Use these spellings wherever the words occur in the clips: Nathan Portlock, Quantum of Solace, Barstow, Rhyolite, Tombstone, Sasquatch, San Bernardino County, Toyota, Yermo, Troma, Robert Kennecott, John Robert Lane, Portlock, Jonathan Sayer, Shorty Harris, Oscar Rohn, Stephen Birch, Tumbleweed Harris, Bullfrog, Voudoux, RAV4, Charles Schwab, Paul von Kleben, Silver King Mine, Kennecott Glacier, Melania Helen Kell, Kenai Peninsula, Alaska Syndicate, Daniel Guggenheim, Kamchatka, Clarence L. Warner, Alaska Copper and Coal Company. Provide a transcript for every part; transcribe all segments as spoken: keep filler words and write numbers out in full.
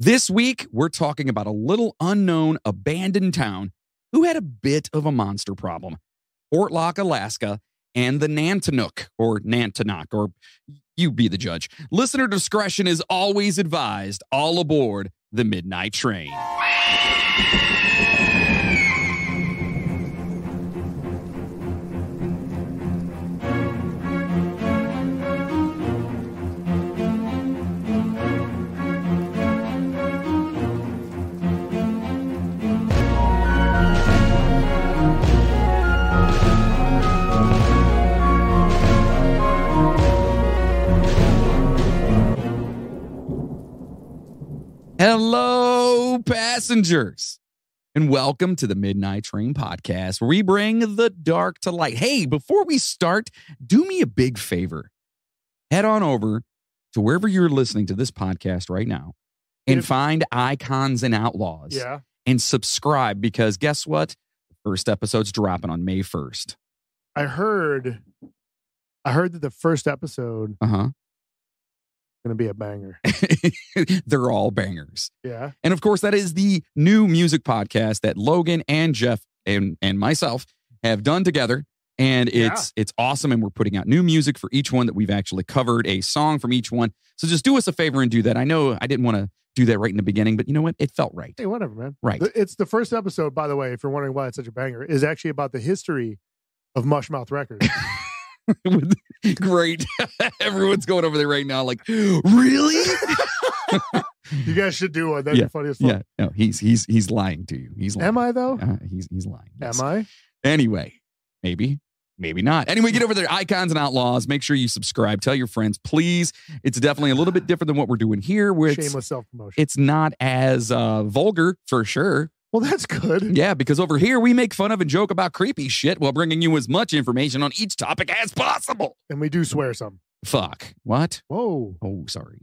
This week, we're talking about a little unknown abandoned town who had a bit of a monster problem. Portlock, Alaska, and the Nantiinaq, or Nantiinaq, or you be the judge. Listener discretion is always advised. All aboard the Midnight Train. Hello, passengers, and welcome to the Midnight Train Podcast, where we bring the dark to light. Hey, before we start, do me a big favor. Head on over to wherever you're listening to this podcast right now and find Icons and Outlaws yeah. and subscribe, because guess what? The first episode's dropping on May first. I heard, I heard that the first episode... Uh-huh. Going to be a banger. They're all bangers. Yeah. And of course, that is the new music podcast that Logan and Jeff and, and myself have done together. And it's yeah. it's awesome. And we're putting out new music for each one that we've actually covered a song from each one. So just do us a favor and do that. I know I didn't want to do that right in the beginning, but you know what? It felt right. Hey, whatever, man. Right. It's the first episode, by the way, if you're wondering why it's such a banger, is actually about the history of Mushmouth Records. Great. Everyone's going over there right now like, really? You guys should do one. That'd yeah, be funny as fuck. Yeah. No, he's he's he's lying to you. He's lying. Am I though? Uh, he's he's lying. Yes. Am I? Anyway, maybe, maybe not. Anyway, get over there. Icons and Outlaws. Make sure you subscribe. Tell your friends, please. It's definitely a little bit different than what we're doing here. Where it's, shameless self-promotion. It's not as uh, vulgar for sure. Well, that's good. Yeah, because over here we make fun of and joke about creepy shit while bringing you as much information on each topic as possible. And we do swear some. Fuck. What? Whoa. Oh, sorry.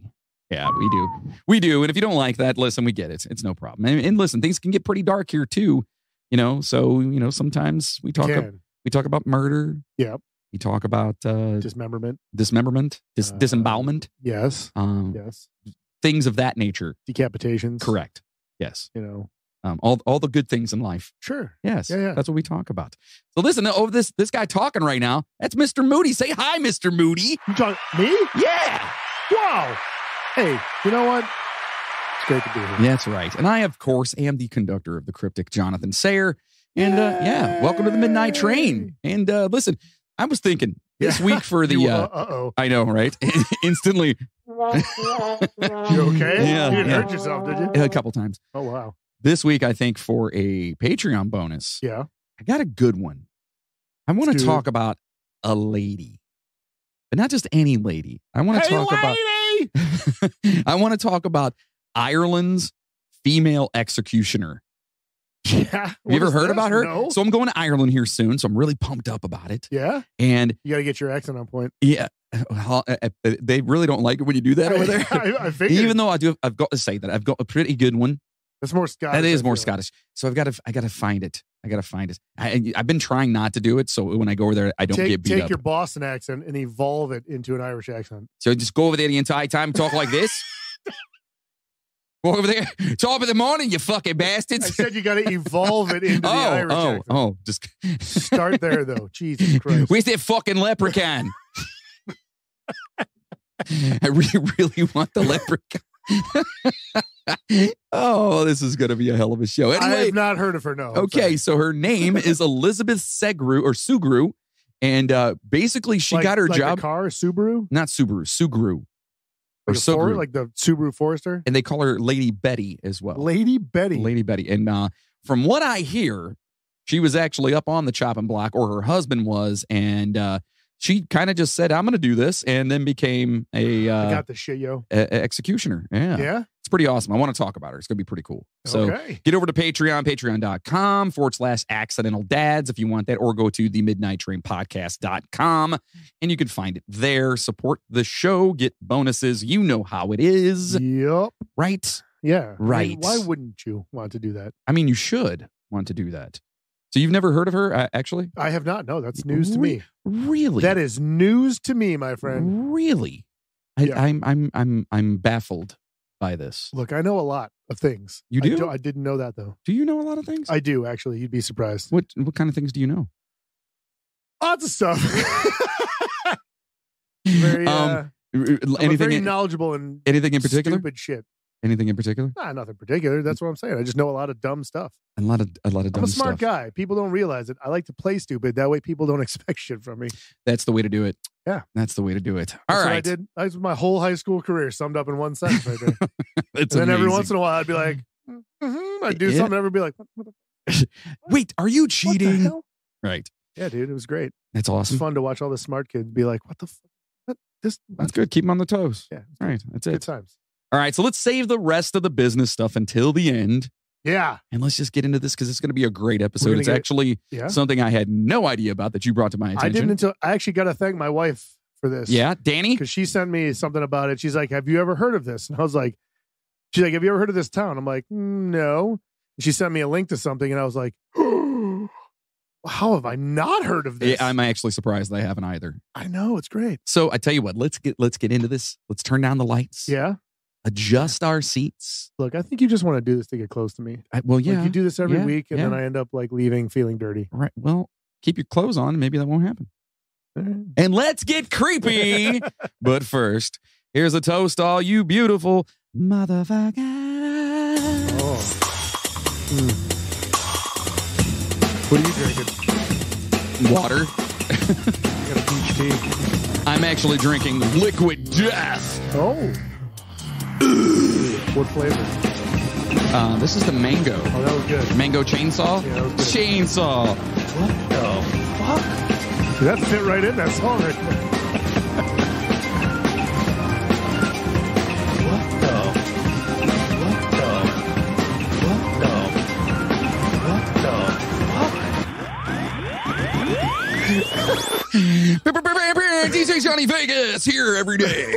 Yeah, we do. We do. And if you don't like that, listen, we get it. It's no problem. And, and listen, things can get pretty dark here too, you know. So, you know, sometimes we talk ab- we talk about murder. Yeah. We talk about uh, dismemberment. Dismemberment. Dis- uh, disembowelment. Yes. Um, yes. Things of that nature. Decapitations. Correct. Yes. You know. Um, all, all the good things in life. Sure. Yes. Yeah, yeah. That's what we talk about. So listen, oh, this this guy talking right now, that's Mister Moody. Say hi, Mister Moody. You talk me? Yeah. Wow. Hey, you know what? It's great to be here. That's right. And I, of course, am the conductor of the cryptic, Jonathan Sayer. And uh, yeah, welcome to the Midnight Train. And uh, listen, I was thinking this yeah. week for the... uh, uh-oh. I know, right? Instantly. You okay? Yeah, you didn't yeah. hurt yourself, did you? A couple times. Oh, wow. This week, I think, for a Patreon bonus, yeah, I got a good one. I want to talk about a lady, but not just any lady. I want to hey talk lady! about. I want to talk about Ireland's female executioner. Yeah, you ever heard this? about her? No. So I'm going to Ireland here soon, so I'm really pumped up about it. Yeah, and you got to get your accent on point. Yeah. Well, they really don't like it when you do that over there. I, I figured. Even though I do, I've got to say that I've got a pretty good one. That's more Scottish. That is more Scottish. So I've got to, I got to find it. I got to find it. I, I've been trying not to do it, so when I go over there, I don't take, get beat take up. Take your Boston accent and evolve it into an Irish accent. So just go over there the entire time and talk like this. Go over there, top of the morning, you fucking bastards. I said you got to evolve it into oh, the Irish oh, accent. Oh, oh, just start there though. Jesus Christ! Where's that fucking leprechaun? I really, really want the leprechaun. Oh, this is going to be a hell of a show. Anyway, I have not heard of her, no. I'm okay, sorry. So her name is Elizabeth Segru, or Sugru, and uh, basically she like, got her like job. Like car, Subaru? Not Subaru, Sugru. Or like, Sugru. Ford, like the Subaru Forester? And they call her Lady Betty as well. Lady Betty. Lady Betty. And uh, from what I hear, she was actually up on the chopping block, or her husband was, and... Uh, She kind of just said, I'm going to do this, and then became a uh, I got the shit, yo. A, a executioner. Yeah. Yeah. It's pretty awesome. I want to talk about her. It's going to be pretty cool. So okay. Get over to Patreon, patreon.com forward slash accidental dads if you want that, or go to the midnight train podcast.com and you can find it there. Support the show, get bonuses. You know how it is. Yep. Right. Yeah. Right. I mean, why wouldn't you want to do that? I mean, you should want to do that. So you've never heard of her, uh, actually? I have not. No, that's news to me. Really? That is news to me, my friend. Really? I, yeah. I'm, I'm, I'm, I'm baffled by this. Look, I know a lot of things. You do? I, I didn't know that, though. Do you know a lot of things? I do, actually. You'd be surprised. What What kind of things do you know? Lots of stuff. very, uh, um, anything very knowledgeable in anything in particular? Stupid shit. Anything in particular? Nah, nothing particular. That's what I'm saying. I just know a lot of dumb stuff. A lot of a lot of dumb stuff. I'm a smart stuff. guy. People don't realize it. I like to play stupid. That way people don't expect shit from me. That's the way to do it. Yeah. That's the way to do it. All That's right. What I did. I was my whole high school career summed up in one sentence right there. That's and then amazing. Every once in a while I'd be like, mm-hmm. I'd do yeah. something and everyone would be like, what, what the, what? Wait, are you cheating? Right. Yeah, dude. It was great. That's awesome. It's fun to watch all the smart kids be like, what the fuck? What? This, what? That's good. Keep them on their toes. Yeah. All right. That's it. Good times. All right, so let's save the rest of the business stuff until the end. Yeah. And let's just get into this because it's going to be a great episode. It's actually yeah. something I had no idea about that you brought to my attention. I didn't until I actually got to thank my wife for this. Yeah, Danny? Because she sent me something about it. She's like, have you ever heard of this? And I was like, she's like, have you ever heard of this town? I'm like, no. And she sent me a link to something and I was like, how have I not heard of this? I'm actually surprised that I haven't either. I know, it's great. So I tell you what, let's get let's get into this. Let's turn down the lights. Yeah. Adjust our seats. Look, I think you just want to do this to get close to me. I, well, yeah. Like you do this every yeah, week, and yeah. then I end up like leaving feeling dirty. Right. Well, keep your clothes on. And maybe that won't happen. Right. And let's get creepy. But first, here's a toast, all you beautiful motherfuckers. Oh. Mm. What are you drinking? Water. I got a peach tea. I'm actually drinking liquid death. Oh. What flavor? Uh, this is the mango. Oh, that was good. Mango chainsaw? Yeah, that was good. Chainsaw. What the fuck? Dude, that fit right in that song right there. What the? What the? What the? What the? D J Johnny Vegas here every day.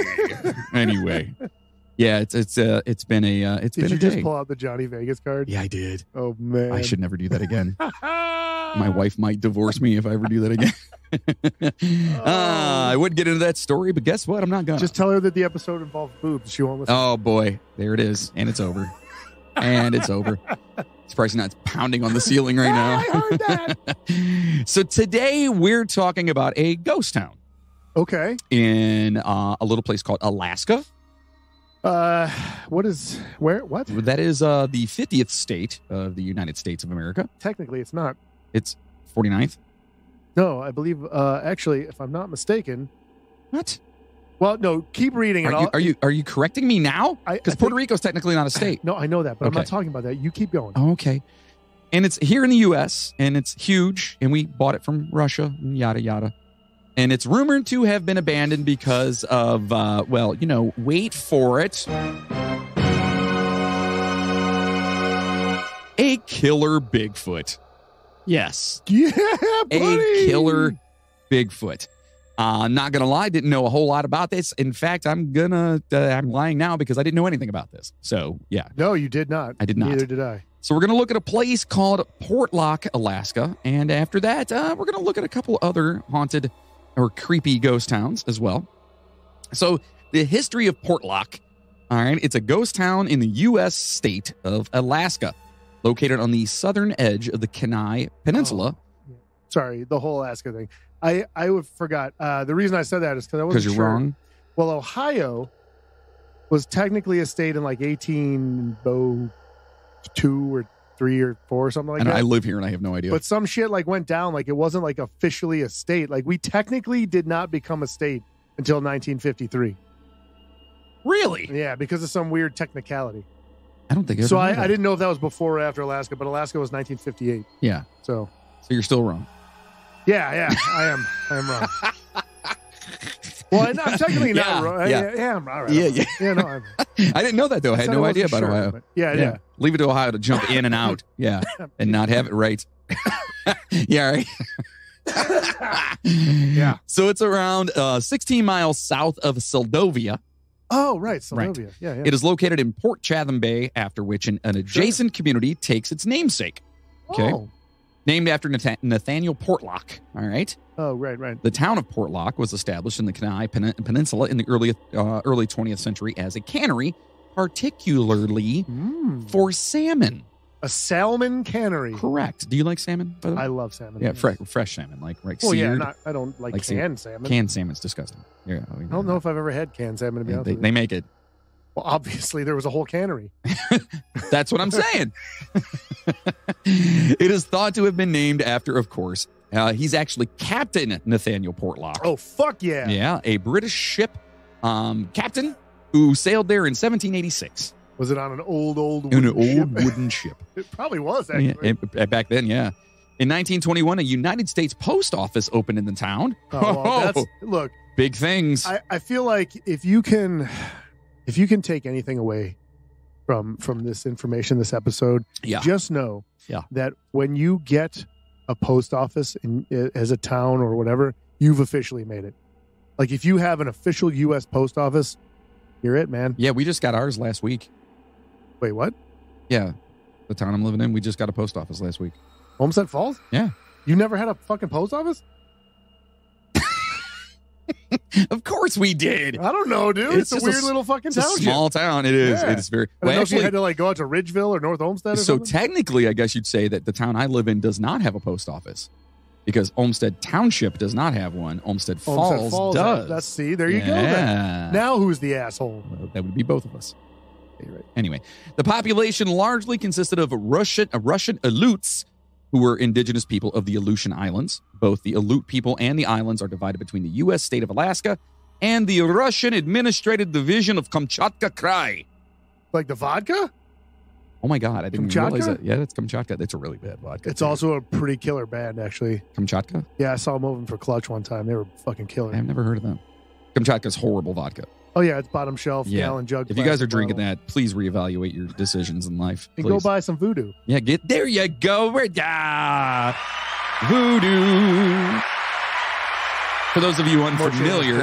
Anyway. Yeah, it's it's uh it's been a uh, it's did been a day. Did you just pull out the Johnny Vegas card? Yeah, I did. Oh man, I should never do that again. My wife might divorce me if I ever do that again. uh, uh, I would get into that story, but guess what? I'm not gonna. Just tell her that the episode involved boobs. She won't listen. Oh boy, there it is, and it's over, and it's over. It's probably not pounding on the ceiling right now. I heard that. So today we're talking about a ghost town. Okay. In uh, a little place called Alaska. Uh, what is, where, what? That is uh, the fiftieth state of the United States of America. Technically, it's not. It's forty-ninth? No, I believe, uh, actually, if I'm not mistaken. What? Well, no, keep reading. Are, and you, are you are you correcting me now? Because Puerto think, Rico's technically not a state. No, I know that, but okay. I'm not talking about that. You keep going. Oh, okay. And it's here in the U S, and it's huge, and we bought it from Russia, yada, yada. And it's rumored to have been abandoned because of, uh, well, you know, wait for it. A killer Bigfoot. Yes. Yeah, buddy. A killer Bigfoot. Uh, not going to lie, didn't know a whole lot about this. In fact, I'm going to, uh, I'm lying now because I didn't know anything about this. So, yeah. No, you did not. I did not. Neither did I. So we're going to look at a place called Portlock, Alaska. And after that, uh, we're going to look at a couple other haunted or creepy ghost towns as well. So the history of Portlock, all right, it's a ghost town in the U S state of Alaska, located on the southern edge of the Kenai Peninsula. Oh, sorry, the whole Alaska thing. I, I forgot. Uh, the reason I said that is because I wasn't sure. Because you're wrong. Well, Ohio was technically a state in like eighteen oh two or three or four or something like and that. And I live here and I have no idea. But some shit like went down. Like it wasn't like officially a state. Like we technically did not become a state until nineteen fifty-three. Really? Yeah, because of some weird technicality. I don't think. I ever so I, I didn't know if that was before or after Alaska, but Alaska was nineteen fifty-eight. Yeah. So. So you're still wrong. Yeah, yeah, I am. I am wrong. Well, no, I'm technically yeah, not wrong. Yeah. yeah, I'm all right. Yeah, yeah. yeah no, I'm, I didn't know that, though. I had no idea about sure, Ohio. Yeah, yeah, yeah. Leave it to Ohio to jump in and out. Yeah, and not have it right. Yeah, right? Yeah. So it's around uh, sixteen miles south of Seldovia. Oh, right, Seldovia. Right. Yeah, yeah. It is located in Port Chatham Bay, after which an, an adjacent sure. community takes its namesake. Okay. Oh. Named after Nathan- Nathaniel Portlock, all right? Oh, right, right. The town of Portlock was established in the Kenai Pen- Peninsula in the early uh, early twentieth century as a cannery, particularly mm. for salmon. A salmon cannery. Correct. Do you like salmon, by the way? I love salmon. Yeah, yes. fresh, fresh salmon. Like, like well, seared. Yeah, not, I don't like, like canned salmon. salmon. Canned salmon's disgusting. Yeah, I don't know if I've ever had canned salmon, to be yeah, honest they, with you. They make it. Well, obviously, there was a whole cannery. That's what I'm saying. It is thought to have been named after, of course, uh, he's actually Captain Nathaniel Portlock. Oh, fuck yeah. Yeah, a British ship um, captain who sailed there in seventeen eighty-six. Was it on an old, old wooden ship? An old ship? wooden ship. It probably was, actually. Yeah, back then, yeah. In nineteen twenty-one, a United States post office opened in the town. Oh, well, that's, look. Big things. I, I feel like if you can if you can take anything away from, from this information, this episode, yeah. just know yeah. that when you get a post office in, as a town or whatever, you've officially made it. Like, if you have an official U S post office, you're it, man. Yeah, we just got ours last week. Wait, what? Yeah. The town I'm living in, we just got a post office last week. Homestead Falls? Yeah. You never had a fucking post office? Of course we did. I don't know, dude. It's, it's a weird a, little fucking town. It's a small town. It is. Yeah. It is very... I well, know actually, if you had to like go out to Ridgeville or North Olmsted or so something? Technically, I guess you'd say that the town I live in does not have a post office because Olmsted Township does not have one. Olmsted Falls, Olmsted Falls does. Let's see. There you yeah. go. Then. Now who's the asshole? Well, that would be both of us. Anyway, the population largely consisted of Russian uh, Russian Aleuts, who were indigenous people of the Aleutian Islands. Both the Aleut people and the islands are divided between the U S state of Alaska and the Russian administrative division of Kamchatka Krai. Like the vodka? Oh, my God. I didn't Kamchatka? realize that. Yeah, that's Kamchatka. That's a really bad vodka. It's too. also a pretty killer band, actually. Kamchatka? Yeah, I saw them over for Clutch one time. They were fucking killer. I've never heard of them. Kamchatka's horrible vodka. Oh, yeah, it's bottom shelf, yeah. gallon jug. If you guys are drinking bottle. that, please reevaluate your decisions in life. Please. And go buy some Voudoux. Yeah, get there you go. Yeah. Voudoux. For those of you unfamiliar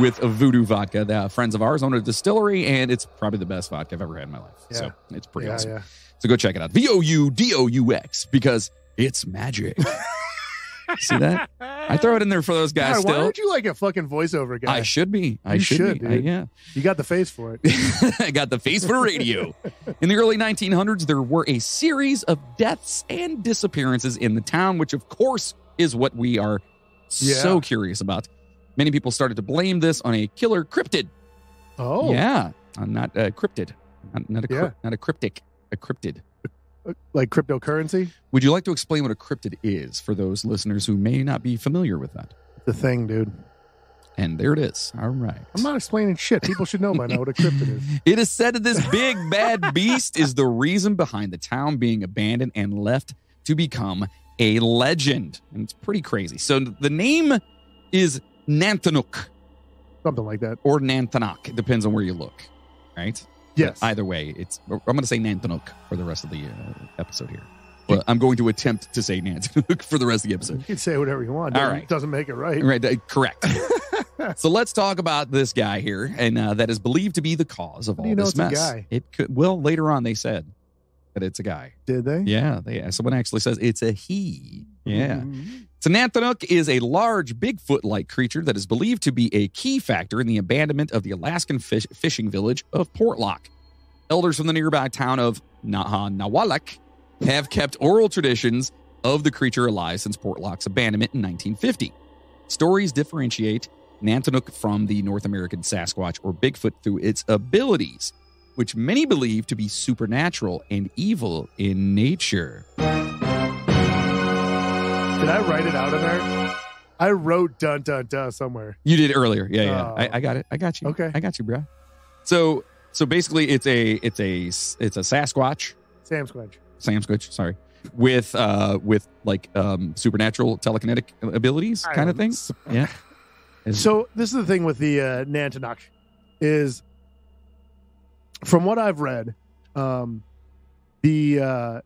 with a Voudoux vodka, the friends of ours own a distillery, and it's probably the best vodka I've ever had in my life. Yeah. So it's pretty yeah, awesome. Yeah. So go check it out. V O U D O U X, because it's magic. See that? I throw it in there for those guys God, still. Why aren't you like a fucking voiceover guy? I should be. I you should, should be. Dude. I, yeah. You got the face for it. I got the face for radio. In the early nineteen hundreds, there were a series of deaths and disappearances in the town, which of course is what we are yeah. so curious about. Many people started to blame this on a killer cryptid. Oh. Yeah. I'm not uh, cryptid. Not, not, a yeah. not a cryptic. A cryptid. Like cryptocurrency? Would you like to explain what a cryptid is for those listeners who may not be familiar with that? The thing, dude. And there it is. All right. I'm not explaining shit. People should know by now what a cryptid is. It is said that this big bad beast is the reason behind the town being abandoned and left to become a legend. And it's pretty crazy. So the name is Nantiinaq. Something like that. Or Nantiinaq. It depends on where you look. Right? Yes. Either way, it's. I'm going to say Nantiinaq for the rest of the uh, episode here. Well, I'm going to attempt to say Nantiinaq for the rest of the episode. You can say whatever you want. All doesn't, right. Doesn't make it right. Right. Uh, correct. So let's talk about this guy here, and uh, that is believed to be the cause of all you know this it's mess. A guy? It could. Well, later on they said that it's a guy. Did they? Yeah. They. Someone actually says it's a he. Yeah. Mm-hmm. So Nantiinaq is a large Bigfoot-like creature that is believed to be a key factor in the abandonment of the Alaskan fish fishing village of Portlock. Elders from the nearby town of Nanwalek have kept oral traditions of the creature alive since Portlock's abandonment in nineteen fifty. Stories differentiate Nantiinaq from the North American Sasquatch or Bigfoot through its abilities, which many believe to be supernatural and evil in nature. Did I write it out in there? I wrote dun dun dun somewhere. You did earlier. Yeah, yeah. Uh, I, I got it. I got you. Okay. I got you, bro. So so basically it's a it's a it's a Sasquatch. Samsquatch. Samsquatch, sorry. With uh with like um supernatural telekinetic abilities I kind of thing. Yeah. So this is the thing with the uh Nantiinaq is from what I've read, um the uh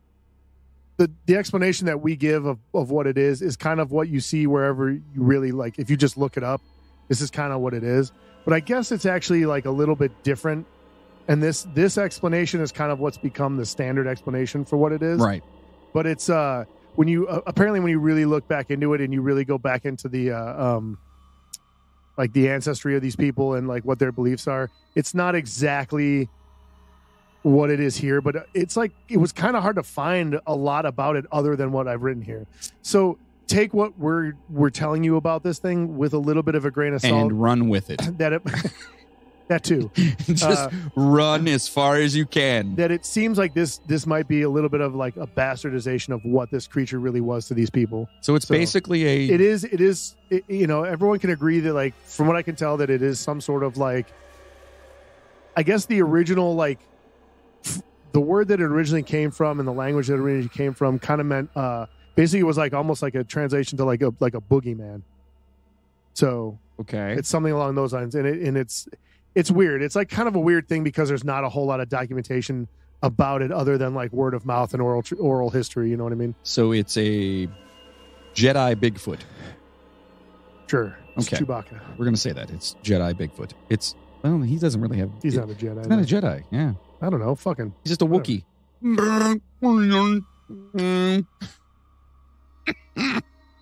The, the explanation that we give of, of what it is is kind of what you see wherever you really like. If you just look it up, this is kind of what it is. But I guess it's actually like a little bit different. And this this explanation is kind of what's become the standard explanation for what it is. Right. But it's uh, when you uh, apparently when you really look back into it and you really go back into the uh, um, like the ancestry of these people and like what their beliefs are, it's not exactly what it is here, but it's like it was kind of hard to find a lot about it other than what I've written here. So take what we're we're telling you about this thing with a little bit of a grain of salt and run with it. That it, that too, just uh, run as far as you can. That it seems like this this might be a little bit of like a bastardization of what this creature really was to these people. So it's so basically a. It is. It is. It, you know, everyone can agree that, like, from what I can tell, that it is some sort of like. I guess the original, like, f- the word that it originally came from and the language that it originally came from kind of meant, uh, basically it was like almost like a translation to like a, like a boogeyman. So okay, it's something along those lines. And it, and it's, it's weird. It's like kind of a weird thing because there's not a whole lot of documentation about it other than like word of mouth and oral, oral history. You know what I mean? So it's a Jedi Bigfoot. Sure. It's okay. Chewbacca. We're going to say that it's Jedi Bigfoot. It's, well, he doesn't really have... He's it, not a Jedi. He's not a Jedi, yeah. I don't know, fucking... He's just a Wookiee.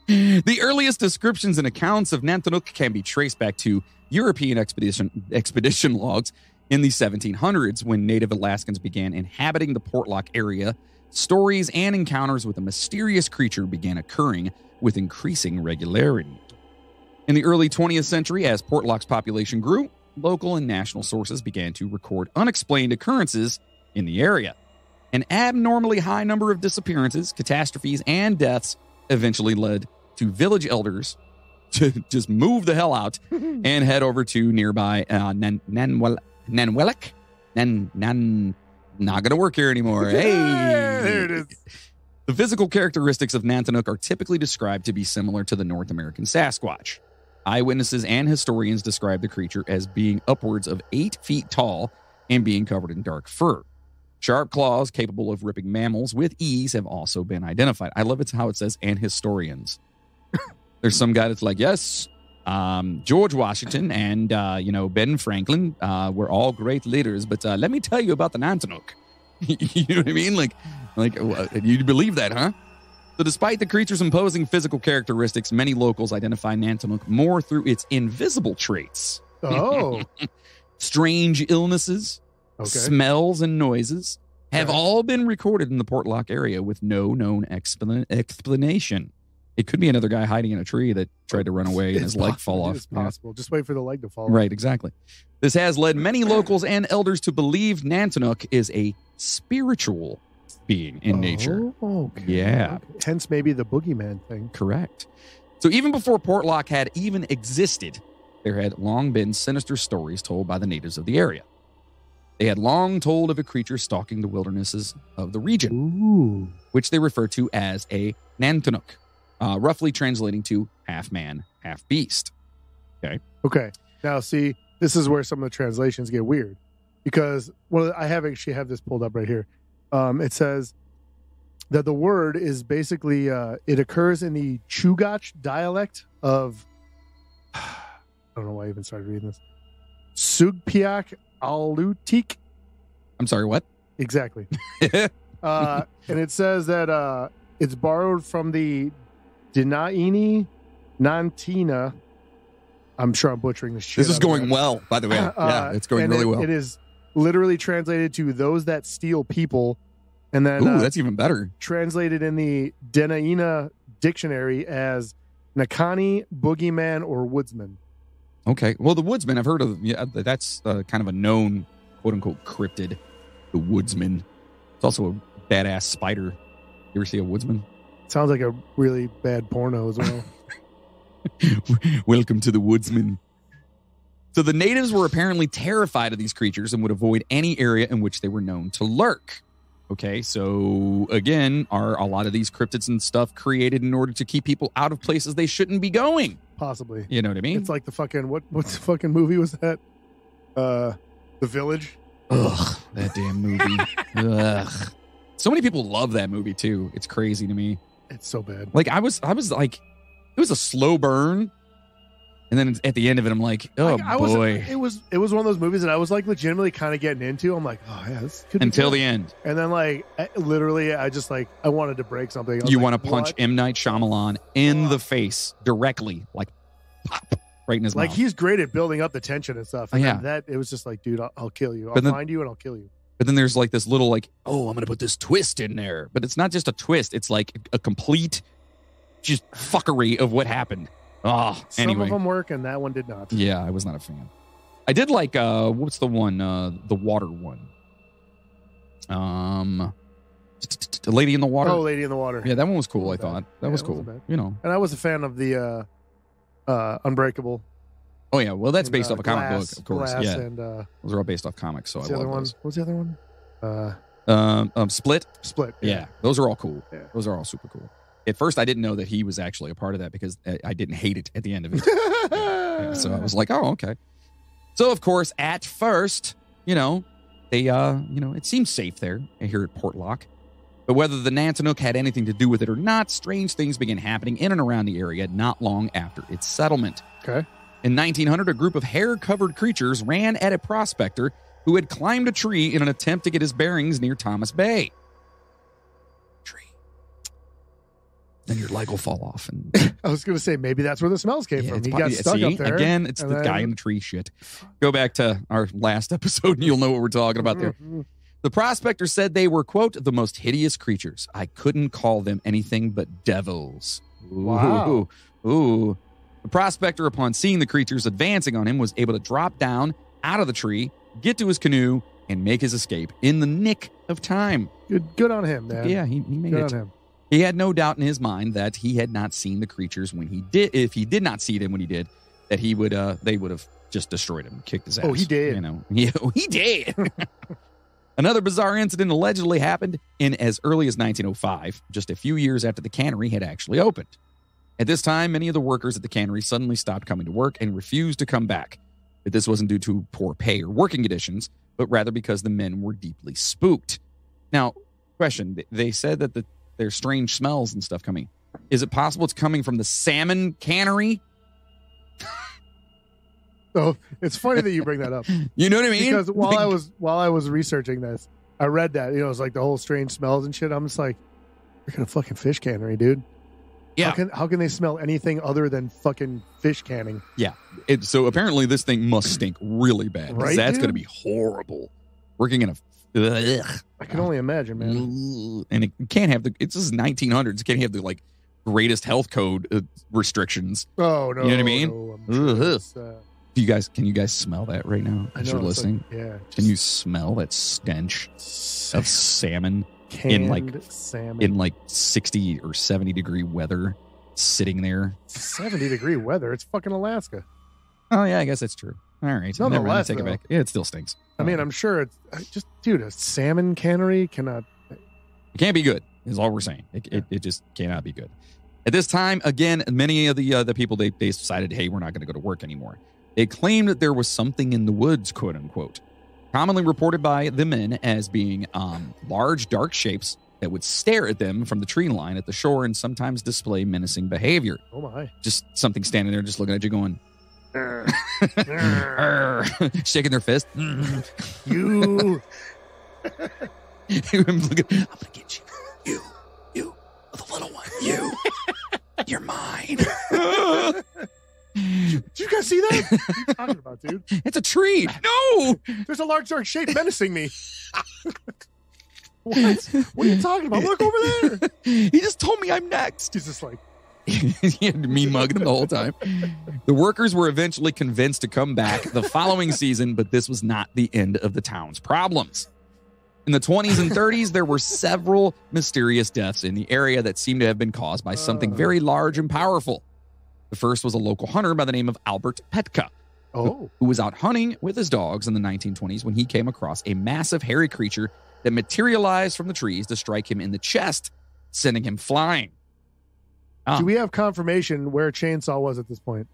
The earliest descriptions and accounts of Nantiinaq can be traced back to European expedition expedition logs in the seventeen hundreds when native Alaskans began inhabiting the Portlock area. Stories and encounters with a mysterious creature began occurring with increasing regularity. In the early twentieth century, as Portlock's population grew, local and national sources began to record unexplained occurrences in the area. An abnormally high number of disappearances, catastrophes, and deaths eventually led to village elders to just move the hell out and head over to nearby uh, Nan- Nanwal- Nanwalek. Nan- Nan- Not going to work here anymore. Hey! There it is. The physical characteristics of Nantiinaq are typically described to be similar to the North American Sasquatch. Eyewitnesses and historians describe the creature as being upwards of eight feet tall and being covered in dark fur. Sharp claws capable of ripping mammals with ease have also been identified. I love it how it says, and historians. There's some guy that's like, yes, um, George Washington and, uh, you know, Ben Franklin uh, were all great leaders, but uh, let me tell you about the Nantiinaq. You know what I mean? Like, like you believe that, huh? So despite the creature's imposing physical characteristics, many locals identify Nantiinaq more through its invisible traits. Oh. Strange illnesses, okay. smells, and noises have right. all been recorded in the Portlock area with no known expl- explanation. It could be another guy hiding in a tree that tried to run away and it's his leg fall off. It's possible. Yeah. Just wait for the leg to fall right, off. Right, exactly. This has led many locals and elders to believe Nantiinaq is a spiritual being in oh, nature. Okay. Yeah. Hence maybe the boogeyman thing. Correct. So even before Portlock had even existed, there had long been sinister stories told by the natives of the area. They had long told of a creature stalking the wildernesses of the region, Ooh. Which they refer to as a Nantiinaq, uh, roughly translating to half man, half beast. Okay. Okay. Now see, this is where some of the translations get weird because, well, I have actually have this pulled up right here. Um, it says that the word is basically, uh, it occurs in the Chugach dialect of, I don't know why I even started reading this, Sugpiak Alutik. I'm sorry, what? Exactly. uh, and it says that uh, it's borrowed from the Dinaini Nantina. I'm sure I'm butchering this shit. This is going well, by the way. Uh, yeah, it's going really it, well. It is. Literally translated to those that steal people, and then Ooh, uh, that's even better. Translated in the Denaina dictionary as Nakani, boogeyman, or woodsman. Okay, well, the woodsman I've heard of. Yeah, that's uh, kind of a known quote unquote cryptid. The woodsman. It's also a badass spider. You ever see a woodsman? Sounds like a really bad porno as well. Welcome to the woodsman. So the natives were apparently terrified of these creatures and would avoid any area in which they were known to lurk. Okay, so again, are a lot of these cryptids and stuff created in order to keep people out of places they shouldn't be going? Possibly. You know what I mean? It's like the fucking, what what's the fucking movie was that? Uh, The Village? Ugh, that damn movie. Ugh. So many people love that movie too. It's crazy to me. It's so bad. Like I was, I was like, it was a slow burn. And then at the end of it, I'm like, oh, like, I boy. Was, it was it was one of those movies that I was like legitimately kind of getting into. I'm like, oh, yeah, this could be Until cool. the end. And then like, I, literally, I just like, I wanted to break something. You like, want to punch what? M. Night Shyamalan in oh. the face directly, like pop, right in his like, mouth. Like he's great at building up the tension and stuff. And oh, yeah. That, it was just like, dude, I'll, I'll kill you. I'll then, find you and I'll kill you. But then there's like this little like, oh, I'm going to put this twist in there. But it's not just a twist. It's like a complete just fuckery of what happened. Oh, Some anyway. of them work and that one did not. Yeah, I was not a fan. I did like, uh, what's the one? Uh, the water one. Um, the Lady in the Water. Oh, Lady in the Water. Yeah, that one was cool, I thought. That was cool. You know. And I was a fan of the uh, uh, Unbreakable. Oh, yeah. Well, that's based off a comic book, of course. Yeah. Those are all based off comics, so I love those. What's the other one? Uh, um, um, Split. Split. Yeah. Those are all cool. Yeah. Those are all super cool. At first, I didn't know that he was actually a part of that because I didn't hate it at the end of it. yeah. Yeah. So I was like, oh, okay. So, of course, at first, you know, they, uh, you know, it seems safe there here at Portlock. But whether the Nantiinaq had anything to do with it or not, strange things began happening in and around the area not long after its settlement. Okay. In nineteen hundred, a group of hair-covered creatures ran at a prospector who had climbed a tree in an attempt to get his bearings near Thomas Bay. Tree. Then your leg will fall off. And I was going to say, maybe that's where the smells came yeah, from. He got stuck see, up there. Again, it's the then... guy in the tree shit. Go back to our last episode and you'll know what we're talking about there. The prospector said they were, quote, the most hideous creatures. I couldn't call them anything but devils. Ooh, wow. Ooh. The prospector, upon seeing the creatures advancing on him, was able to drop down out of the tree, get to his canoe, and make his escape in the nick of time. Good, good on him, man. Yeah, he, he made good it. On him. He had no doubt in his mind that he had not seen the creatures when he did. If he did not see them when he did, that he would, uh, they would have just destroyed him, kicked his ass. Oh, he did. You know, yeah, he did. Another bizarre incident allegedly happened in as early as nineteen oh five, just a few years after the cannery had actually opened. At this time, many of the workers at the cannery suddenly stopped coming to work and refused to come back. But this wasn't due to poor pay or working conditions, but rather because the men were deeply spooked. Now, question, they said that the, there's strange smells and stuff coming. Is it possible it's coming from the salmon cannery? So it's funny that you bring that up. You know what I mean? Because while like, I was while I was researching this, I read that, you know, it's like the whole strange smells and shit. I'm just like, you're gonna fucking fish cannery, dude. Yeah. How can, how can they smell anything other than fucking fish canning? Yeah. It, so apparently this thing must stink really bad. Right, that's going to be horrible. Working in a... Ugh. I can only imagine, man. And it can't have the... It's just nineteen hundreds. It can't have the, like, greatest health code uh, restrictions. Oh, no. You know what I mean? No, sure uh, Do you guys... Can you guys smell that right now? I know, you're listening? Like, yeah. Can you smell that stench of salmon? In like salmon. in like sixty or seventy degree weather, sitting there. Seventy degree weather. It's fucking Alaska. Oh yeah, I guess that's true. All right, never mind. Take it back. Yeah, it still stinks. I mean, I'm sure it's just, dude, a salmon cannery cannot. It can't be good. Is all we're saying. It yeah. it, it just cannot be good. At this time, again, many of the uh, the people they they decided, hey, we're not going to go to work anymore. They claimed that there was something in the woods, quote unquote. Commonly reported by the men as being um, large, dark shapes that would stare at them from the tree line at the shore and sometimes display menacing behavior. Oh, my. Just something standing there just looking at you going, Arr. Arr. shaking their fist. You. I'm going to get you. You. You. The little one. You. You're mine. Did you guys see that? What are you talking about, dude? It's a tree. No! There's a large dark shape menacing me. What? What are you talking about? Look over there. He just told me I'm next. He's just like... He had me mugging him the whole time. The workers were eventually convinced to come back the following season, but this was not the end of the town's problems. In the twenties and thirties, there were several mysterious deaths in the area that seemed to have been caused by something very large and powerful. The first was a local hunter by the name of Albert Petka, oh. who was out hunting with his dogs in the nineteen twenties when he came across a massive hairy creature that materialized from the trees to strike him in the chest, sending him flying. Ah. Do we have confirmation where Chainsaw was at this point?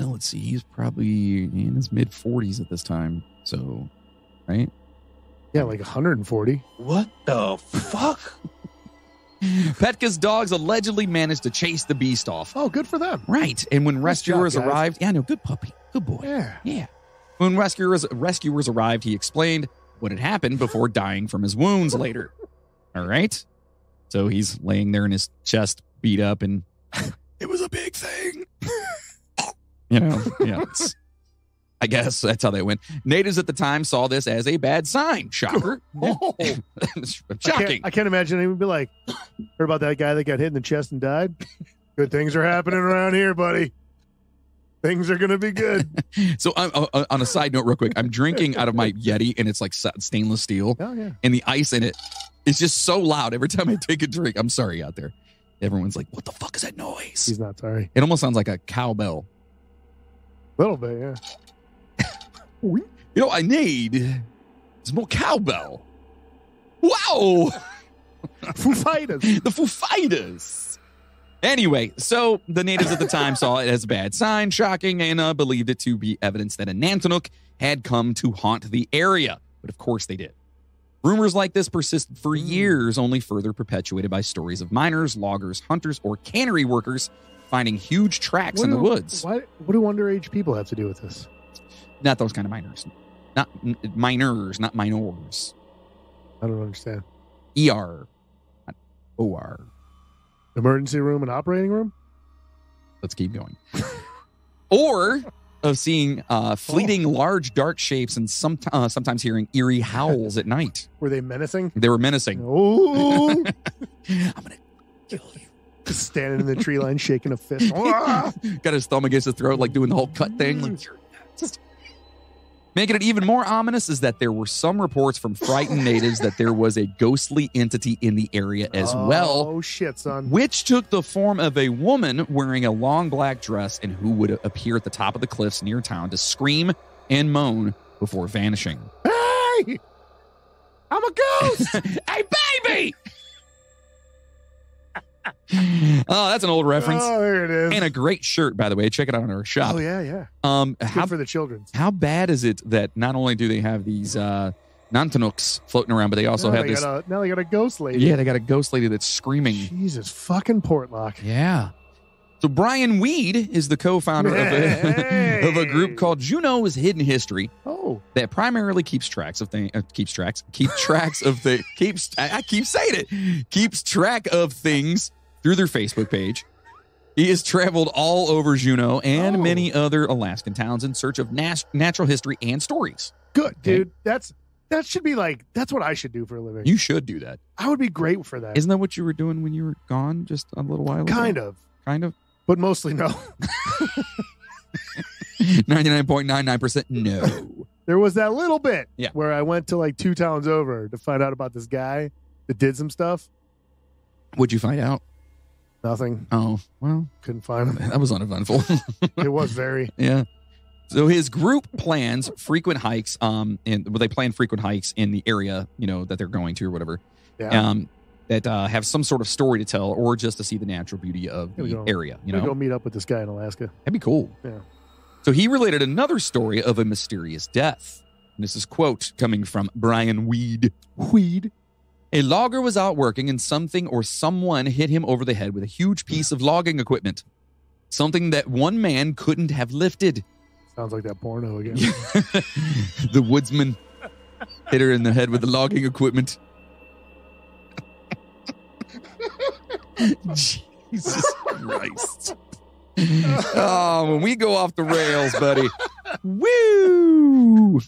No, let's see. He's probably in his mid-forties at this time. So, right? Yeah, like one hundred forty. What the fuck? Petka's dogs allegedly managed to chase the beast off. Oh, good for them. Right. And when rescuers job, arrived... Yeah, no, good puppy. Good boy. Yeah. yeah. When rescuers rescuers arrived, he explained what had happened before dying from his wounds later. All right? So he's laying there in his chest, beat up, and... It was a big thing. You know, yeah. It's, I, I guess that's how they went. Natives at the time saw this as a bad sign. Shocker. Oh. Shocking. I can't, I can't imagine anyone would be like, heard about that guy that got hit in the chest and died? Good things are happening around here, buddy. Things are going to be good. So I'm, uh, on a side note real quick, I'm drinking out of my Yeti, and it's like stainless steel. Oh, yeah. And the ice in it is just so loud every time I take a drink. I'm sorry out there. Everyone's like, what the fuck is that noise? He's not sorry. It almost sounds like a cowbell. A little bit, yeah. You know what I need is more cowbell. Wow. Foo Fighters. The Foo Fighters. Anyway, so the natives at the time saw it as a bad sign, shocking, and uh, believed it to be evidence that a Nantiinaq had come to haunt the area. But of course they did. Rumors like this persisted for years, only further perpetuated by stories of miners, loggers, hunters, or cannery workers finding huge tracks in the woods. Why, what do underage people have to do with this? Not those kind of miners. Not n- miners, not minors. I don't understand. E R. Not O R. Emergency room and operating room? Let's keep going. Or of seeing uh, fleeting oh. large dark shapes and some t- uh, sometimes hearing eerie howls at night. Were they menacing? They were menacing. Oh. I'm going to kill you. Just standing in the tree line, shaking a fist. Got his thumb against his throat, like doing the whole cut thing. Like, just... Making it even more ominous is that there were some reports from frightened natives that there was a ghostly entity in the area as oh, well. Oh, shit, son. Which took the form of a woman wearing a long black dress and who would appear at the top of the cliffs near town to scream and moan before vanishing. Hey! I'm a ghost! Hey, baby! Oh, that's an old reference. Oh, there it is. And a great shirt, by the way. Check it out in our shop. Oh, yeah, yeah. Um, Good how, for the children. How bad is it that not only do they have these uh, Nantiinaqs floating around, but they also now have they this... A, now they got a ghost lady. Yeah, they got a ghost lady that's screaming. Jesus fucking Portlock. Yeah. So Brian Weed is the co-founder hey. of, a, of a group called Juno's Hidden History. Oh, that primarily keeps tracks of things. Uh, keeps tracks. Keep tracks of the keeps. I, I keep saying it. Keeps track of things through their Facebook page. He has traveled all over Juneau and oh. many other Alaskan towns in search of nas- natural history and stories. Good, okay. dude. That's that should be like that's what I should do for a living. You should do that. I would be great for that. Isn't that what you were doing when you were gone just a little while ago? Kind of. Kind of. But mostly no. ninety-nine point nine nine percent no. There was that little bit yeah. where I went to like two towns over to find out about this guy that did some stuff. What'd you find out? Nothing. Oh, well. Couldn't find him. That was uneventful. It was very. Yeah. So his group plans frequent hikes. Um, and well, they plan frequent hikes in the area, you know, that they're going to or whatever. Yeah. Um. that uh, have some sort of story to tell or just to see the natural beauty of the go. area. You know, go meet up with this guy in Alaska. That'd be cool. Yeah. So he related another story of a mysterious death. And this is, quote, coming from Brian Weed. Weed. A logger was out working and something or someone hit him over the head with a huge piece of logging equipment. Something that one man couldn't have lifted. Sounds like that porno again. The woodsman hit her in the head with the logging equipment. Jesus Christ. Oh, when we go off the rails, buddy. Woo!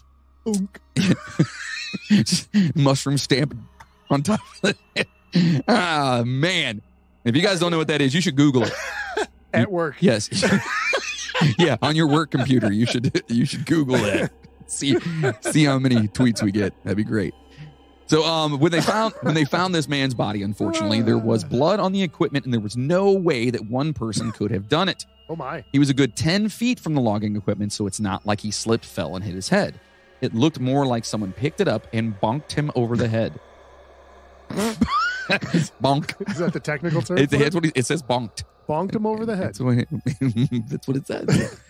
Mushroom stamp on top of it. Ah, man. If you guys don't know what that is, you should Google it. At work. Yes. Yeah, on your work computer. You should you should Google that. See see how many tweets we get. That'd be great. So um, when they found when they found this man's body, unfortunately, there was blood on the equipment and there was no way that one person could have done it. Oh, my. He was a good ten feet from the logging equipment, so it's not like he slipped, fell, and hit his head. It looked more like someone picked it up and bonked him over the head. Bonk. Is that the technical term? It, that's what he, it says bonked. Bonked him over the head. That's what it, that's what it says.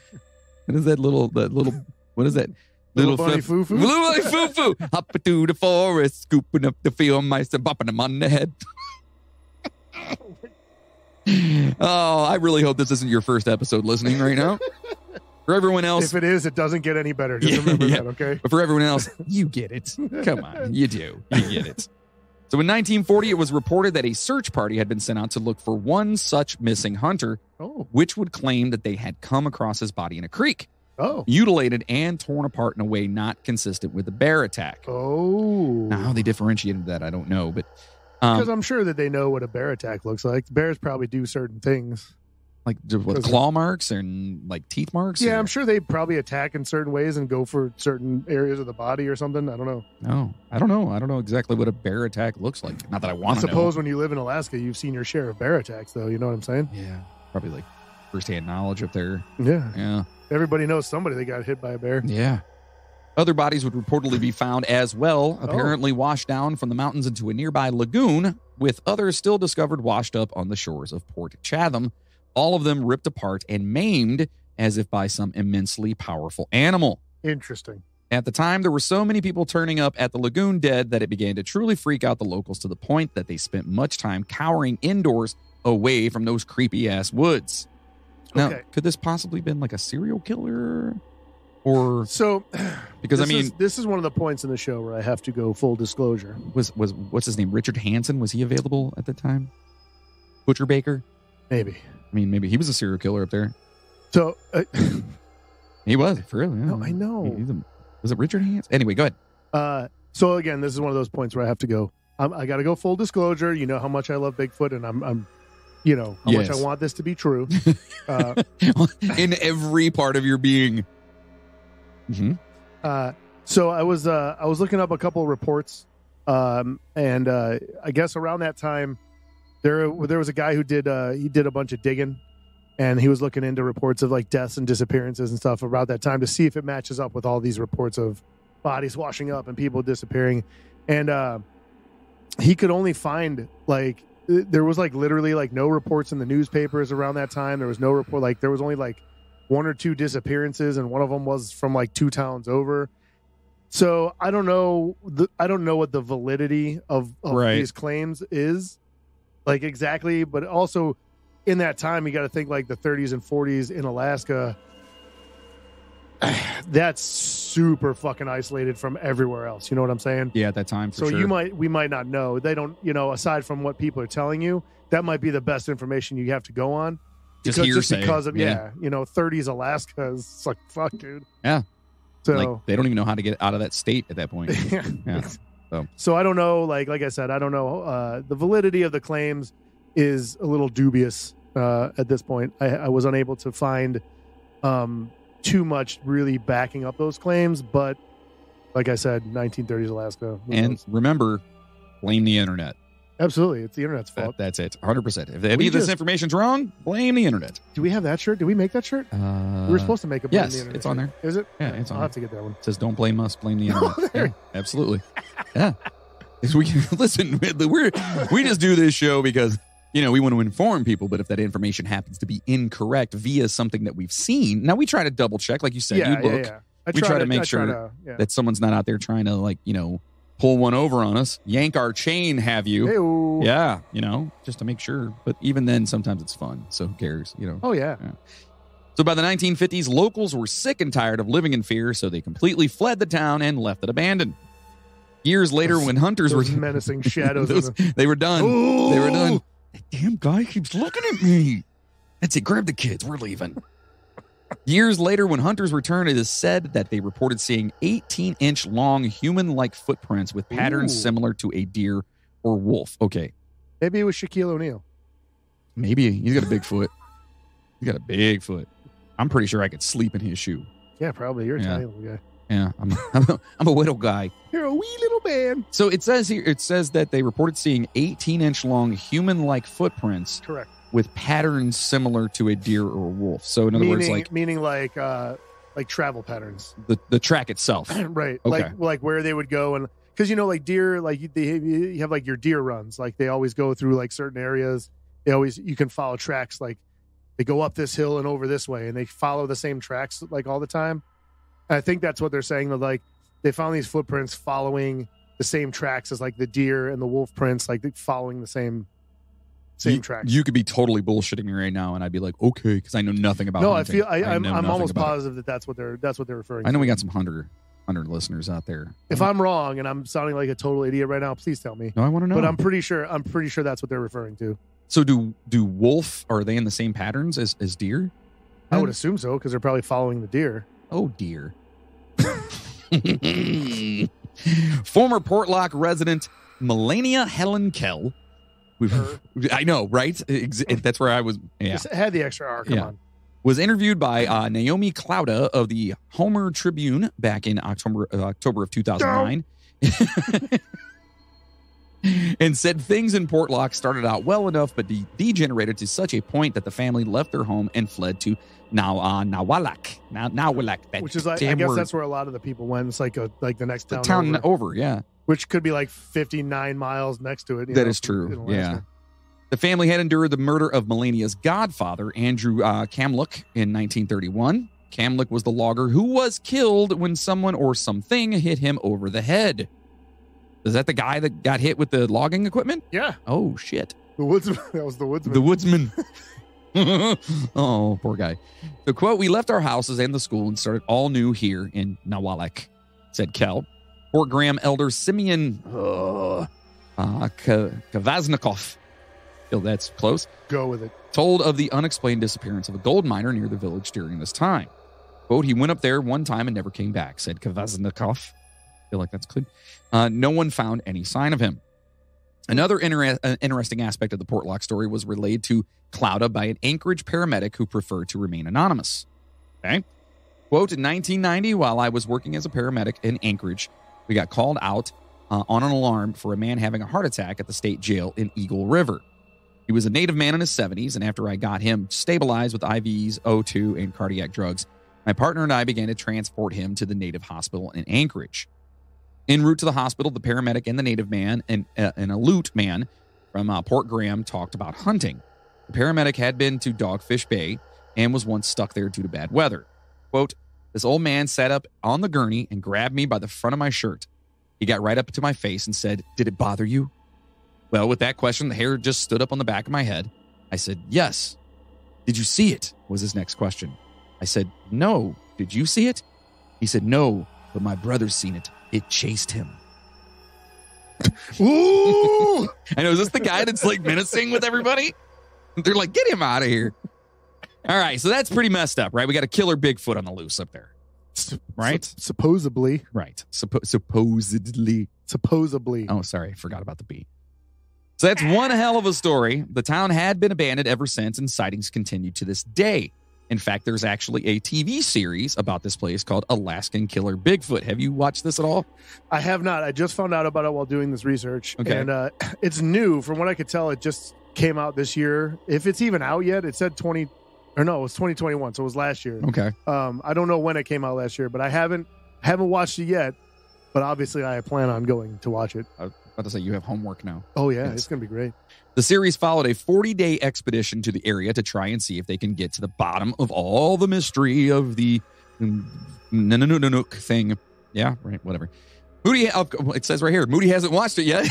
What is that little, that little, what is that? Little, Little bunny foo-foo. Little bunny foo-foo. Hopping through the forest, scooping up the field mice and bopping them on the head. Oh, I really hope this isn't your first episode listening right now. For everyone else. If it is, it doesn't get any better. Just yeah, remember yeah. that, okay? But for everyone else, you get it. Come on, you do. You get it. So in nineteen forty, it was reported that a search party had been sent out to look for one such missing hunter, oh. which would claim that they had come across his body in a creek. Oh. Mutilated and torn apart in a way not consistent with the bear attack. Oh. Now, how they differentiated that, I don't know, but... Because um, I'm sure that they know what a bear attack looks like. Bears probably do certain things. Like with claw marks and like teeth marks? Yeah, or? I'm sure they probably attack in certain ways and go for certain areas of the body or something. I don't know. No, I don't know. I don't know exactly what a bear attack looks like. Not that I want to know. I suppose when you live in Alaska, you've seen your share of bear attacks, though. You know what I'm saying? Yeah. Probably like firsthand knowledge up there. Yeah. Yeah. Everybody knows somebody that got hit by a bear. Yeah. Other bodies would reportedly be found as well, apparently oh. washed down from the mountains into a nearby lagoon, with others still discovered washed up on the shores of Port Chatham, all of them ripped apart and maimed as if by some immensely powerful animal. Interesting. At the time, there were so many people turning up at the lagoon dead that it began to truly freak out the locals to the point that they spent much time cowering indoors away from those creepy-ass woods. Now, okay. could this possibly have been like a serial killer? Or so, because I mean, is, this is one of the points in the show where I have to go full disclosure. Was was what's his name? Richard Hansen, was he available at the time? Butcher Baker, maybe. I mean, maybe he was a serial killer up there. So uh, he was for real. Yeah. No, I know. He, a, was it Richard Hansen? Anyway, go ahead. Uh, so again, this is one of those points where I have to go. I'm, I got to go full disclosure. You know how much I love Bigfoot, and I'm. I'm You know, how yes. much I want this to be true. Uh, in every part of your being. Mm-hmm. Uh, so I was uh, I was looking up a couple of reports. Um, and uh, I guess around that time, there there was a guy who did uh, he did a bunch of digging. And he was looking into reports of like deaths and disappearances and stuff around that time to see if it matches up with all these reports of bodies washing up and people disappearing. And uh, he could only find like... There was like literally like no reports in the newspapers around that time. There was no report. Like there was only like one or two disappearances, and one of them was from like two towns over. So I don't know. The, I don't know what the validity of, of right. these claims is, like exactly. But also, in that time, you got to think like the thirties and forties in Alaska. That's super fucking isolated from everywhere else. You know what I'm saying? Yeah, at that time, for so sure. you might, we might not know. They don't, you know, aside from what people are telling you, that might be the best information you have to go on. Just because, hearsay. Just because of yeah. yeah, you know, thirties Alaska is like fuck, dude. Yeah. So like, they don't even know how to get out of that state at that point. yeah. yeah. So. so I don't know. Like, like I said, I don't know. Uh, the validity of the claims is a little dubious uh, at this point. I, I was unable to find. Um, too much really backing up those claims, but like I said, nineteen thirties Alaska. And knows? Remember, blame the internet. Absolutely. It's the internet's fault. That, that's it. one hundred percent. If any of this information's wrong, blame the internet. Do we have that shirt? Did we make that shirt? Uh, we were supposed to make a blame yes, the internet. Yes, it's on there. Is it? Yeah, it's on I'll there. Have to get that one. It says, don't blame us, blame the internet. Oh, yeah, absolutely. yeah. We can, listen, we're, we just do this show because, you know, we want to inform people, but if that information happens to be incorrect via something that we've seen, now we try to double check, like you said, yeah, you look, yeah, yeah. we try to, to make try sure to, yeah. that someone's not out there trying to, like, you know, pull one over on us, yank our chain, have you? Hey-o. Yeah, you know, just to make sure. But even then, sometimes it's fun, so who cares, you know? Oh, yeah. yeah. So by the nineteen fifties, locals were sick and tired of living in fear, so they completely fled the town and left it abandoned. Years later, those, when hunters were... menacing shadows. those, the... They were done. Ooh! They were done. That damn guy keeps looking at me. That's it. Grab the kids. We're leaving. Years later, when hunters returned, it is said that they reported seeing eighteen-inch long human-like footprints with patterns Ooh. Similar to a deer or wolf. Okay. Maybe it was Shaquille O'Neal. Maybe. He's got a big foot. He's got a big foot. I'm pretty sure I could sleep in his shoe. Yeah, probably. You're a yeah. tiny little guy. Yeah, I'm I'm a, I'm a little guy. You're a wee little man. So it says here, it says that they reported seeing eighteen-inch long human-like footprints, correct, with patterns similar to a deer or a wolf. So in other meaning, words, like meaning like uh, like travel patterns, the the track itself, right? Okay. Like like where they would go, and because you know, like deer, like they you have like your deer runs, like they always go through like certain areas. They always you can follow tracks, like they go up this hill and over this way, and they follow the same tracks like all the time. I think that's what they're saying. That like they found these footprints following the same tracks as like the deer and the wolf prints, like following the same same you, tracks. You could be totally bullshitting me right now, and I'd be like, okay, because I know nothing about. No, hunting. I feel I, I I'm, I'm almost positive it. that that's what they're that's what they're referring. I know to. We got some hunter hunter listeners out there. If I'm wrong and I'm sounding like a total idiot right now, please tell me. No, I want to know. But I'm pretty sure I'm pretty sure that's what they're referring to. So do do wolf? Are they in the same patterns as as deer? I would assume so because they're probably following the deer. Oh, dear. Former Portlock resident Melania Helen Kell. Her. I know, right? That's where I was. Yeah. Just had the extra hour. Come yeah. on. Was interviewed by uh, Naomi Clouda of the Homer Tribune back in October, uh, October of two thousand nine. And said things in Portlock started out well enough, but de degenerated to such a point that the family left their home and fled to now uh, Nanwalek, now Nanwalek, which is like, I guess word. That's where a lot of the people went. It's like a like the next town, the town over. over, yeah, which could be like fifty-nine miles next to it. You that know, is true. Yeah, the family had endured the murder of Melania's godfather, Andrew uh, Kamluck, in nineteen thirty-one. Kamluck was the logger who was killed when someone or something hit him over the head. Is that the guy that got hit with the logging equipment? Yeah. Oh, shit. The woodsman. That was the woodsman. The woodsman. Oh, poor guy. The quote, "We left our houses and the school and started all new here in Nanwalek," said Kell. Fort Graham elder Simeon uh, uh, Kvasnikov. Oh, that's close. Go with it. Told of the unexplained disappearance of a gold miner near the village during this time. Quote, "He went up there one time and never came back," said Kvasnikov. Feel like that's good. Uh, no one found any sign of him. Another inter uh, interesting aspect of the Portlock story was relayed to Clouda by an Anchorage paramedic who preferred to remain anonymous. Okay. Quote, "In nineteen ninety, while I was working as a paramedic in Anchorage, we got called out uh, on an alarm for a man having a heart attack at the state jail in Eagle River. He was a native man in his seventies, and after I got him stabilized with I Vs, O two, and cardiac drugs, my partner and I began to transport him to the native hospital in Anchorage. En route to the hospital, the paramedic and the native man and uh, an Aleut man from uh, Port Graham talked about hunting. The paramedic had been to Dogfish Bay and was once stuck there due to bad weather. Quote, "This old man sat up on the gurney and grabbed me by the front of my shirt. He got right up to my face and said, 'Did it bother you?' Well, with that question, the hair just stood up on the back of my head. I said, 'Yes.' 'Did you see it?' was his next question. I said, 'No. Did you see it?' He said, 'No, but my brother's seen it. It chased him.'" Ooh! I know, is this the guy that's like menacing with everybody? They're like, get him out of here. All right, so that's pretty messed up, right? We got a killer Bigfoot on the loose up there, right? S supposedly. Right. Supp supposedly. Supposedly. Oh, sorry, I forgot about the B. So that's one hell of a story. The town had been abandoned ever since, and sightings continue to this day. In fact, there's actually a T V series about this place called Alaskan Killer Bigfoot. Have you watched this at all? I have not. I just found out about it while doing this research. Okay. And uh, it's new. From what I could tell, it just came out this year. If it's even out yet, it said twenty or no, it was twenty twenty-one. So it was last year. Okay. Um, I don't know when it came out last year, but I haven't haven't watched it yet. But obviously, I plan on going to watch it. I was about to say, you have homework now. Oh, yeah. Yes. It's going to be great. The series followed a forty-day expedition to the area to try and see if they can get to the bottom of all the mystery of the Nantiinaq thing. Yeah, right, whatever. Moody, oh, it says right here, Moody hasn't watched it yet.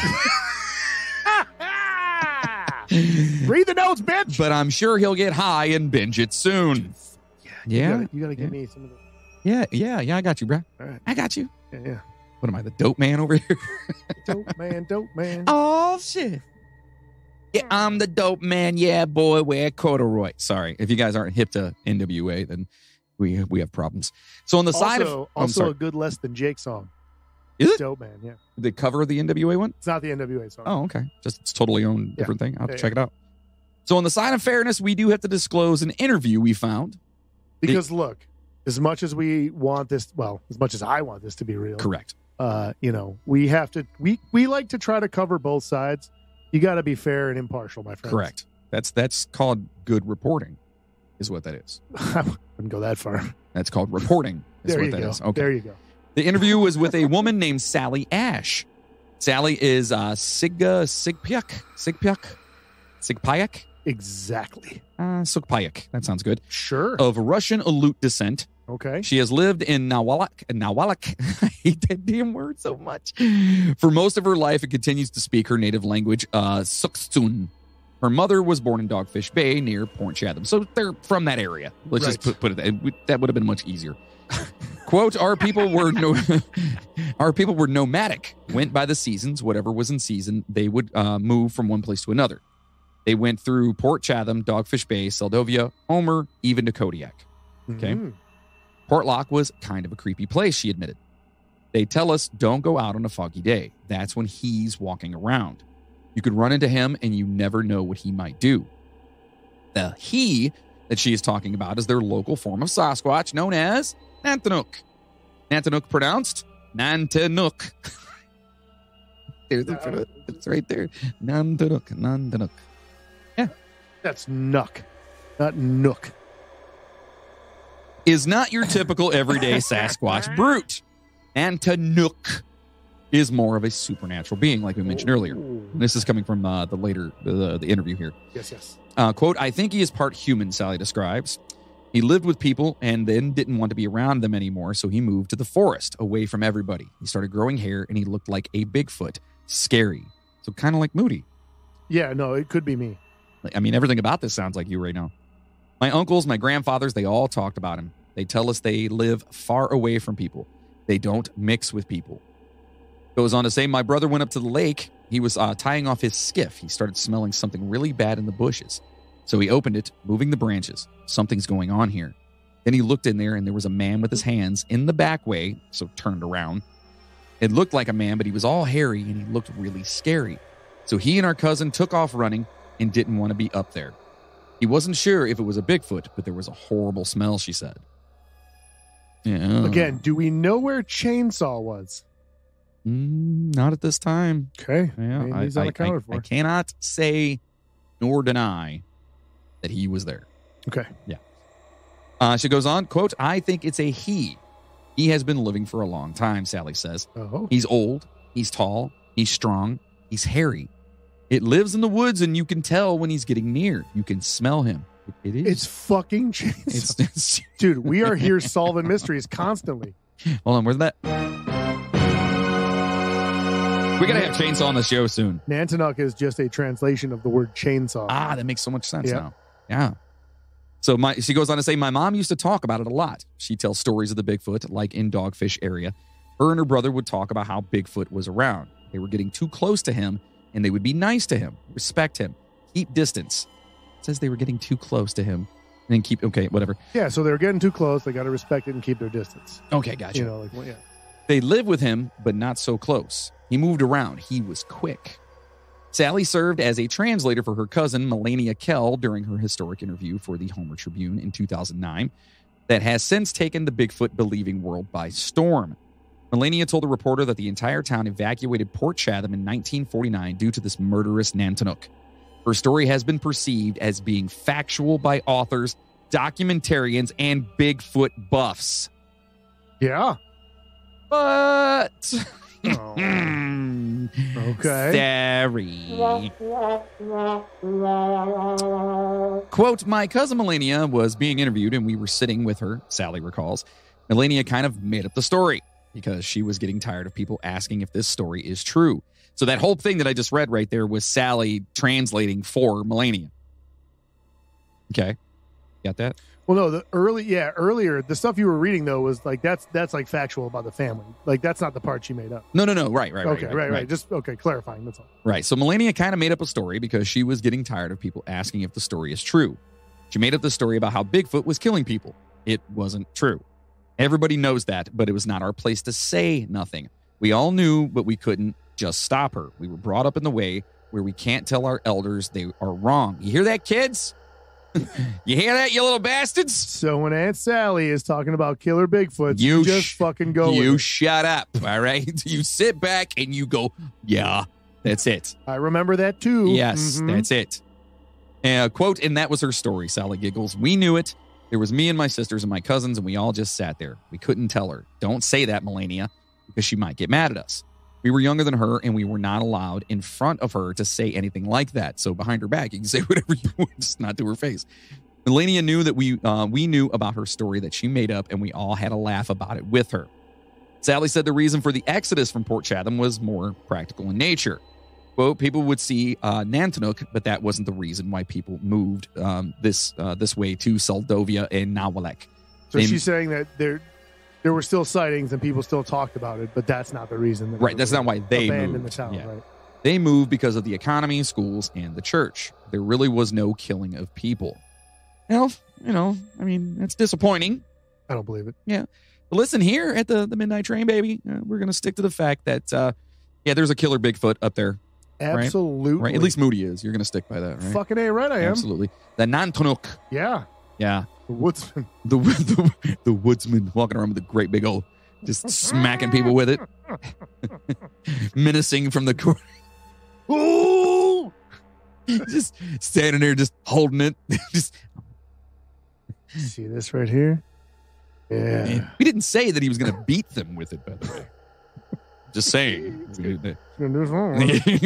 Read the notes, bitch. But I'm sure he'll get high and binge it soon. Yeah. Yeah. You got to give yeah. me some of the... Yeah, yeah, yeah, I got you, bro. All right. I got you. Yeah, yeah. What am I, the dope man over here? Dope man, dope man. Oh, shit. Yeah, I'm the dope man. Yeah, boy, wear corduroy. Sorry, if you guys aren't hip to N W A, then we we have problems. So on the also, side of... Oh, also a good Less Than Jake song. Is it? Dope man, yeah. The cover of the N W A one? It's not the N W A song. Oh, okay. Just it's totally own different yeah. thing. I'll have to yeah, check yeah. it out. So on the side of fairness, we do have to disclose an interview we found. Because the, look, as much as we want this... Well, as much as I want this to be real. Correct. Uh, you know, we have to, we, we like to try to cover both sides. You got to be fair and impartial, my friend. Correct. That's, that's called good reporting is what that is. I wouldn't go that far. That's called reporting. Is there what you that go. Is. Okay. There you go. The interview was with a woman named Sally Ash. Sally is, uh, Sigga Sigpiak, Sigpiak, Sigpiak. Exactly. Uh, Sigpiak. That sounds good. Sure. Of Russian Aleut descent. Okay. She has lived in Nanwalek, Nanwalek. I hate that damn word so much. For most of her life, and continues to speak her native language, uh, Sukhtsun. Her mother was born in Dogfish Bay near Port Chatham. So they're from that area. Let's right. just put, put it that. That would have been much easier. Quote, our people were no, our people were nomadic, went by the seasons. Whatever was in season, they would uh, move from one place to another. They went through Port Chatham, Dogfish Bay, Seldovia, Homer, even to Kodiak. Okay. Mm-hmm. Portlock was kind of a creepy place, she admitted. They tell us don't go out on a foggy day. That's when he's walking around. You could run into him and you never know what he might do. The he that she is talking about is their local form of Sasquatch known as Nantiinaq. Nantiinaq pronounced Nantiinaq. It's right there. Nantiinaq, Nantiinaq. Yeah. That's Nuck, not Nook. Is not your typical everyday Sasquatch brute. Nantiinaq is more of a supernatural being, like we mentioned earlier. And this is coming from uh, the later uh, the interview here. Yes, yes. Uh, quote, I think he is part human, Sally describes. He lived with people and then didn't want to be around them anymore, so he moved to the forest, away from everybody. He started growing hair, and he looked like a Bigfoot. Scary. So kind of like Moody. Yeah, no, it could be me. I mean, everything about this sounds like you right now. My uncles, my grandfathers, they all talked about him. They tell us they live far away from people. They don't mix with people. Goes on to say, my brother went up to the lake. He was uh, tying off his skiff. He started smelling something really bad in the bushes. So he opened it, moving the branches. Something's going on here. Then he looked in there, and there was a man with his hands in the back way, so turned around. It looked like a man, but he was all hairy, and he looked really scary. So he and our cousin took off running and didn't want to be up there. He wasn't sure if it was a Bigfoot, but there was a horrible smell, she said. Yeah. Again, do we know where Chainsaw was? Mm, not at this time. Okay. Yeah, I, I, I, I, I cannot say nor deny that he was there. Okay. Yeah. Uh, she goes on, quote, I think it's a he. He has been living for a long time, Sally says. Oh. He's old. He's tall. He's strong. He's hairy. It lives in the woods, and you can tell when he's getting near. You can smell him. It is. It's fucking Chainsaw. It's, it's, Dude, we are here solving mysteries constantly. Hold on, where's that? We got to have Chainsaw on the show soon. Nantiinaq is just a translation of the word chainsaw. Ah, that makes so much sense yep. now. Yeah. So my, she goes on to say, my mom used to talk about it a lot. She tells stories of the Bigfoot, like in Dogfish area. Her and her brother would talk about how Bigfoot was around. They were getting too close to him, and they would be nice to him, respect him, keep distance. It says they were getting too close to him and then keep, okay, whatever. Yeah, so they were getting too close. They got to respect it and keep their distance. Okay, gotcha. You know, like, well, yeah. They lived with him, but not so close. He moved around. He was quick. Sally served as a translator for her cousin, Melania Kell, during her historic interview for the Homer Tribune in two thousand nine that has since taken the Bigfoot-believing world by storm. Melania told the reporter that the entire town evacuated Port Chatham in nineteen forty-nine due to this murderous Nantiinaq. Her story has been perceived as being factual by authors, documentarians, and Bigfoot buffs. Yeah. But... Oh. Okay. Sorry. Quote, my cousin Melania was being interviewed and we were sitting with her, Sally recalls. Melania kind of made up the story because she was getting tired of people asking if this story is true. So that whole thing that I just read right there was Sally translating for Melania. Okay. Got that? Well, no, the early, yeah, earlier, the stuff you were reading, though, was like, that's that's like factual about the family. Like, that's not the part she made up. No, no, no. Right, right, okay, right. Okay, right, right, right. Just, okay, clarifying. That's all. Right. So Melania kind of made up a story because she was getting tired of people asking if the story is true. She made up the story about how Bigfoot was killing people. It wasn't true. Everybody knows that, but it was not our place to say nothing. We all knew, but we couldn't just stop her. We were brought up in the way where we can't tell our elders they are wrong. You hear that, kids? You hear that, you little bastards? So when Aunt Sally is talking about killer Bigfoots, you just fucking go. You with shut it. Up, all right? You sit back and you go, yeah, that's it. I remember that too. Yes, mm-hmm. That's it. Uh, quote, and that was her story, Sally giggles. We knew it. There was me and my sisters and my cousins, and we all just sat there. We couldn't tell her. Don't say that, Melania, because she might get mad at us. We were younger than her, and we were not allowed in front of her to say anything like that. So behind her back, you can say whatever you want, just not to her face. Melania knew that we uh, we knew about her story that she made up, and we all had a laugh about it with her. Sally said the reason for the exodus from Port Chatham was more practical in nature. Quote, people would see uh, Nantiinaq, but that wasn't the reason why people moved um, this uh, this way to Seldovia and Nanwalek. So they, she's saying that they're... There were still sightings and people still talked about it, but that's not the reason. That right. That's not why they moved. The town, yeah. Right? They moved because of the economy, schools, and the church. There really was no killing of people. Well, you know, I mean, that's disappointing. I don't believe it. Yeah. But listen, here at the, the Midnight Train, baby, uh, we're going to stick to the fact that, uh, yeah, there's a killer Bigfoot up there. Absolutely. Right? Right? At least Moody is. You're going to stick by that, right? Fucking A, right I am. Absolutely. The Nantiinaq. Yeah. Yeah. The woodsman. The, the, the woodsman walking around with a great big old, just smacking people with it. Menacing from the corner. Ooh! Just standing there, just holding it. Just see this right here? Yeah. Man, we didn't say that he was going to beat them with it, by the way. Just saying. We,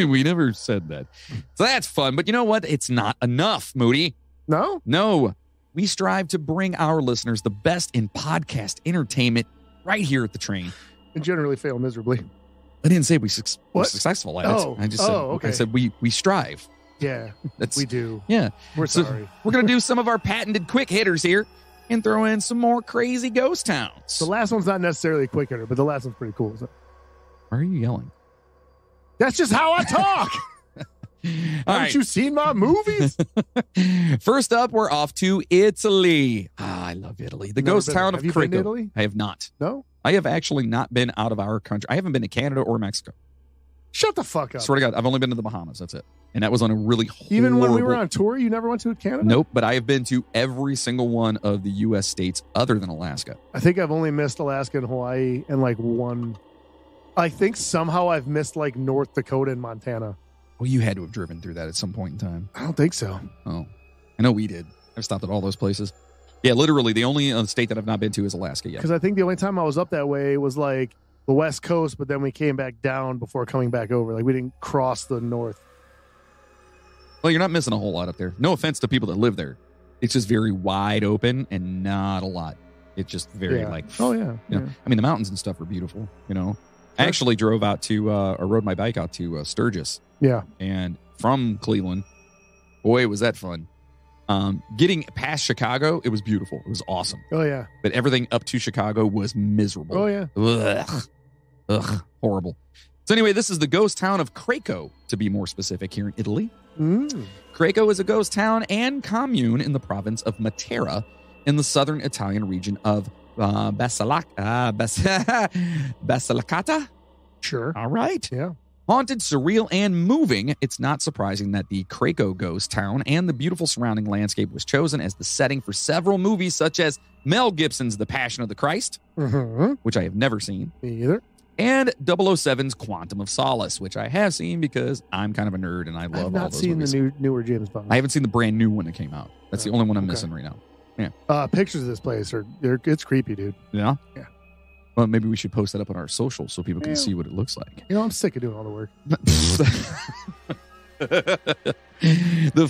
we never said that. So that's fun. But you know what? It's not enough, Moody. No? No. We strive to bring our listeners the best in podcast entertainment right here at the train. And generally fail miserably. I didn't say we su- were successful at it. Oh, I just said, oh, okay. I said we, we strive. Yeah, That's, we do. Yeah. We're so sorry. We're going to do some of our patented quick hitters here and throw in some more crazy ghost towns. The last one's not necessarily a quick hitter, but the last one's pretty cool. So. Why are you yelling? That's just how I talk. Haven't right. you seen my movies? First up, we're off to Italy. Ah, I love Italy. The Never ghost town there. of Have Craco. You been to Italy? I have not. No? I have actually not been out of our country. I haven't been to Canada or Mexico. Shut the fuck up. Swear to God, I've only been to the Bahamas. That's it. And that was on a really horrible... Even when we were on tour, you never went to Canada? Nope, but I have been to every single one of the U S states other than Alaska. I think I've only missed Alaska and Hawaii and like one... I think somehow I've missed like North Dakota and Montana. Well, you had to have driven through that at some point in time. I don't think so. Oh, I know we did. I've stopped at all those places. Yeah, literally, the only uh, state that I've not been to is Alaska yet. Because I think the only time I was up that way was, like, the West Coast, but then we came back down before coming back over. Like, we didn't cross the north. Well, you're not missing a whole lot up there. No offense to people that live there. It's just very wide open and not a lot. It's just very, yeah. like... Oh, yeah. You know? yeah. I mean, the mountains and stuff are beautiful, you know? Sure. I actually drove out to, uh, or rode my bike out to uh, Sturgis. Yeah. And from Cleveland, boy, was that fun. Um, getting past Chicago, it was beautiful. It was awesome. Oh, yeah. But everything up to Chicago was miserable. Oh, yeah. Ugh. Ugh. Horrible. So anyway, this is the ghost town of Craco, to be more specific, here in Italy. Mm. Craco is a ghost town and commune in the province of Matera in the southern Italian region of uh, Basilac- uh, Bas- Basilicata. Sure. All right. Yeah. Haunted, surreal, and moving, it's not surprising that the Craco ghost town and the beautiful surrounding landscape was chosen as the setting for several movies such as Mel Gibson's The Passion of the Christ, mm-hmm. which I have never seen. Me either. And double oh seven's Quantum of Solace, which I have seen because I'm kind of a nerd and I love all those movies. I've not seen movies. the new, newer James Bond. I haven't seen the brand new one that came out. That's oh, the only one I'm okay. missing right now. Yeah. Uh, pictures of this place, are they're, it's creepy, dude. Yeah? Yeah. Well, maybe we should post that up on our socials so people can yeah. see what it looks like. You know, I'm sick of doing all the work. The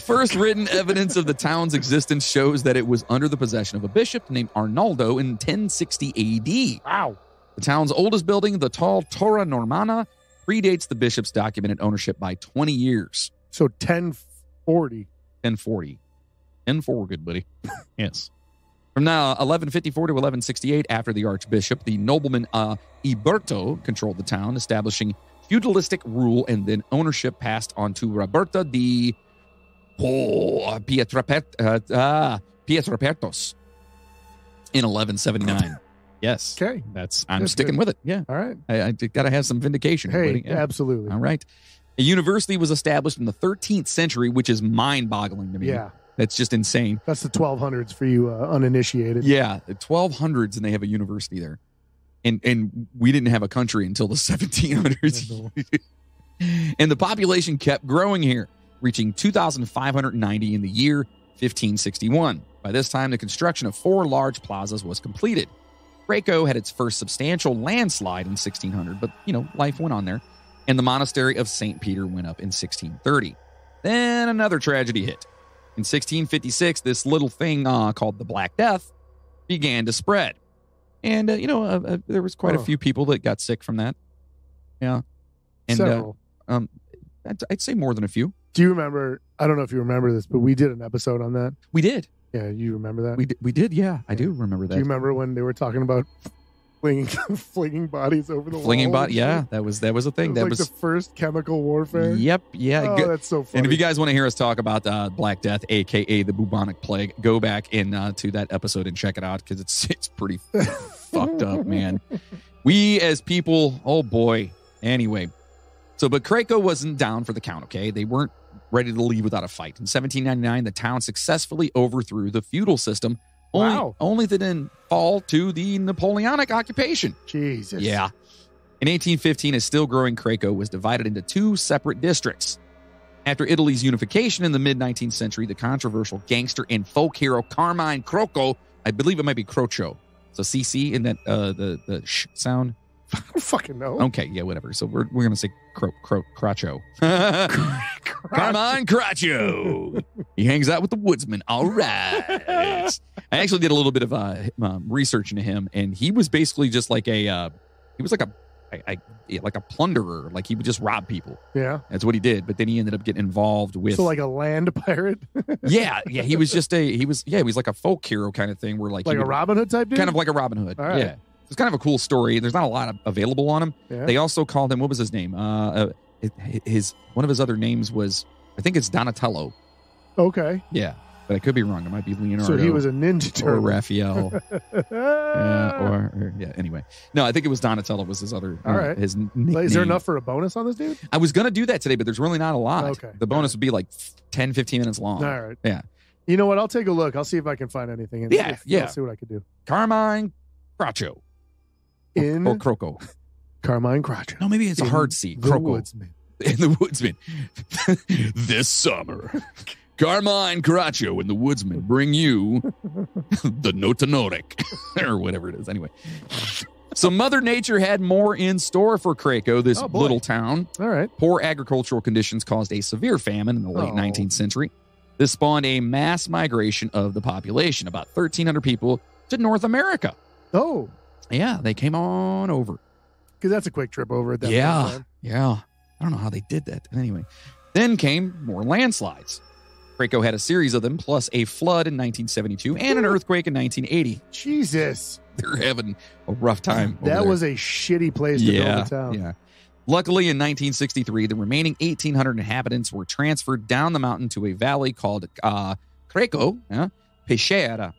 first written evidence of the town's existence shows that it was under the possession of a bishop named Arnaldo in ten sixty A D. Wow. The town's oldest building, the tall Torre Normanna, predates the bishop's documented ownership by twenty years. So ten forty. ten forty. ten forty, good buddy. Yes. From now, eleven fifty-four to eleven sixty-eight, after the archbishop, the nobleman uh, Iberto controlled the town, establishing feudalistic rule, and then ownership passed on to Roberta di oh, Pietrapertos uh, in eleven seventy-nine. Yes. Okay. That's, I'm That's sticking good. with it. Yeah. All right. I, I got to have some vindication. Hey, yeah. Absolutely. All right. A university was established in the thirteenth century, which is mind-boggling to me. Yeah. That's just insane. That's the twelve hundreds for you uh, uninitiated. Yeah, the twelve hundreds, and they have a university there. And and we didn't have a country until the seventeen hundreds. And the population kept growing here, reaching two thousand five hundred ninety in the year fifteen sixty-one. By this time, the construction of four large plazas was completed. Craco had its first substantial landslide in sixteen hundred, but, you know, life went on there. And the monastery of Saint Peter went up in sixteen thirty. Then another tragedy hit. In sixteen fifty-six, this little thing uh, called the Black Death began to spread. And, uh, you know, uh, uh, there was quite oh. a few people that got sick from that. Yeah. And Several. Uh, um, I'd, I'd say more than a few. Do you remember? I don't know if you remember this, but we did an episode on that. We did. Yeah, you remember that? We did, we did yeah, yeah. I do remember that. Do you remember when they were talking about flinging flinging bodies over the flinging body. Yeah, that was that was a thing. That was, that like was the first chemical warfare. Yep. Yeah. Oh, that's so funny. And if you guys want to hear us talk about uh, Black Death, aka the bubonic plague, go back in uh, to that episode and check it out because it's it's pretty fucked up, man. We as people, oh boy. Anyway, so but Craco wasn't down for the count. Okay, they weren't ready to leave without a fight. In seventeen ninety-nine, the town successfully overthrew the feudal system. Only, wow. only to then fall to the Napoleonic occupation. Jesus. Yeah. In eighteen fifteen, a still-growing Craco was divided into two separate districts. After Italy's unification in the mid-nineteenth century, the controversial gangster and folk hero Carmine Crocco, I believe it might be Croco, so C C in that uh, the the sh sound. I don't fucking know. Okay, yeah, whatever. So we're we're gonna say Cro Cro Crocco. Carmine Crocco. He hangs out with the woodsman. All right. I actually did a little bit of uh, um, research into him, and he was basically just like a, uh, he was like a, I, I, like a plunderer. Like he would just rob people. Yeah, that's what he did. But then he ended up getting involved with, so like a land pirate. yeah, yeah. He was just a, he was, yeah, he was like a folk hero kind of thing. Where like like a would, Robin Hood type dude, kind of like a Robin Hood. All right. Yeah. It's kind of a cool story. There's not a lot of, available on him. Yeah. They also called him, what was his name? Uh, his one of his other names was, I think it's Donatello. Okay. Yeah, but I could be wrong. It might be Leonardo. So he was a Ninja Turtle. Or Raphael. yeah, or, or yeah. Anyway, no, I think it was Donatello was his other. All uh, right. His nickname. Is there enough for a bonus on this dude? I was gonna do that today, but there's really not a lot. Okay. The bonus right. would be like ten, fifteen minutes long. All right. Yeah. You know what? I'll take a look. I'll see if I can find anything. And yeah. If, yeah. I'll see what I can do. Carmine Crocco. In or Crocco, Carmine Crocco. No, maybe it's a hard C. The Crocco. Woodsman. In the Woodsman. This summer, Carmine Crocco and the Woodsman bring you the Nantiinaq or whatever it is. Anyway, so Mother Nature had more in store for Craco, this oh, little town. All right. Poor agricultural conditions caused a severe famine in the late oh. nineteenth century. This spawned a mass migration of the population, about thirteen hundred people, to North America. Oh. Yeah, they came on over. Because that's a quick trip over at that yeah, point. Yeah. I don't know how they did that. Anyway, then came more landslides. Craco had a series of them, plus a flood in nineteen seventy-two and an earthquake in nineteen eighty. Jesus. They're having a rough time. That there. was a shitty place to yeah, build a town. Yeah. Luckily, in nineteen sixty-three, the remaining eighteen hundred inhabitants were transferred down the mountain to a valley called uh, Craco uh, Peshera.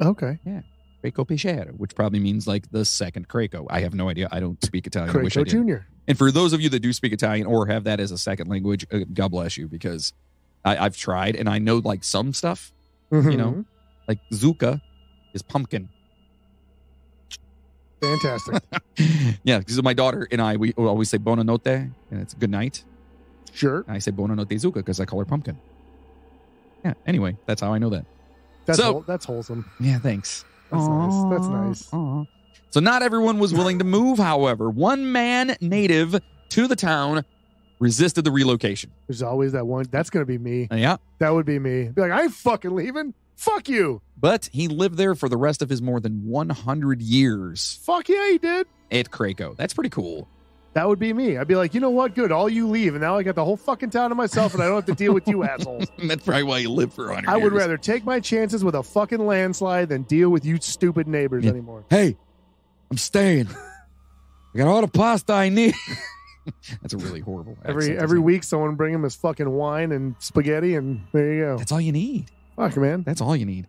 Okay. Yeah. Craco Peshera, which probably means like the second Craco. I have no idea. I don't speak Italian. Craco I wish I did. Junior And for those of you that do speak Italian or have that as a second language, uh, God bless you, because I, I've tried and I know like some stuff, mm-hmm. you know, like Zucca is pumpkin. Fantastic. yeah, because my daughter and I, we always say buona notte, and it's good night. Sure. And I say buona notte Zucca because I call her pumpkin. Yeah, anyway, that's how I know that. That's, so, whole, that's wholesome. Yeah, thanks. That's Aww. nice. That's nice. Aww. So not everyone was willing to move, however. One man native to the town resisted the relocation. There's always that one. That's going to be me. Yeah. That would be me. Be like, I ain't fucking leaving. Fuck you. But he lived there for the rest of his more than one hundred years. Fuck yeah, he did. At Craco. That's pretty cool. That would be me. I'd be like, you know what? Good. All you leave. And now I got the whole fucking town to myself and I don't have to deal with you assholes. That's probably why you live for one hundred I years. I would rather take my chances with a fucking landslide than deal with you stupid neighbors yeah. anymore. Hey, I'm staying. I got all the pasta I need. That's a really horrible accent, Every Every week, someone bring him his fucking wine and spaghetti and there you go. That's all you need. Fuck, man. That's all you need.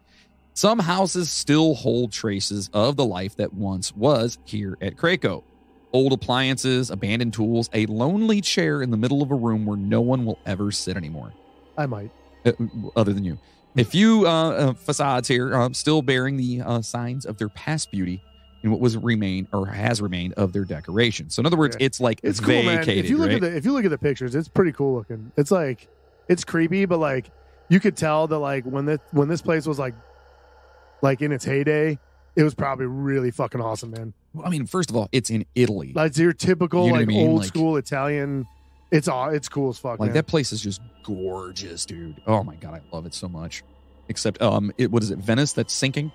Some houses still hold traces of the life that once was here at Craco. Old appliances, abandoned tools, a lonely chair in the middle of a room where no one will ever sit anymore. I might. Uh, other than you. A few uh, uh, facades here uh, still bearing the uh, signs of their past beauty and what was remained or has remained of their decoration. So in other words, yeah. it's like it's vacated, cool, man. If you look right? at the, if you look at the pictures, it's pretty cool looking. It's like, it's creepy, but like you could tell that like when, the, when this place was like, like in its heyday, it was probably really fucking awesome, man. I mean, first of all, it's in Italy. Like your typical, you know like I mean? old like, school Italian. It's all it's cool as fuck. Like man. That place is just gorgeous, dude. Oh my god, I love it so much. Except, um, it what is it? Venice that's sinking,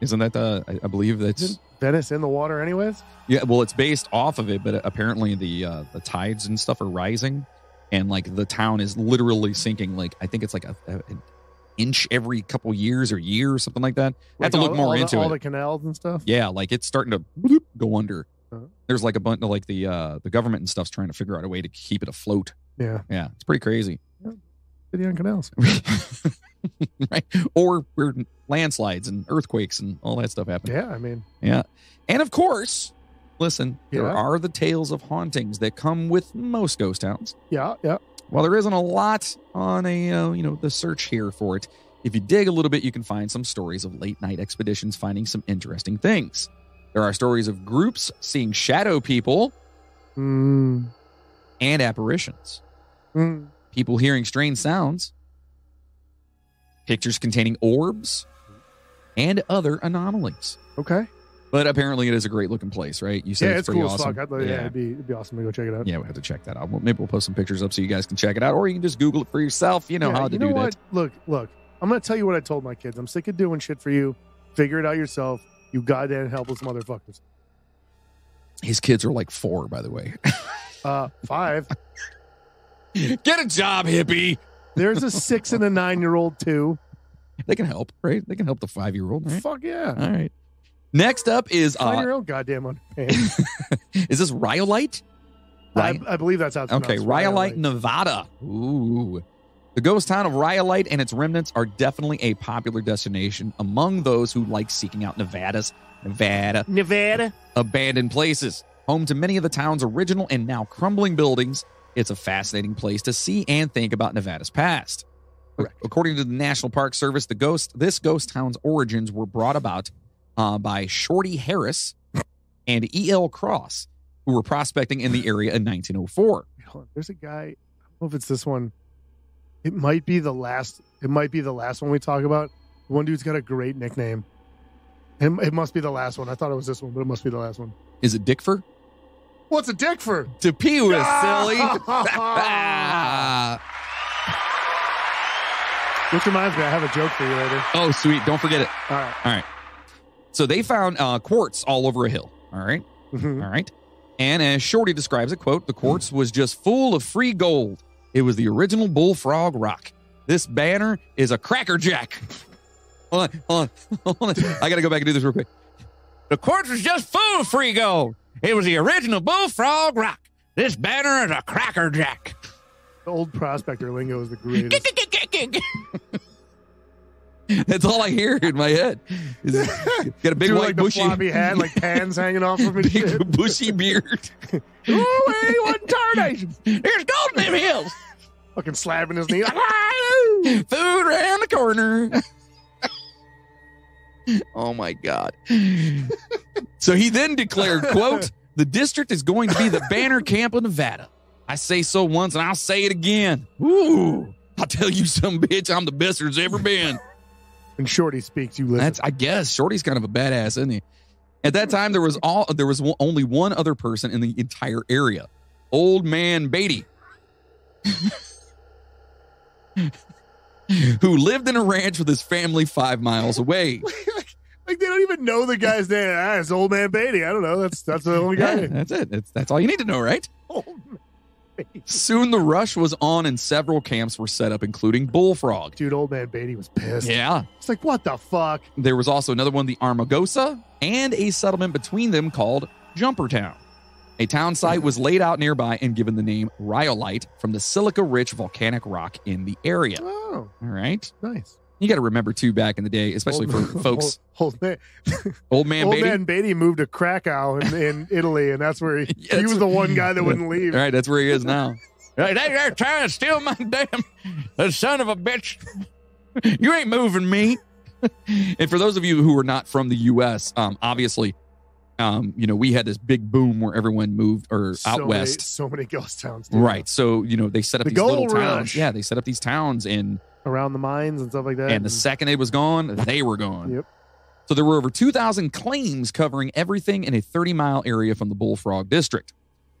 isn't that? Uh, I, I believe that's isn't Venice in the water, anyways. Yeah, well, it's based off of it, but apparently the uh, the tides and stuff are rising, and like the town is literally sinking. Like I think it's like a, a, a inch every couple years or year or something like that. Like I have to all, look more into the, it. All the canals and stuff? Yeah, like it's starting to bloop, go under. Uh-huh. There's like a bunch of like the uh, the government and stuff's trying to figure out a way to keep it afloat. Yeah. Yeah, it's pretty crazy. Yeah. City on canals. Right? Or where landslides and earthquakes and all that stuff happen. Yeah, I mean. Yeah. And of course, listen, yeah. there are the tales of hauntings that come with most ghost towns. Yeah, yeah. While there isn't a lot on a, uh, you know, the search here for it, if you dig a little bit, you can find some stories of late night expeditions finding some interesting things. There are stories of groups seeing shadow people mm. and apparitions, mm. people hearing strange sounds, pictures containing orbs, and other anomalies. Okay. But apparently it is a great-looking place, right? You said yeah, it's, it's pretty cool awesome. I'd love, yeah, yeah it'd, be, it'd be awesome to go check it out. Yeah, we'll have to check that out. Well, maybe we'll post some pictures up so you guys can check it out, or you can just Google it for yourself. You know yeah, how to you know do what? that. Look, look, I'm going to tell you what I told my kids. I'm sick of doing shit for you. Figure it out yourself, you goddamn helpless motherfuckers. His kids are like four, by the way. uh, Five. Get a job, hippie. There's a six and a nine-year-old, too. They can help, right? They can help the five-year-old, right? Fuck yeah. All right. Next up is uh, your own goddamn underpants. Is this Rhyolite? I, I believe that's how it's okay. Rhyolite, Rhyolite, Nevada. Ooh, the ghost town of Rhyolite and its remnants are definitely a popular destination among those who like seeking out Nevada's Nevada, Nevada abandoned places. Home to many of the town's original and now crumbling buildings, it's a fascinating place to see and think about Nevada's past. Correct. According to the National Park Service, the ghost this ghost town's origins were brought about. Uh, by Shorty Harris and E L Cross, who were prospecting in the area in nineteen oh four. There's a guy, I don't know if it's this one. It might be the last, it might be the last one we talk about. One dude's got a great nickname. It, it must be the last one. I thought it was this one, but it must be the last one. Is it Dickford? What's a Dickford? To pee with, silly. Which reminds me, I have a joke for you later. Oh, sweet. Don't forget it. All right. All right. So they found uh, quartz all over a hill, all right? Mm-hmm. All right? And as Shorty describes it, quote, the quartz was just full of free gold. It was the original Bullfrog rock. This banner is a crackerjack. Hold on, hold on, hold on. I got to go back and do this real quick. The quartz was just full of free gold. It was the original Bullfrog rock. This banner is a crackerjack. The old prospector lingo is the greatest. That's all I hear in my head. Is, got a big Dude, white like bushy floppy hat, like pans hanging off of it. Big shit. Bushy beard. Ooh, hey, what tarnation? There's gold in them hills. Fucking slapping his knee. Like, food around the corner. Oh my God. So he then declared, quote, the district is going to be the banner camp of Nevada. I say so once and I'll say it again. Ooh, I'll tell you some bitch, I'm the best there's ever been. When Shorty speaks, you listen. That's, I guess Shorty's kind of a badass, isn't he? At that time, there was all there was only one other person in the entire area, Old Man Beatty, who lived in a ranch with his family five miles away. like, like they don't even know the guy's name. Ah, it's Old Man Beatty. I don't know. That's that's the only guy. Yeah, that's it. That's, that's all you need to know, right? Old Man. Soon the rush was on and several camps were set up, including Bullfrog. Dude, Old Man Beatty was pissed. Yeah. It's like, what the fuck? There was also another one, the Armagosa, and a settlement between them called Jumpertown. A town site was laid out nearby and given the name Rhyolite from the silica-rich volcanic rock in the area. Oh. All right. Nice. You got to remember, too, back in the day, especially old, for folks. Old, old man, old man, old Beatty. man Beatty moved to Craco in, in Italy, and that's where he, yeah, he was the one guy that wouldn't leave. All right, that's where he is now. Right, they're trying to steal my damn the son of a bitch. You ain't moving me. And for those of you who are not from the U S, um, obviously, um, you know, we had this big boom where everyone moved or so out many, west. So many ghost towns. Dude. Right. So, you know, they set up the these little rush. towns. Yeah, they set up these towns in. Around the mines and stuff like that. And the second it was gone, they were gone. Yep. So there were over two thousand claims covering everything in a thirty-mile area from the Bullfrog District.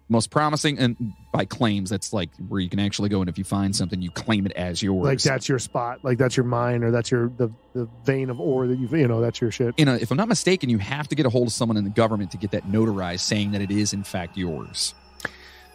Most promising, and by claims, that's like where you can actually go, and if you find something, you claim it as yours. Like that's your spot, like that's your mine, or that's your the, the vein of ore that you've, you know, that's your shit. You know, if I'm not mistaken, you have to get a hold of someone in the government to get that notarized, saying that it is in fact yours.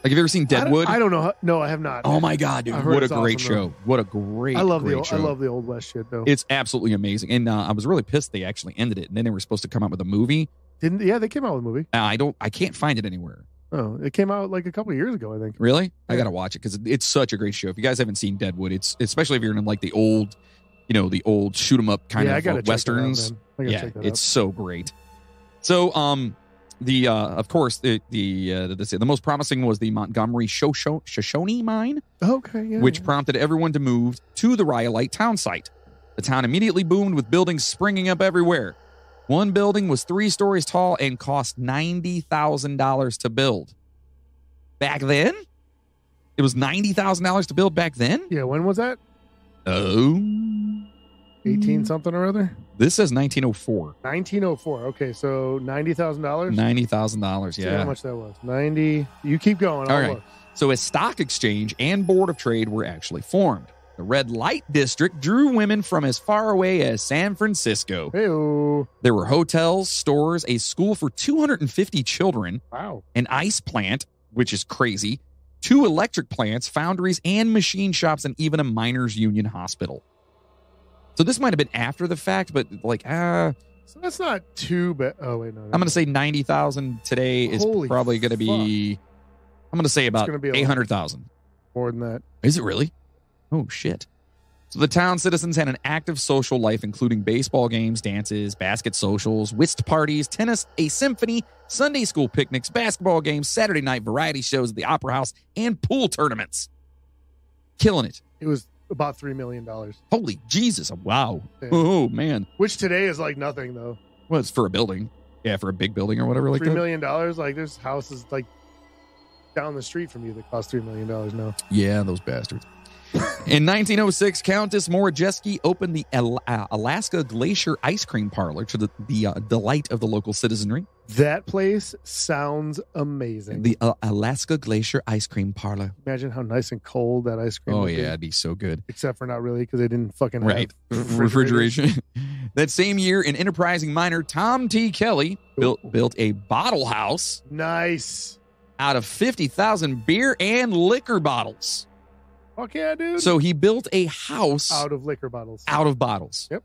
Like, have you ever seen Deadwood? I don't, I don't know. No, I have not. Oh my God, dude! What a great awesome, show! Though. What a great, I love great the old, show! I love the old west shit though. It's absolutely amazing, and uh, I was really pissed they actually ended it, and then they were supposed to come out with a movie. Didn't? Yeah, they came out with a movie. Uh, I don't. I can't find it anywhere. Oh, it came out like a couple of years ago, I think. Really? Yeah. I gotta watch it because it's such a great show. If you guys haven't seen Deadwood, it's especially if you're in like the old, you know, the old shoot 'em up kind yeah, of uh, westerns. Out, I yeah, it's out. So great. So, um, the uh, of course the the, uh, the the most promising was the Montgomery Shoshone mine. Okay. Yeah, which yeah. prompted everyone to move to the Rhyolite town site. The town immediately boomed with buildings springing up everywhere. One building was three stories tall and cost ninety thousand dollars to build. Back then? It was ninety thousand dollars to build back then? Yeah, when was that? Oh. eighteen something or other? This says nineteen oh four. nineteen oh four. Okay, so ninety thousand dollars? ninety thousand dollars, yeah. See how much that was. ninety. You keep going. All I'll right. Look. So a stock exchange and board of trade were actually formed. The Red Light District drew women from as far away as San Francisco. Hey-o. There were hotels, stores, a school for two hundred fifty children, wow, an ice plant, which is crazy, two electric plants, foundries, and machine shops, and even a miners' union hospital. So this might have been after the fact, but like, ah. Uh, so that's not too bad. Oh, wait, no. no I'm going to say ninety thousand today is probably going to be, I'm going to say about eight hundred thousand. More than that. Is it really? Oh, shit. So the town citizens had an active social life, including baseball games, dances, basket socials, whist parties, tennis, a symphony, Sunday school picnics, basketball games, Saturday night variety shows at the Opera House, and pool tournaments. Killing it. It was about three million dollars. Holy Jesus. Wow. Yeah. Oh, man. Which today is like nothing, though. Well, it's for a building. Yeah, for a big building or whatever like that. three million dollars? Like, there's houses like down the street from you that cost three million dollars now. Yeah, those bastards. In nineteen oh six, Countess Morajeski opened the Al- uh, Alaska Glacier Ice Cream Parlor to the, the uh, delight of the local citizenry. That place sounds amazing. The uh, Alaska Glacier Ice Cream Parlor. Imagine how nice and cold that ice cream oh, would yeah, be. Oh, yeah, it'd be so good. Except for not really, because they didn't fucking right. have refrigeration. refrigeration. That same year, an enterprising miner, Tom T. Kelly, built, built a bottle house. Nice. Out of fifty thousand beer and liquor bottles. Fuck yeah, dude. So he built a house. Out of liquor bottles. Out of bottles. Yep.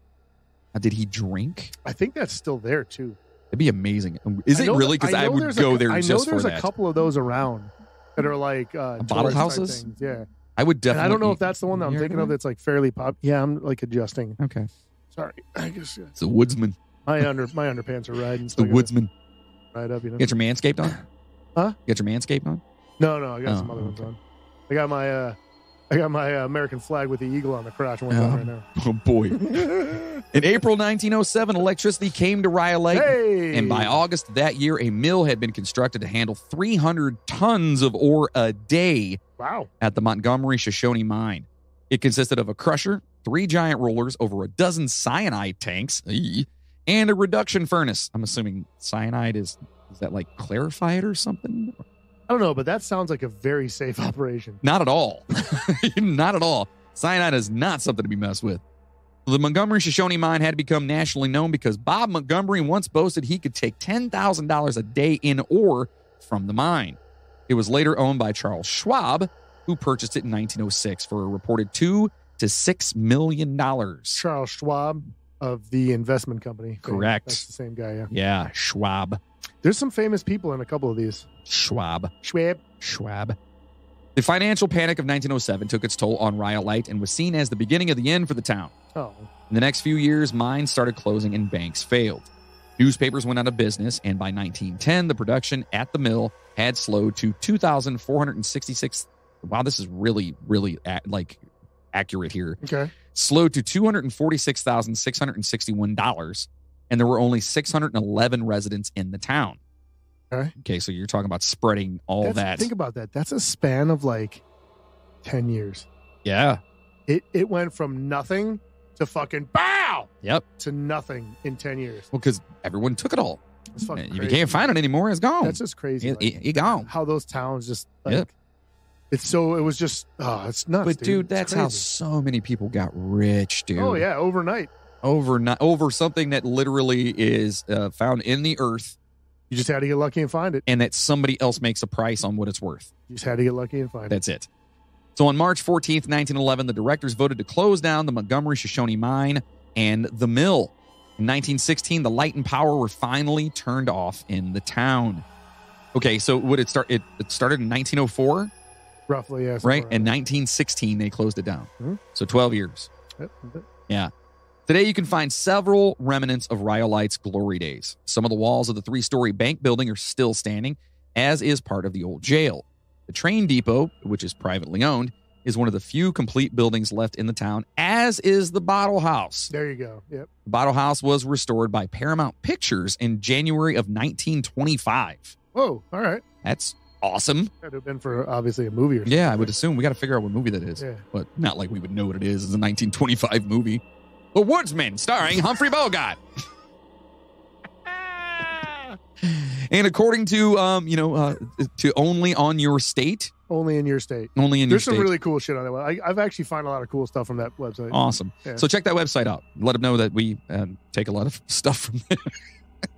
Now, did he drink? I think that's still there, too. That'd be amazing. Is I it really? Because I, I would go a, there I just for that. I know there's a couple of those around that are like... Uh, bottle houses? Things. Yeah. I would definitely... And I don't know if that's the one that I'm thinking of that's like fairly pop. Yeah, I'm like adjusting. Okay. Sorry. I guess... Yeah. It's the woodsman. My under my underpants are riding. It's the woodsman. Right up, you know. You got your manscaped on? Huh? You got your manscaped on? No, no. I got oh, some other okay. ones on. I got my... uh I got my uh, American flag with the eagle on the crotch one oh, right now. Oh, boy. In April nineteen oh seven, electricity came to Rhyolite. Hey! And by August that year, a mill had been constructed to handle three hundred tons of ore a day. Wow. At the Montgomery Shoshone mine. It consisted of a crusher, three giant rollers, over a dozen cyanide tanks, and a reduction furnace. I'm assuming cyanide is, is that like clarified or something? I don't know, but that sounds like a very safe operation. Not at all. Not at all. Cyanide is not something to be messed with. The Montgomery Shoshone mine had to become nationally known because Bob Montgomery once boasted he could take ten thousand dollars a day in ore from the mine. It was later owned by Charles Schwab, who purchased it in nineteen oh six for a reported two to six million dollars. Charles Schwab of the investment company. Correct. That's the same guy, yeah. Yeah, Schwab. There's some famous people in a couple of these. Schwab. Schwab. Schwab. The financial panic of nineteen oh seven took its toll on Rhyolite and was seen as the beginning of the end for the town. Oh. In the next few years, mines started closing and banks failed. Newspapers went out of business, and by nineteen ten, the production at the mill had slowed to two thousand four hundred sixty-six. Wow, this is really, really ac- like accurate here. Okay. Slowed to two hundred forty-six thousand six hundred sixty-one dollars. And there were only six hundred eleven residents in the town. Okay. Okay, so you're talking about spreading all That's, that. Think about that. That's a span of like ten years. Yeah. It it went from nothing to fucking bow. Yep. To nothing in ten years. Well, because everyone took it all. It's fucking crazy. If you can't find it anymore, it's gone. That's just crazy. It, like, it, it gone. How those towns just like. Yep. It's so, it was just, oh, it's nuts. But dude, dude that's how so many people got rich, dude. Oh, yeah. Overnight. Over, over something that literally is uh, found in the earth. You just had to get lucky and find it. And that somebody else makes a price on what it's worth. You just had to get lucky and find it. That's it. So on March fourteenth, nineteen eleven, the directors voted to close down the Montgomery Shoshone mine and the mill. In nineteen sixteen, the light and power were finally turned off in the town. Okay, so would it start? It, it started in nineteen oh four? Roughly, yes. Right? In nineteen sixteen, they closed it down. Mm-hmm. So twelve years. Yep. Yeah. Today, you can find several remnants of Rhyolite's glory days. Some of the walls of the three-story bank building are still standing, as is part of the old jail. The train depot, which is privately owned, is one of the few complete buildings left in the town, as is the Bottle House. There you go. Yep. The Bottle House was restored by Paramount Pictures in January of nineteen twenty-five. Whoa, all right. That's awesome. That would have been for, obviously, a movie or something. Yeah, I would assume. We got to figure out what movie that is. Yeah. But not like we would know what it is. It's a nineteen twenty-five movie. The Woodsman, starring Humphrey Bogart. And according to, um, you know, uh, to only on your state. Only in your state. Only in There's your state. There's some really cool shit on that website. I, I've actually found a lot of cool stuff from that website. Awesome. Yeah. So check that website out. Let them know that we um, take a lot of stuff from there.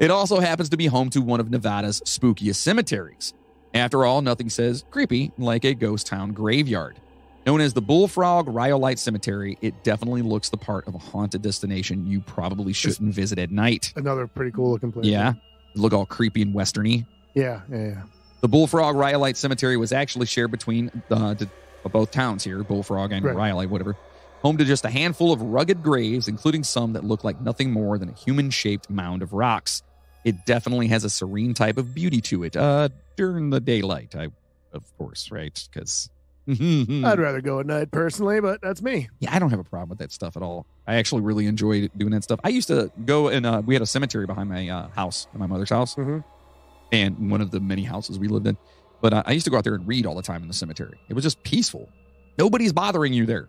It also happens to be home to one of Nevada's spookiest cemeteries. After all, nothing says creepy like a ghost town graveyard. Known as the Bullfrog Rhyolite Cemetery, it definitely looks the part of a haunted destination you probably shouldn't it's visit at night. Another pretty cool looking place. Yeah. Look all creepy and westerny. Yeah, yeah, yeah. The Bullfrog Rhyolite Cemetery was actually shared between uh, the, uh, both towns here, Bullfrog and right. Rhyolite, whatever. Home to just a handful of rugged graves, including some that look like nothing more than a human-shaped mound of rocks. It definitely has a serene type of beauty to it. Uh, during the daylight, I, of course, right? Because I'd rather go at night personally, but that's me. Yeah, I don't have a problem with that stuff at all. I actually really enjoy doing that stuff. I used to go and uh, we had a cemetery behind my uh, house, my mother's house, mm-hmm. and one of the many houses we lived in. But uh, I used to go out there and read all the time in the cemetery. It was just peaceful. Nobody's bothering you there.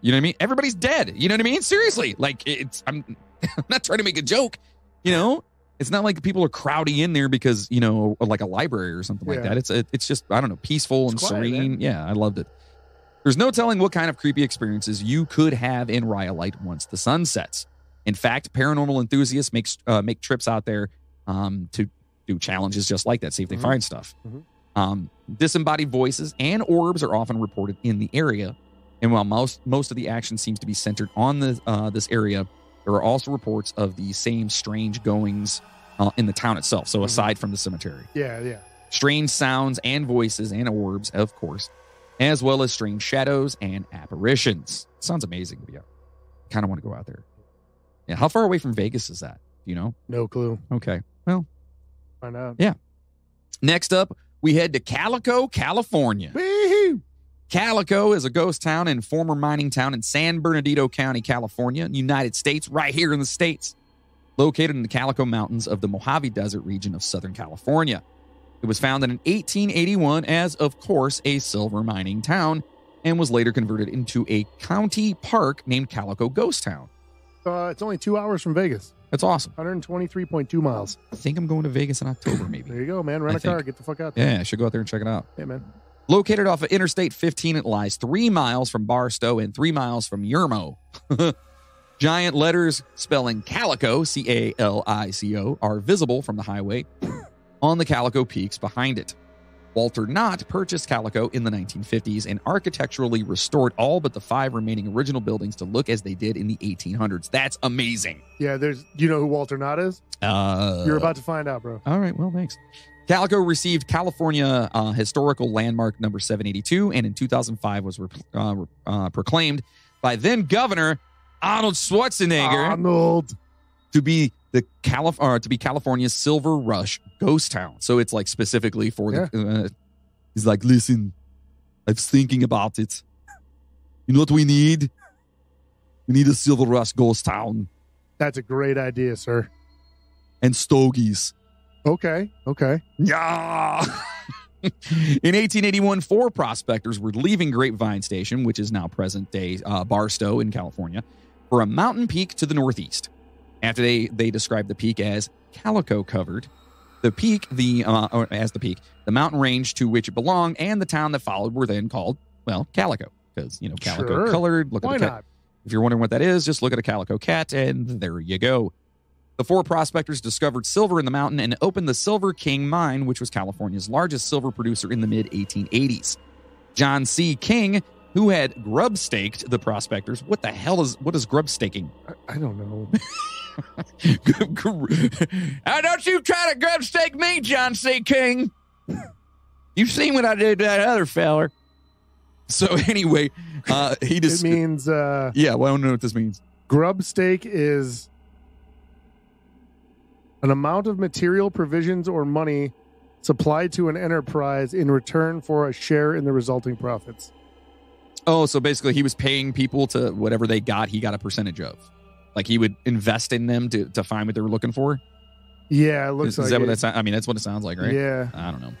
You know what I mean? Everybody's dead. You know what I mean? Seriously. Like, it's, I'm, I'm not trying to make a joke. You know, it's not like people are crowding in there because, you know, like a library or something yeah. like that. It's a, it's just, I don't know, peaceful it's and quiet, serene. Man. Yeah, I loved it. There's no telling what kind of creepy experiences you could have in Rhyolite once the sun sets. In fact, paranormal enthusiasts make, uh, make trips out there um, to do challenges just like that, see if they mm-hmm. find stuff. Mm-hmm. Um, disembodied voices and orbs are often reported in the area. And while most, most of the action seems to be centered on the, uh, this area, there are also reports of the same strange goings uh, in the town itself. So aside mm-hmm. from the cemetery. Yeah, yeah. Strange sounds and voices and orbs, of course, as well as strange shadows and apparitions. Sounds amazing. Yeah. I kind of want to go out there. Yeah. How far away from Vegas is that? You know? No clue. Okay. Well. Find out. Yeah. Next up, we head to Calico, California. Woo-hoo! Calico is a ghost town and former mining town in San Bernardino County, California, United States, right here in the States. Located in the Calico Mountains of the Mojave Desert region of Southern California. It was founded in eighteen eighty-one as, of course, a silver mining town and was later converted into a county park named Calico Ghost Town. Uh, it's only two hours from Vegas. That's awesome. one hundred twenty-three point two miles. I think I'm going to Vegas in October, maybe. There you go, man. Rent I a think. car. Get the fuck out there. Yeah, I should go out there and check it out. Yeah, man. Located off of Interstate fifteen, it lies three miles from Barstow and three miles from Yermo. Giant letters spelling Calico, C A L I C O, are visible from the highway on the Calico peaks behind it. Walter Knott purchased Calico in the nineteen fifties and architecturally restored all but the five remaining original buildings to look as they did in the eighteen hundreds. That's amazing. Yeah, there's. You know who Walter Knott is? Uh, You're about to find out, bro. All right, well, thanks. Calico received California uh, Historical Landmark number seven eighty-two, and in two thousand five was re- uh, uh, proclaimed by then-Governor Arnold Schwarzenegger Arnold. to be the Calif- uh, to be California's Silver Rush ghost town. So it's like specifically for the... Yeah. Uh, he's like, listen, I was thinking about it. You know what we need? We need a Silver Rush ghost town. That's a great idea, sir. And stogies. Okay, okay. Yeah. In eighteen eighty-one, four prospectors were leaving Grapevine Station, which is now present-day uh, Barstow in California, for a mountain peak to the northeast. After they, they described the peak as calico-covered, the peak, the uh, or as the peak, the mountain range to which it belonged, and the town that followed were then called, well, Calico, because, you know, calico-colored. Sure. Look Why at a cat. Not? If you're wondering what that is, just look at a calico cat, and there you go. The four prospectors discovered silver in the mountain and opened the Silver King Mine, which was California's largest silver producer in the mid eighteen eighties. John C. King, who had grub staked the prospectors. What the hell is, what is grub staking? I, I don't know. Now, don't you try to grub stake me, John C. King. You've seen what I did to that other feller. So anyway, uh, he just... It means... Uh, yeah, well, I don't know what this means. Grub stake is an amount of material, provisions, or money supplied to an enterprise in return for a share in the resulting profits. Oh, so basically he was paying people to whatever they got, he got a percentage of. Like he would invest in them to, to find what they were looking for? Yeah, it looks is, like is that it. What that sounds? I mean, that's what it sounds like, right? Yeah. I don't know.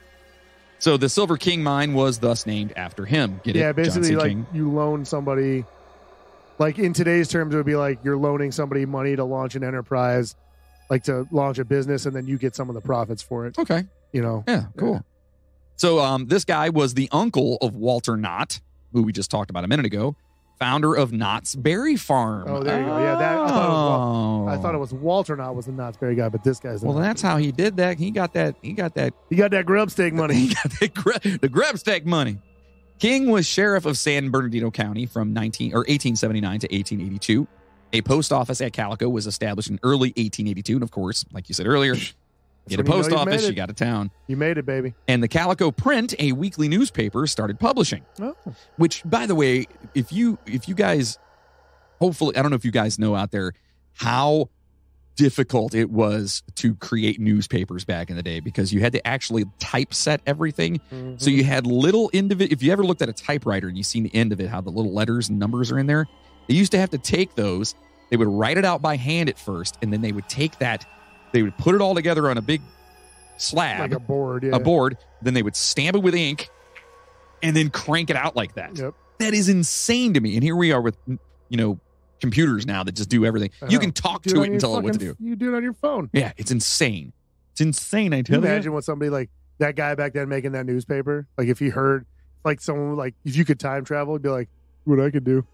So the Silver King Mine was thus named after him. Get yeah, it? Basically like King. You loan somebody, like in today's terms, it would be like you're loaning somebody money to launch an enterprise, like to launch a business, and then you get some of the profits for it. Okay. You know? Yeah, cool. Yeah. So um, this guy was the uncle of Walter Knott, who we just talked about a minute ago, founder of Knott's Berry Farm. Oh, there you oh. go. Yeah, that I thought, was, I thought it was Walter Knott was the Knott's Berry guy, but this guy's the well. That's how he did that. He got that. He got that. He got that grub stake money. He got that grub, the grub stake money. King was sheriff of San Bernardino County from nineteen or eighteen seventy-nine to eighteen eighty-two. A post office at Calico was established in early eighteen eighty-two, and of course, like you said earlier. Get a post office, you got a town. You made it, baby. And the Calico Print, a weekly newspaper, started publishing. Oh. Which, by the way, if you if you guys, hopefully, I don't know if you guys know out there how difficult it was to create newspapers back in the day, because you had to actually typeset everything. Mm-hmm. So you had little individual. If you ever looked at a typewriter and you seen the end of it, how the little letters and numbers are in there, they used to have to take those. They would write it out by hand at first, and then they would take that. They would put it all together on a big slab. Like a board, yeah. A board. Then they would stamp it with ink and then crank it out like that. Yep. That is insane to me. And here we are with, you know, computers now that just do everything. Uh-huh. You can talk you to it, it and tell fucking, it what to do. You do it on your phone. Yeah, it's insane. It's insane, I tell you. Imagine what somebody like that guy back then making that newspaper. Like if he heard, like someone, like if you could time travel, it'd be like, what I could do.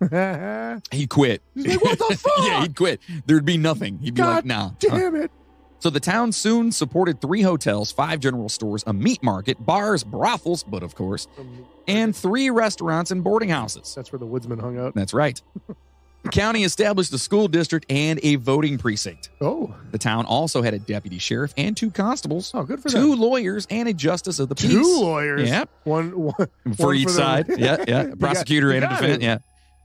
He quit. He's like, what the fuck? Yeah, he'd quit. There'd be nothing. He'd be God like, nah. Damn huh. it. So the town soon supported three hotels, five general stores, a meat market, bars, brothels, but of course, and three restaurants and boarding houses. That's where the woodsman hung out. That's right. The county established a school district and a voting precinct. Oh. The town also had a deputy sheriff and two constables. Oh, good for them. Two lawyers and a justice of the peace. Two lawyers? Yeah. One, one for one each for side. Yeah, yeah. A prosecutor got, and a defendant. Yeah.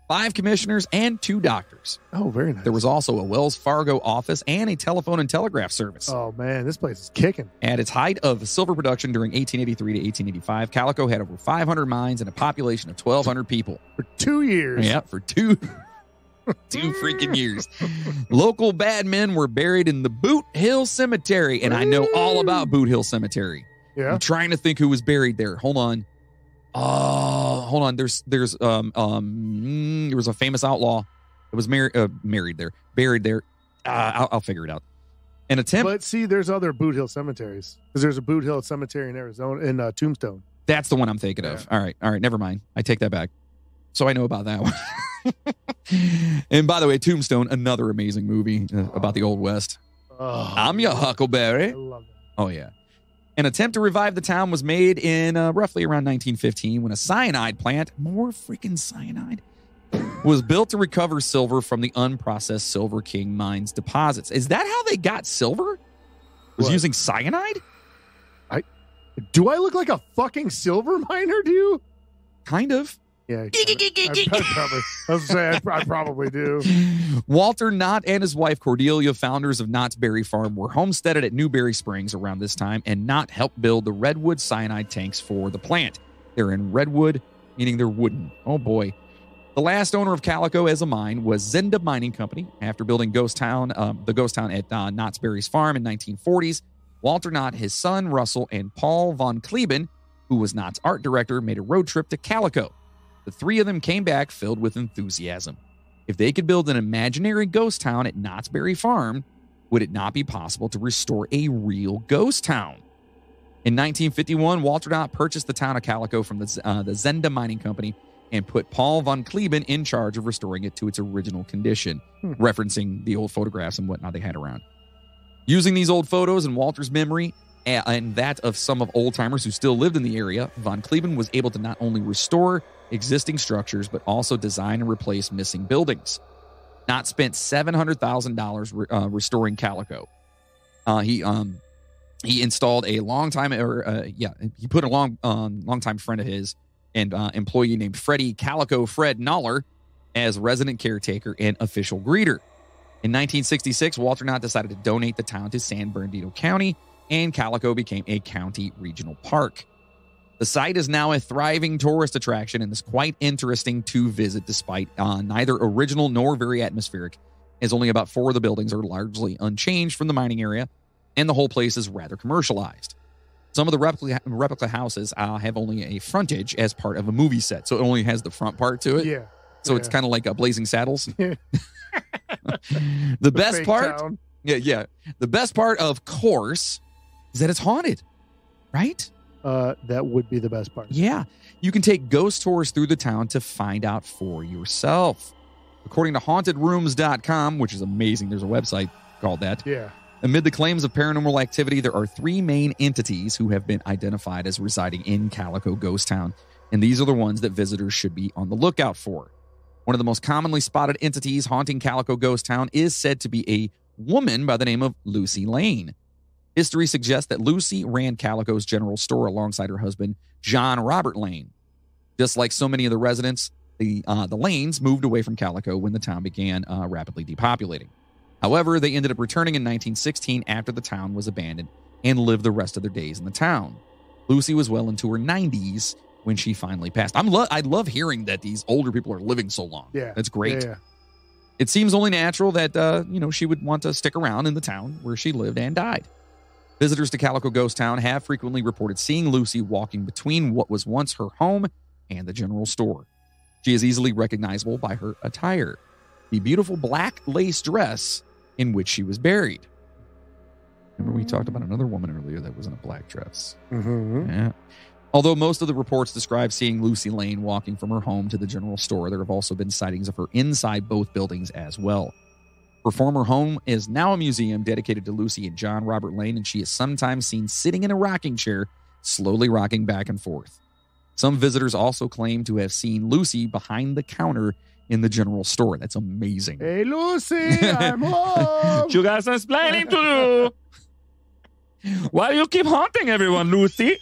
Five commissioners and two doctors. Oh, very nice. There was also a Wells Fargo office and a telephone and telegraph service. Oh, man, this place is kicking. At its height of silver production during eighteen eighty-three to eighteen eighty-five, Calico had over five hundred mines and a population of twelve hundred people. For two years. Yeah, for two, two freaking years. Local bad men were buried in the Boot Hill Cemetery, and I know all about Boot Hill Cemetery. Yeah. I'm trying to think who was buried there. Hold on. Oh, hold on. There's, there's, um, um, there was a famous outlaw that was married, uh, married there, buried there. Uh, I'll, I'll figure it out. An attempt. But see, there's other Boot Hill cemeteries, because there's a Boot Hill cemetery in Arizona, in uh, Tombstone. That's the one I'm thinking of. Yeah. All right. All right. Never mind. I take that back. So I know about that one. And by the way, Tombstone, another amazing movie uh, about the Old West. Oh, I'm your Huckleberry. I love it. Oh, yeah. An attempt to revive the town was made in uh, roughly around nineteen fifteen when a cyanide plant, more freaking cyanide, was built to recover silver from the unprocessed Silver King Mine's deposits. Is that how they got silver? Was what? Using cyanide? I Do I look like a fucking silver miner, do you? Kind of. Yeah, I, I, probably, I, was saying, I, I probably do. Walter Knott and his wife Cordelia, founders of Knott's Berry Farm, were homesteaded at Newberry Springs around this time, and Knott helped build the redwood cyanide tanks for the plant. They're in redwood, meaning they're wooden. Oh, boy. The last owner of Calico as a mine was Zenda Mining Company. After building Ghost Town, um, the Ghost Town at uh, Knott's Berry's Farm in nineteen forties, Walter Knott, his son Russell, and Paul von Kleben, who was Knott's art director, made a road trip to Calico. The three of them came back filled with enthusiasm. If they could build an imaginary ghost town at Knott's Berry Farm, would it not be possible to restore a real ghost town? In nineteen fifty-one, Walter Knott purchased the town of Calico from the, uh, the Zenda Mining Company and put Paul von Kleben in charge of restoring it to its original condition, hmm. referencing the old photographs and whatnot they had around. Using these old photos and Walter's memory and that of some of old-timers who still lived in the area, von Kleben was able to not only restore existing structures, but also design and replace missing buildings. Knott spent seven hundred thousand dollars re- uh, restoring Calico. Uh, he um, he installed a long-time, or uh, yeah, he put a long, um, long-time friend of his and uh, employee named Freddie Calico Fred Noller as resident caretaker and official greeter. In nineteen sixty-six, Walter Knott decided to donate the town to San Bernardino County, and Calico became a county regional park. The site is now a thriving tourist attraction and is quite interesting to visit, despite uh, neither original nor very atmospheric, as only about four of the buildings are largely unchanged from the mining area, and the whole place is rather commercialized. Some of the replica, replica houses uh, have only a frontage as part of a movie set, so it only has the front part to it. Yeah. So yeah. It's kind of like a Blazing Saddles. Yeah. the, the best part, town. yeah, yeah. The best part, of course, is that it's haunted, right? Uh, that would be the best part. Yeah. You can take ghost tours through the town to find out for yourself. According to haunted rooms dot com, which is amazing, there's a website called that. Yeah. Amid the claims of paranormal activity, there are three main entities who have been identified as residing in Calico Ghost Town, and these are the ones that visitors should be on the lookout for. One of the most commonly spotted entities haunting Calico Ghost Town is said to be a woman by the name of Lucy Lane. History suggests that Lucy ran Calico's general store alongside her husband, John Robert Lane. Just like so many of the residents, the uh, the Lanes moved away from Calico when the town began uh, rapidly depopulating. However, they ended up returning in nineteen sixteen after the town was abandoned and lived the rest of their days in the town. Lucy was well into her nineties when she finally passed. I'm lo- I love hearing that these older people are living so long. Yeah, that's great. Yeah, yeah. It seems only natural that uh, you know she would want to stick around in the town where she lived and died. Visitors to Calico Ghost Town have frequently reported seeing Lucy walking between what was once her home and the general store. She is easily recognizable by her attire, the beautiful black lace dress in which she was buried. Remember, we talked about another woman earlier that was in a black dress. Mm-hmm. Yeah. Although most of the reports describe seeing Lucy Lane walking from her home to the general store, there have also been sightings of her inside both buildings as well. Her former home is now a museum dedicated to Lucy and John Robert Lane, and she is sometimes seen sitting in a rocking chair, slowly rocking back and forth. Some visitors also claim to have seen Lucy behind the counter in the general store. That's amazing. Hey, Lucy, I'm home. You got some explaining to do. Why do you keep haunting everyone, Lucy?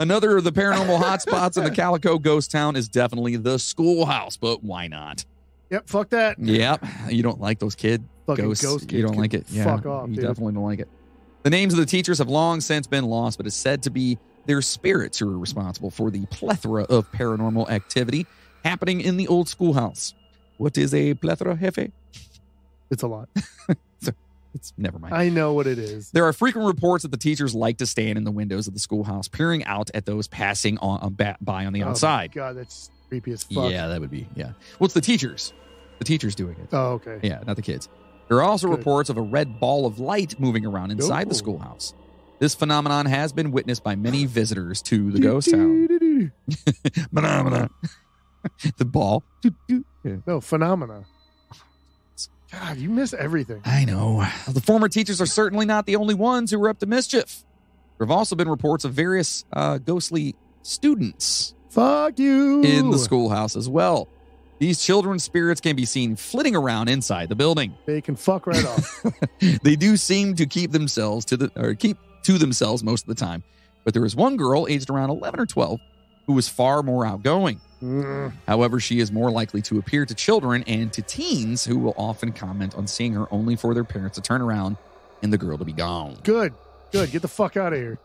Another of the paranormal hotspots in the Calico Ghost Town is definitely the schoolhouse, but why not? Yep, fuck that. Yep, you don't like those kid Fucking ghosts. Ghost kids you don't like it. Yeah, fuck off, You dude. definitely don't like it. The names of the teachers have long since been lost, but it's said to be their spirits who are responsible for the plethora of paranormal activity happening in the old schoolhouse. What is a plethora, Jefe? It's a lot. it's, it's never mind. I know what it is. There are frequent reports that the teachers like to stand in the windows of the schoolhouse, peering out at those passing on, on by on the oh outside. God, that's creepy as fuck. Yeah, that would be. Yeah. Well, it's the teachers. The teachers doing it. Oh, okay. Yeah, not the kids. There are also Good. reports of a red ball of light moving around inside Ooh. the schoolhouse. This phenomenon has been witnessed by many visitors to the ghost town. The ball. No, phenomena. God, you miss everything. I know. The former teachers are certainly not the only ones who were up to mischief. There have also been reports of various uh, ghostly students. Fuck you. In the schoolhouse as well. These children's spirits can be seen flitting around inside the building. They can fuck right off. They do seem to keep themselves to the or keep to themselves most of the time. But there is one girl aged around eleven or twelve who was far more outgoing. Mm. However, she is more likely to appear to children and to teens who will often comment on seeing her only for their parents to turn around and the girl to be gone. Good. Good. Get the fuck out of here.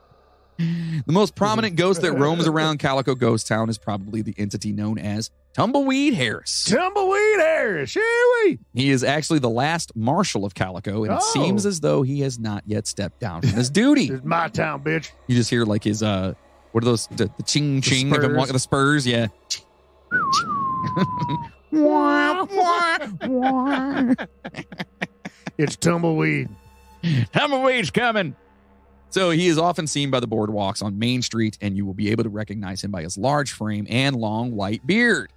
The most prominent ghost that roams around Calico Ghost Town is probably the entity known as Tumbleweed Harris. Tumbleweed Harris, yeah. He is actually the last marshal of Calico, and oh. it seems as though he has not yet stepped down from his duty. It's my town, bitch. You just hear like his, uh, what are those, the, the ching ching, the spurs. If I'm walking the spurs, yeah. Wah, wah, wah. It's Tumbleweed. Tumbleweed's coming. So he is often seen by the boardwalks on Main Street, and you will be able to recognize him by his large frame and long white beard.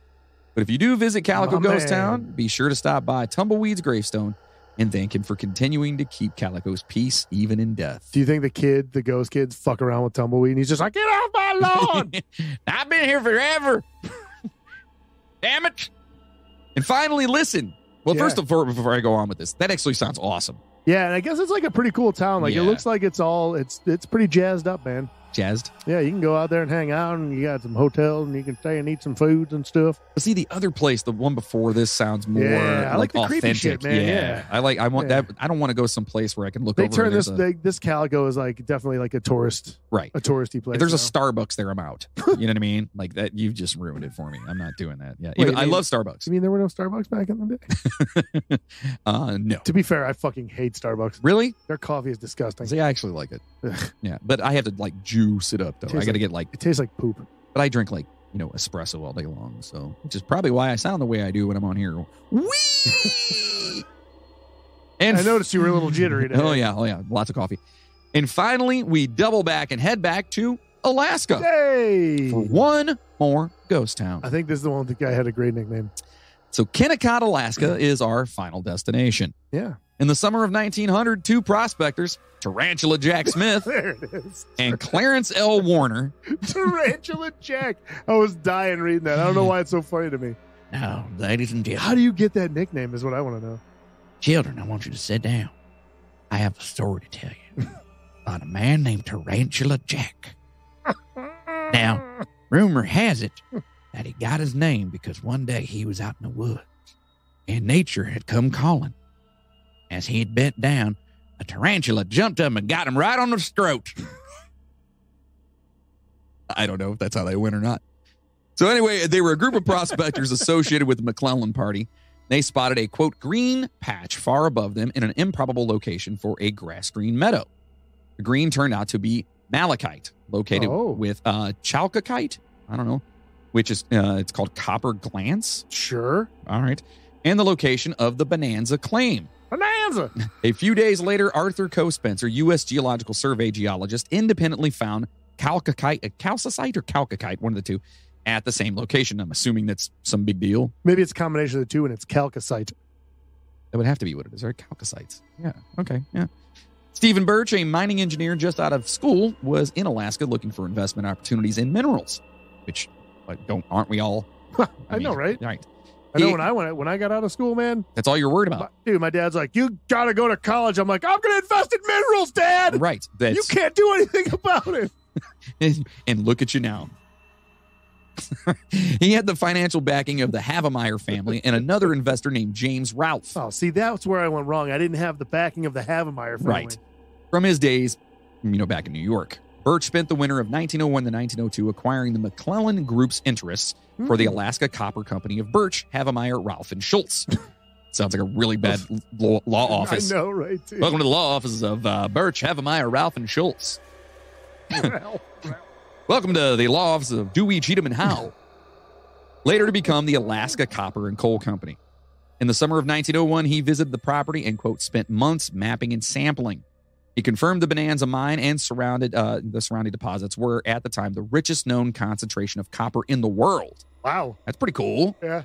But if you do visit Calico oh, Ghost man. Town, be sure to stop by Tumbleweed's gravestone and thank him for continuing to keep Calico's peace even in death. Do you think the kid, the ghost kids, fuck around with Tumbleweed and he's just like, get off my lawn? I've been here forever. Damn it. And finally, listen. Well, yeah. first of all, before I go on with this, that actually sounds awesome. Yeah, and I guess it's like a pretty cool town. Like, yeah. It looks like it's all, it's it's pretty jazzed up, man. Jazzed? Yeah, you can go out there and hang out, and you got some hotels, and you can stay and eat some foods and stuff. But see, the other place, the one before this, sounds more yeah, I like, like the authentic. Creepy shit, man. Yeah. yeah, I like. I want yeah. that. I don't want to go someplace where I can look. They over turn and this. A, they, this Calico is like definitely like a tourist, right? A touristy place. If there's so. a Starbucks there, I'm out. You know what I mean? Like that. You've just ruined it for me. I'm not doing that. Yeah, Wait, Even, I mean, love Starbucks. You mean there were no Starbucks back in the day? uh, no. To be fair, I fucking hate Starbucks. Really? Their coffee is disgusting. See, I actually like it. Yeah, but I have to like juice it up though. I gotta like, get like it tastes like poop. But I drink like. You know, espresso all day long, so which is probably why I sound the way I do when I'm on here. Whee! And I noticed you were a little jittery today. Oh yeah, oh yeah, lots of coffee. And finally, we double back and head back to Alaska Yay! for one more ghost town. I think this is the one that the guy had a great nickname. So Kennecott, Alaska, is our final destination. Yeah. In the summer of nineteen hundred, two prospectors, Tarantula Jack Smith there it is. and Clarence L. Warner. Tarantula Jack. I was dying reading that. I don't know why it's so funny to me. Now, ladies and gentlemen. How do you get that nickname is what I want to know. Children, I want you to sit down. I have a story to tell you about a man named Tarantula Jack. Now, rumor has it that he got his name because one day he was out in the woods and nature had come calling. As he had bent down, a tarantula jumped up and got him right on the throat. I don't know if that's how they went or not. So anyway, they were a group of prospectors associated with the McClellan Party. They spotted a, quote, green patch far above them in an improbable location for a grass green meadow. The green turned out to be malachite, located oh. with uh, chalcocite. I don't know, which is, uh, it's called copper glance. Sure. All right. And the location of the Bonanza Claim. Bonanza. A few days later, Arthur Coe Spencer, U S Geological Survey geologist, independently found calcocite, calcicite or calcocite, one of the two, at the same location. I'm assuming that's some big deal. Maybe it's a combination of the two, and it's calcicite. That would have to be what it is, right? Calcicites. Yeah. Okay. Yeah. Stephen Birch, a mining engineer just out of school, was in Alaska looking for investment opportunities in minerals, which like, don't aren't we all? I, I mean, know, right? Right. I know when I went, when I got out of school, man. That's all you're worried about. My, dude, my dad's like, you got to go to college. I'm like, I'm going to invest in minerals, Dad. Right. That's... You can't do anything about it. and, and look at you now. He had the financial backing of the Havemeyer family and another investor named James Ralph. Oh, see, that's where I went wrong. I didn't have the backing of the Havemeyer family. Right. From his days, you know, back in New York. Birch spent the winter of nineteen oh one to nineteen oh two acquiring the McClellan Group's interests mm-hmm. for the Alaska Copper Company of Birch, Havemeyer, Ralph, and Schultz. Sounds like a really bad law, law office. I know, right? Dude. Welcome to the law offices of uh, Birch, Havemeyer, Ralph, and Schultz. Ralph, Ralph. Welcome to the law office of Dewey, Cheatham, and Howe. Later to become the Alaska Copper and Coal Company. In the summer of nineteen oh one, he visited the property and, quote, spent months mapping and sampling. He confirmed the Bonanza Mine and surrounded uh, the surrounding deposits were, at the time, the richest known concentration of copper in the world. Wow. That's pretty cool. Yeah.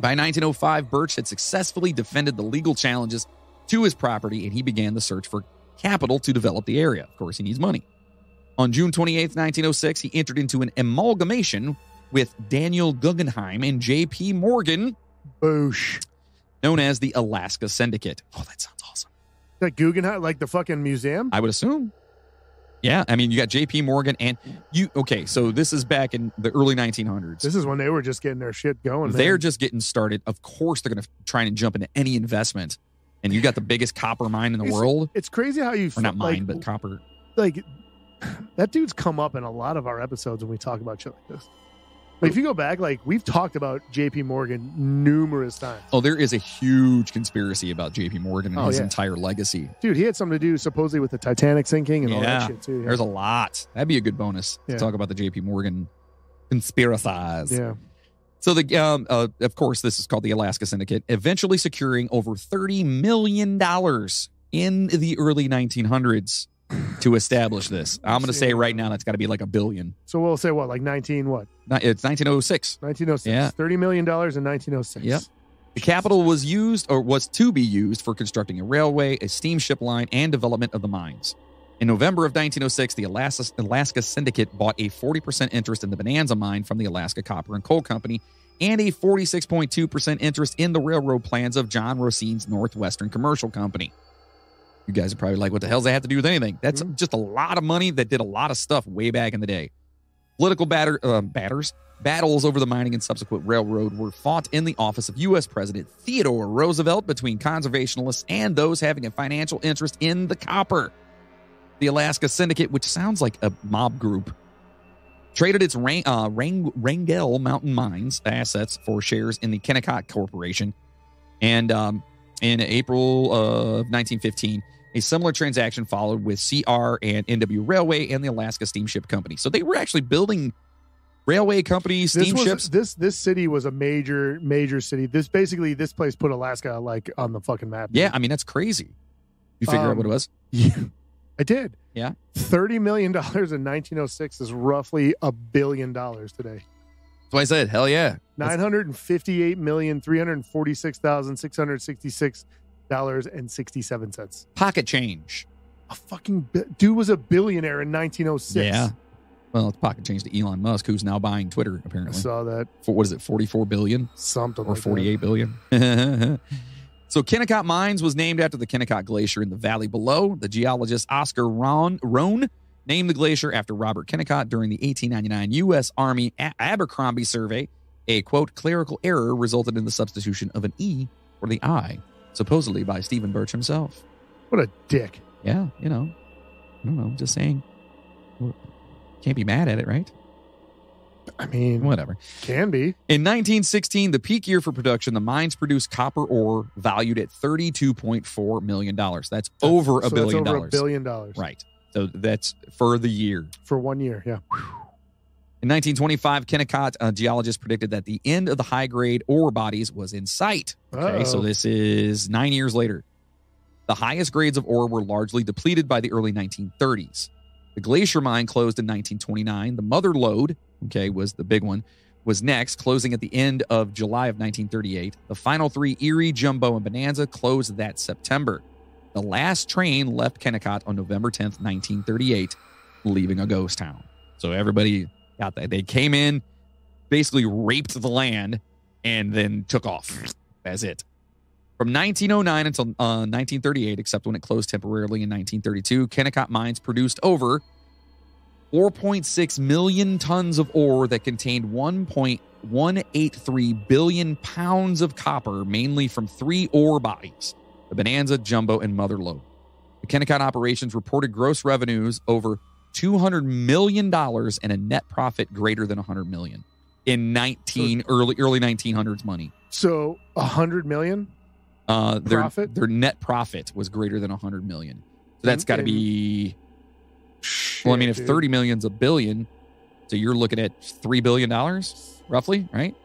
By nineteen oh five, Birch had successfully defended the legal challenges to his property, and he began the search for capital to develop the area. Of course, he needs money. On June twenty-eighth, nineteen oh six, he entered into an amalgamation with Daniel Guggenheim and J P. Morgan, Boosh, known as the Alaska Syndicate. Oh, that sounds awesome. That Guggenheim, like the fucking museum? I would assume. Yeah. I mean, you got J P. Morgan and you. Okay. So this is back in the early nineteen hundreds. This is when they were just getting their shit going. They're man. just getting started. Of course, they're going to try and jump into any investment. And you got the biggest copper mine in the it's, world. It's crazy how you. Or not mine, like, but copper. Like, that dude's come up in a lot of our episodes when we talk about shit like this. But if you go back, like, we've talked about J P. Morgan numerous times. Oh, there is a huge conspiracy about J P. Morgan and oh, his yeah. entire legacy. Dude, he had something to do supposedly with the Titanic sinking and yeah. all that shit, too. Yeah. There's a lot. That'd be a good bonus yeah. to talk about the J P. Morgan conspiracies. Yeah. So, the um, uh, of course, this is called the Alaska Syndicate, eventually securing over thirty million dollars in the early nineteen hundreds to establish this. I'm going to say right now that's got to be like a billion. So we'll say what, like nineteen what? It's nineteen oh six. nineteen oh six. Yeah. thirty million dollars in nineteen oh six. Yep. The capital was used or was to be used for constructing a railway, a steamship line, and development of the mines. In November of nineteen oh six, the Alaska, Alaska Syndicate bought a forty percent interest in the Bonanza Mine from the Alaska Copper and Coal Company and a forty-six point two percent interest in the railroad plans of John Rosine's Northwestern Commercial Company. You guys are probably like, what the hell does that have to do with anything? That's mm-hmm. just a lot of money that did a lot of stuff way back in the day. Political batter, uh, batters, battles over the mining and subsequent railroad were fought in the office of U S President Theodore Roosevelt between conservationists and those having a financial interest in the copper. The Alaska Syndicate, which sounds like a mob group, traded its Rang, uh, Rang, Wrangell Mountain Mines assets for shares in the Kennecott Corporation. And um, in April of nineteen fifteen, a similar transaction followed with C R and N W Railway and the Alaska Steamship Company. So they were actually building railway companies, steamships. This, this city was a major, major city. This basically, this place put Alaska like on the fucking map. Yeah, I mean, that's crazy. You figure um, out what it was? Yeah. I did. Yeah. thirty million dollars in nineteen oh six is roughly a billion dollars today. That's why I said, hell yeah. nine hundred fifty-eight million, three hundred forty-six thousand, six hundred sixty-six dollars and sixty-seven cents. Pocket change. A fucking bi- dude was a billionaire in nineteen oh six. Yeah. Well, it's pocket change to Elon Musk, who's now buying Twitter, apparently. I saw that. For, what is it, forty-four billion? Something or like forty-eight billion? So Kennecott Mines was named after the Kennecott Glacier in the valley below. The geologist Oscar Rohn, Rohn named the glacier after Robert Kennecott during the eighteen ninety-nine U S Army A- Abercrombie survey. A, quote, clerical error resulted in the substitution of an E for the I, supposedly by Stephen Birch himself. What a dick. Yeah, you know, I don't know, just saying. Can't be mad at it, right? I mean, whatever. Can be. In nineteen sixteen, the peak year for production, the mines produced copper ore valued at thirty-two point four million dollars. That's, that's over a so billion that's over dollars. a billion dollars. Right. So that's for the year. For one year, yeah. In nineteen twenty-five, Kennecott uh, geologists predicted that the end of the high-grade ore bodies was in sight. Okay, Uh-oh. so this is nine years later. The highest grades of ore were largely depleted by the early nineteen thirties. The Glacier Mine closed in nineteen twenty-nine. The Mother Lode, okay, was the big one, was next, closing at the end of July of nineteen thirty-eight. The final three, Erie, Jumbo, and Bonanza, closed that September. The last train left Kennecott on November tenth, nineteen thirty-eight, leaving a ghost town. So everybody got that. They came in, basically raped the land, and then took off. That's it. From nineteen oh nine until uh, nineteen thirty-eight, except when it closed temporarily in nineteen thirty-two, Kennecott Mines produced over four point six million tons of ore that contained one point one eight three billion pounds of copper, mainly from three ore bodies, the Bonanza, Jumbo, and Mother Lode. The Kennecott operations reported gross revenues over two hundred million dollars and a net profit greater than one hundred million dollars in nineteen early early nineteen hundreds money. So one hundred million dollars? Uh, their profit? their net profit was greater than one hundred million. So that's got to be. Shit, well, I mean, if dude. thirty million's a billion, so you're looking at three billion dollars, roughly, right?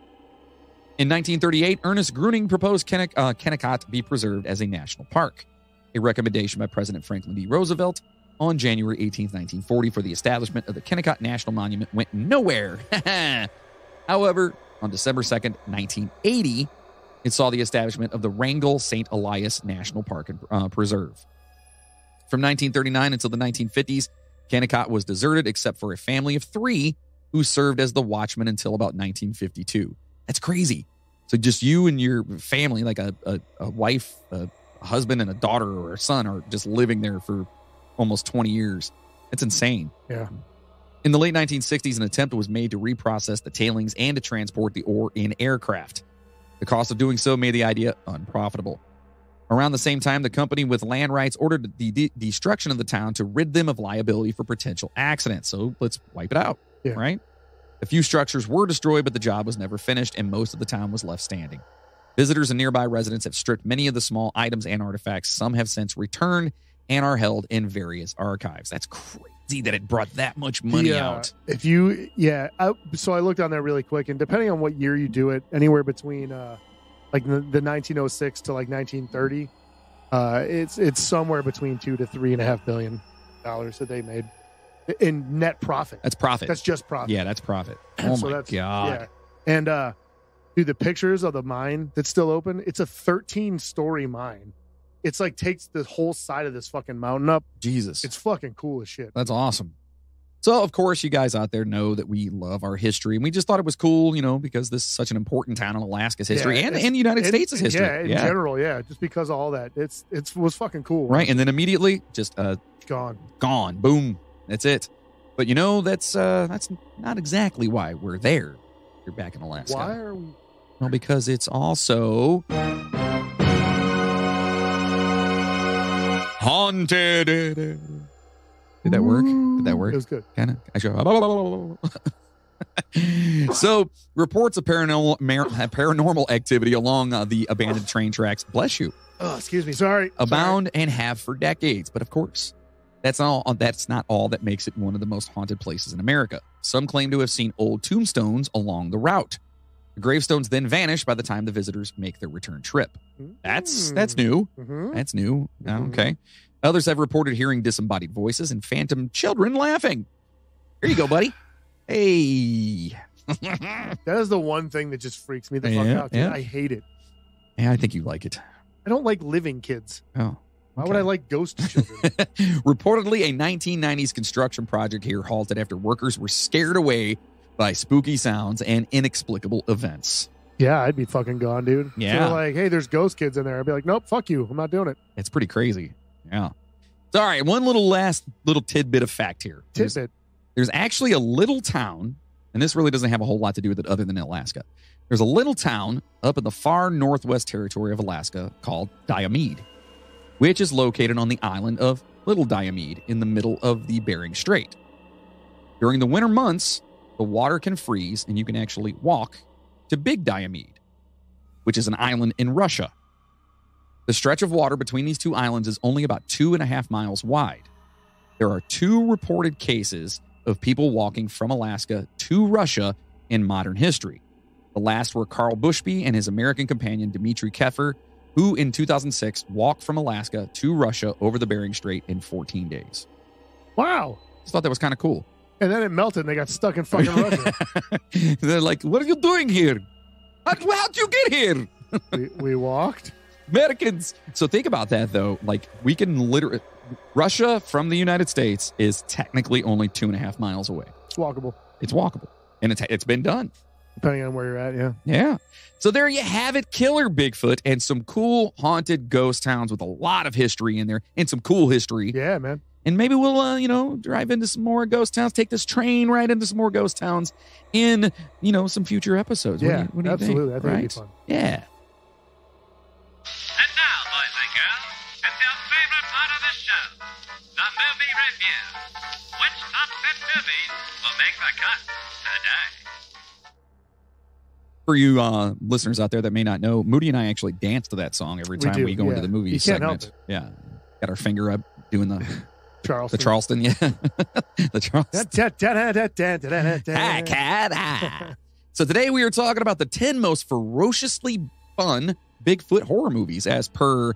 In nineteen thirty-eight, Ernest Gruning proposed Kenne- uh, Kennecott be preserved as a national park, a recommendation by President Franklin D. Roosevelt on January eighteenth, nineteen forty, for the establishment of the Kennecott National Monument went nowhere. However, on December second, nineteen eighty, it saw the establishment of the Wrangell Saint Elias National Park and uh, Preserve. From nineteen thirty-nine until the nineteen fifties, Kennecott was deserted except for a family of three who served as the watchman until about nineteen fifty-two. That's crazy. So just you and your family, like a, a, a wife, a husband, and a daughter or a son are just living there for almost twenty years. That's insane. Yeah. In the late nineteen sixties, an attempt was made to reprocess the tailings and to transport the ore in aircraft. The cost of doing so made the idea unprofitable. Around the same time, the company with land rights ordered the de- destruction of the town to rid them of liability for potential accidents. So let's wipe it out, yeah. right? A few structures were destroyed, but the job was never finished, and most of the town was left standing. Visitors and nearby residents have stripped many of the small items and artifacts. Some have since returned and are held in various archives. That's crazy that it brought that much money yeah, out. If you, yeah. I, so I looked on there really quick, and depending on what year you do it, anywhere between uh, like the, the nineteen oh six to like nineteen thirty, uh, it's it's somewhere between two to three and a half billion dollars that they made in net profit. That's profit. That's just profit. Yeah, that's profit. Oh so my god. Yeah. And uh, Dude, the pictures of the mine that's still open, it's a thirteen-story mine. It's like takes the whole side of this fucking mountain up. Jesus. It's fucking cool as shit. That's awesome. So, of course, you guys out there know that we love our history. And we just thought it was cool, you know, because this is such an important town in Alaska's history yeah, and in the United it, States' history. Yeah, in yeah. general, yeah. Just because of all that. It's it was fucking cool. Right, and then immediately, just uh, gone. Gone. Boom. That's it. But, you know, that's uh, that's not exactly why we're there. You're back in Alaska. Why are we? Well, because it's also... haunted. Did that work? Did that work? It was good. Kind of. So reports of paranormal paranormal activity along uh, the abandoned train tracks. Bless you. Oh, excuse me. Sorry. Abound Sorry. and have for decades, but of course, that's all. That's not all that makes it one of the most haunted places in America. Some claim to have seen old tombstones along the route. The gravestones then vanish by the time the visitors make their return trip. That's that's new. Mm-hmm. That's new. Mm-hmm. Okay. Others have reported hearing disembodied voices and phantom children laughing. Here you go, buddy. Hey. That is the one thing that just freaks me the fuck yeah, out. Yeah. I hate it. Yeah, I think you like it. I don't like living kids. Oh. Why okay. would I like ghost children? Reportedly, a nineteen nineties construction project here halted after workers were scared away by spooky sounds and inexplicable events. Yeah, I'd be fucking gone, dude. Yeah. So like, hey, there's ghost kids in there. I'd be like, nope, fuck you. I'm not doing it. It's pretty crazy. Yeah. All right. One little last little tidbit of fact here. Tidbit. There's, there's actually a little town, and this really doesn't have a whole lot to do with it other than Alaska. There's a little town up in the far northwest territory of Alaska called Diomede, which is located on the island of Little Diomede in the middle of the Bering Strait. During the winter months, the water can freeze, and you can actually walk to Big Diomede, which is an island in Russia. The stretch of water between these two islands is only about two and a half miles wide. There are two reported cases of people walking from Alaska to Russia in modern history. The last were Carl Bushby and his American companion Dmitry Keffer, who in two thousand six walked from Alaska to Russia over the Bering Strait in fourteen days. Wow. I just thought that was kind of cool. And then it melted and they got stuck in fucking Russia. They're like, what are you doing here? How, how'd you get here? we, we walked. Americans. So think about that, though. Like, we can literally... Russia from the United States is technically only two and a half miles away. It's walkable. It's walkable. And it's it's been done. Depending on where you're at, yeah. Yeah. So there you have it, Killer Bigfoot, and some cool haunted ghost towns with a lot of history in there and some cool history. Yeah, man. And maybe we'll, uh, you know, drive into some more ghost towns, take this train right into some more ghost towns in, you know, some future episodes. Yeah, what do you, what do you absolutely. Think? I think right? it'd be fun. Yeah. And now, boys and girls, it's your favorite part of the show, the movie review. Which top ten movies will make the cut today? For you uh, listeners out there that may not know, Moody and I actually dance to that song every time we, do, we go yeah. into the movie you segment. Can't help it. Yeah. Got our finger up doing the... Charleston. The Charleston, yeah. The Charleston. Hi, cat, hi. So today we are talking about the ten most ferociously fun Bigfoot horror movies as per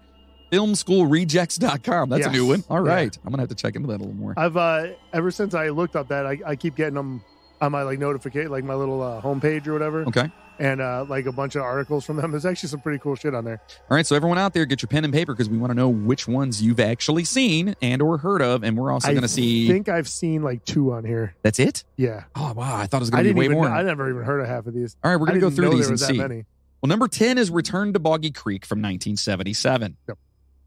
film school rejects dot com. That's yes. a new one. All right. Yeah. I'm going to have to check into that a little more. I've, uh, ever since I looked up that, I, I keep getting them on my like notification, like my little uh, homepage or whatever. Okay. And uh, like a bunch of articles from them. There's actually some pretty cool shit on there. All right, so everyone out there, get your pen and paper because we want to know which ones you've actually seen and or heard of. And we're also going to see... I think I've seen like two on here. That's it? Yeah. Oh, wow. I thought it was going to be way even, more. I never even heard of half of these. All right, we're going to go through these and see. Many. Well, number ten is Return to Boggy Creek from nineteen seventy-seven. Yep.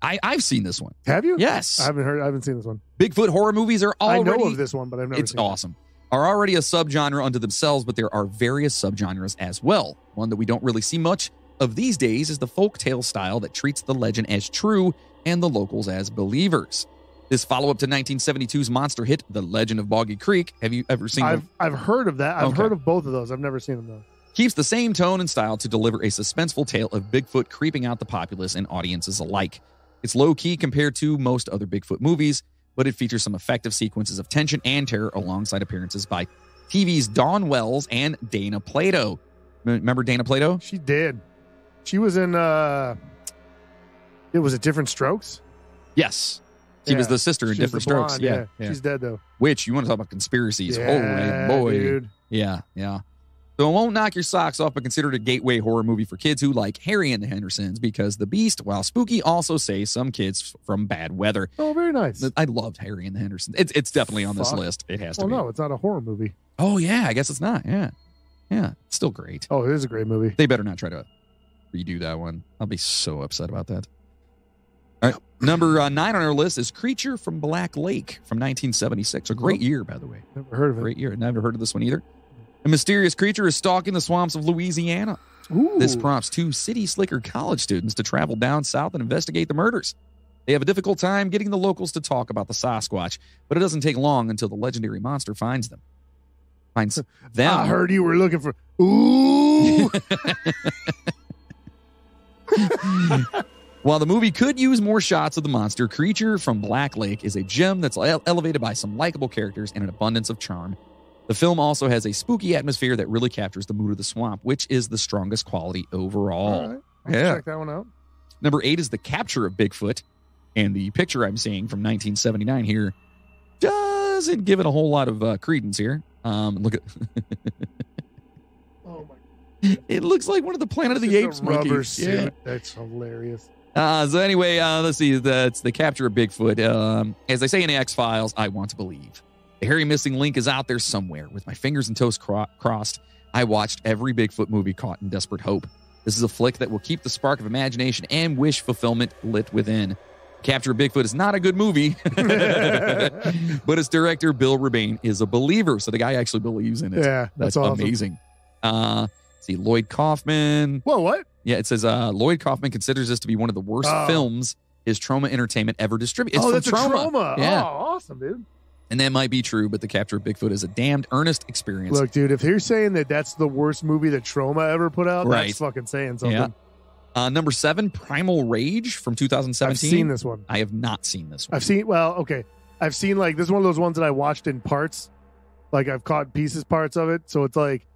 I, I've seen this one. Have you? Yes. I haven't heard. I haven't seen this one. Bigfoot horror movies are already... I know of this one, but I've never it's seen it. It's awesome. Are already a subgenre unto themselves, but there are various subgenres as well. One that we don't really see much of these days is the folktale style that treats the legend as true and the locals as believers. This follow-up to nineteen seventy-two's monster hit, The Legend of Boggy Creek. Have you ever seen I've, them? I've heard of that. I've okay. heard of both of those. I've never seen them, though. Keeps the same tone and style to deliver a suspenseful tale of Bigfoot creeping out the populace and audiences alike. It's low-key compared to most other Bigfoot movies, but it features some effective sequences of tension and terror alongside appearances by T V's Dawn Wells and Dana Plato. Remember Dana Plato? She did. She was in, uh, it was a Different Strokes? Yes. She yeah. was the sister in she Different Strokes. Blonde, yeah. Yeah. yeah. She's dead, though. Which, you want to talk about conspiracies. Yeah, holy boy. Dude. Yeah, yeah. So it won't knock your socks off, but consider it a gateway horror movie for kids who like Harry and the Hendersons, because the Beast, while spooky, also saves some kids from bad weather. Oh, very nice. I loved Harry and the Hendersons. It's it's definitely on this Fuck. list. It has to well, be. Oh, no, it's not a horror movie. Oh, yeah, I guess it's not. Yeah. Yeah, it's still great. Oh, it is a great movie. They better not try to redo that one. I'll be so upset about that. All right, number uh, nine on our list is Creature from Black Lake from nineteen seventy-six. A great year, by the way. Never heard of it. Great year. Never heard of this one either. A mysterious creature is stalking the swamps of Louisiana. Ooh. This prompts two city slicker college students to travel down south and investigate the murders. They have a difficult time getting the locals to talk about the Sasquatch, but it doesn't take long until the legendary monster finds them. Finds them. I heard you were looking for... Ooh! While the movie could use more shots of the monster, Creature from Black Lake is a gem that's ele- elevated by some likable characters and an abundance of charm. The film also has a spooky atmosphere that really captures the mood of the swamp, which is the strongest quality overall. All right. Yeah. Check that one out. Number eight is The Capture of Bigfoot. And the picture I'm seeing from nineteen seventy-nine here doesn't give it a whole lot of uh, credence here. Um, look at... Oh, my God. It looks like one of the Planet it's of the Apes monkeys. Yeah. That's hilarious. Uh, so anyway, uh, let's see. That's The Capture of Bigfoot. Um, as they say in the X-Files, I want to believe. The hairy missing link is out there somewhere. With my fingers and toes cro- crossed, I watched every Bigfoot movie caught in desperate hope. This is a flick that will keep the spark of imagination and wish fulfillment lit within. Capture Bigfoot is not a good movie, but its director, Bill Rebane, is a believer. So the guy actually believes in it. Yeah, that's, that's awesome. Amazing. Uh, see, Lloyd Kaufman. Whoa, what? Yeah, it says uh, Lloyd Kaufman considers this to be one of the worst oh. films his Troma Entertainment ever distributed. It's oh, from that's Troma. A Troma. Yeah. Oh, awesome, dude. And that might be true, but The Capture of Bigfoot is a damned earnest experience. Look, dude, if you're saying that that's the worst movie that Troma ever put out, right. that's fucking saying something. Yeah. Uh, number seven, Primal Rage from two thousand seventeen. I've seen this one. I have not seen this one. I've seen, well, okay. I've seen, like, this is one of those ones that I watched in parts. Like, I've caught pieces, parts of it. So it's like,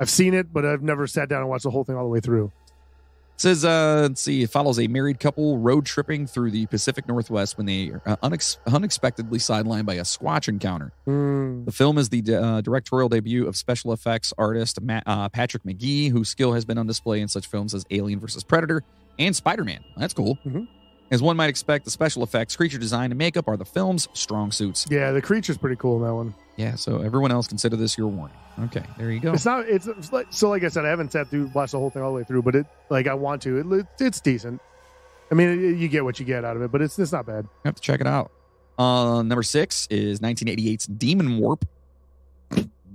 I've seen it, but I've never sat down and watched the whole thing all the way through. It says, uh, let's see, it follows a married couple road tripping through the Pacific Northwest when they are unex- unexpectedly sidelined by a Squatch encounter. Mm. The film is the uh, directorial debut of special effects artist Matt, uh, Patrick McGee, whose skill has been on display in such films as Alien versus Predator and Spider-Man. That's cool. Mm-hmm. As one might expect, the special effects, creature design, and makeup are the film's strong suits. Yeah, the creature's pretty cool in that one. Yeah, so everyone else, consider this your warning. Okay, there you go. It's not. It's, it's like, so like I said, I haven't sat through, watched the whole thing all the way through, but it like I want to. It, it's decent. I mean, it, you get what you get out of it, but it's it's not bad. You have to check it out. Uh, number six is nineteen eighty-eight's Demon Warp.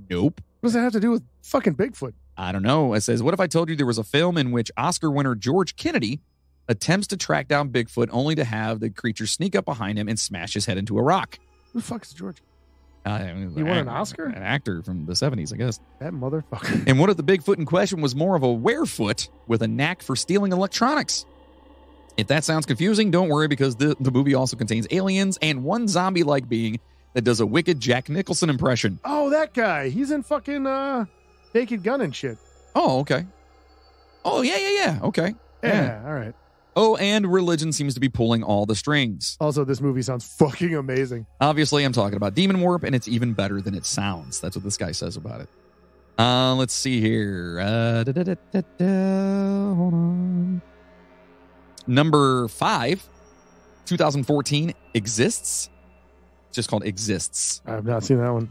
Nope. What does that have to do with fucking Bigfoot? I don't know. It says, what if I told you there was a film in which Oscar winner George Kennedy attempts to track down Bigfoot only to have the creature sneak up behind him and smash his head into a rock? Who the fuck is George? Uh, he won an Oscar? An actor from the seventies, I guess. That motherfucker. And what if the Bigfoot in question was more of a werefoot with a knack for stealing electronics? If that sounds confusing, don't worry, because the, the movie also contains aliens and one zombie-like being that does a wicked Jack Nicholson impression. Oh, that guy. He's in fucking uh, Naked Gun and shit. Oh, okay. Oh, yeah, yeah, yeah. Okay. Yeah, yeah. All right. Oh, and religion seems to be pulling all the strings. Also, this movie sounds fucking amazing. Obviously, I'm talking about Demon Warp, and it's even better than it sounds. That's what this guy says about it. Uh, let's see here. Uh, da, da, da, da, da. Hold on. Number five, two thousand fourteen, Exists. It's just called Exists. I have not seen that one.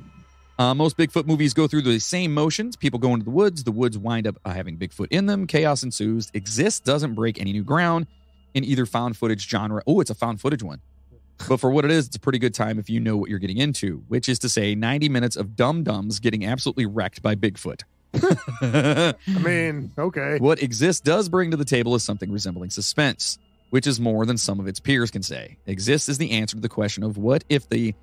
Uh, most Bigfoot movies go through the same motions. People go into the woods. The woods wind up uh, having Bigfoot in them. Chaos ensues. Exists doesn't break any new ground in either found footage genre. Oh, it's a found footage one. But for what it is, it's a pretty good time if you know what you're getting into, which is to say ninety minutes of dum-dums getting absolutely wrecked by Bigfoot. I mean, okay. What Exists does bring to the table is something resembling suspense, which is more than some of its peers can say. Exists is the answer to the question of what if the...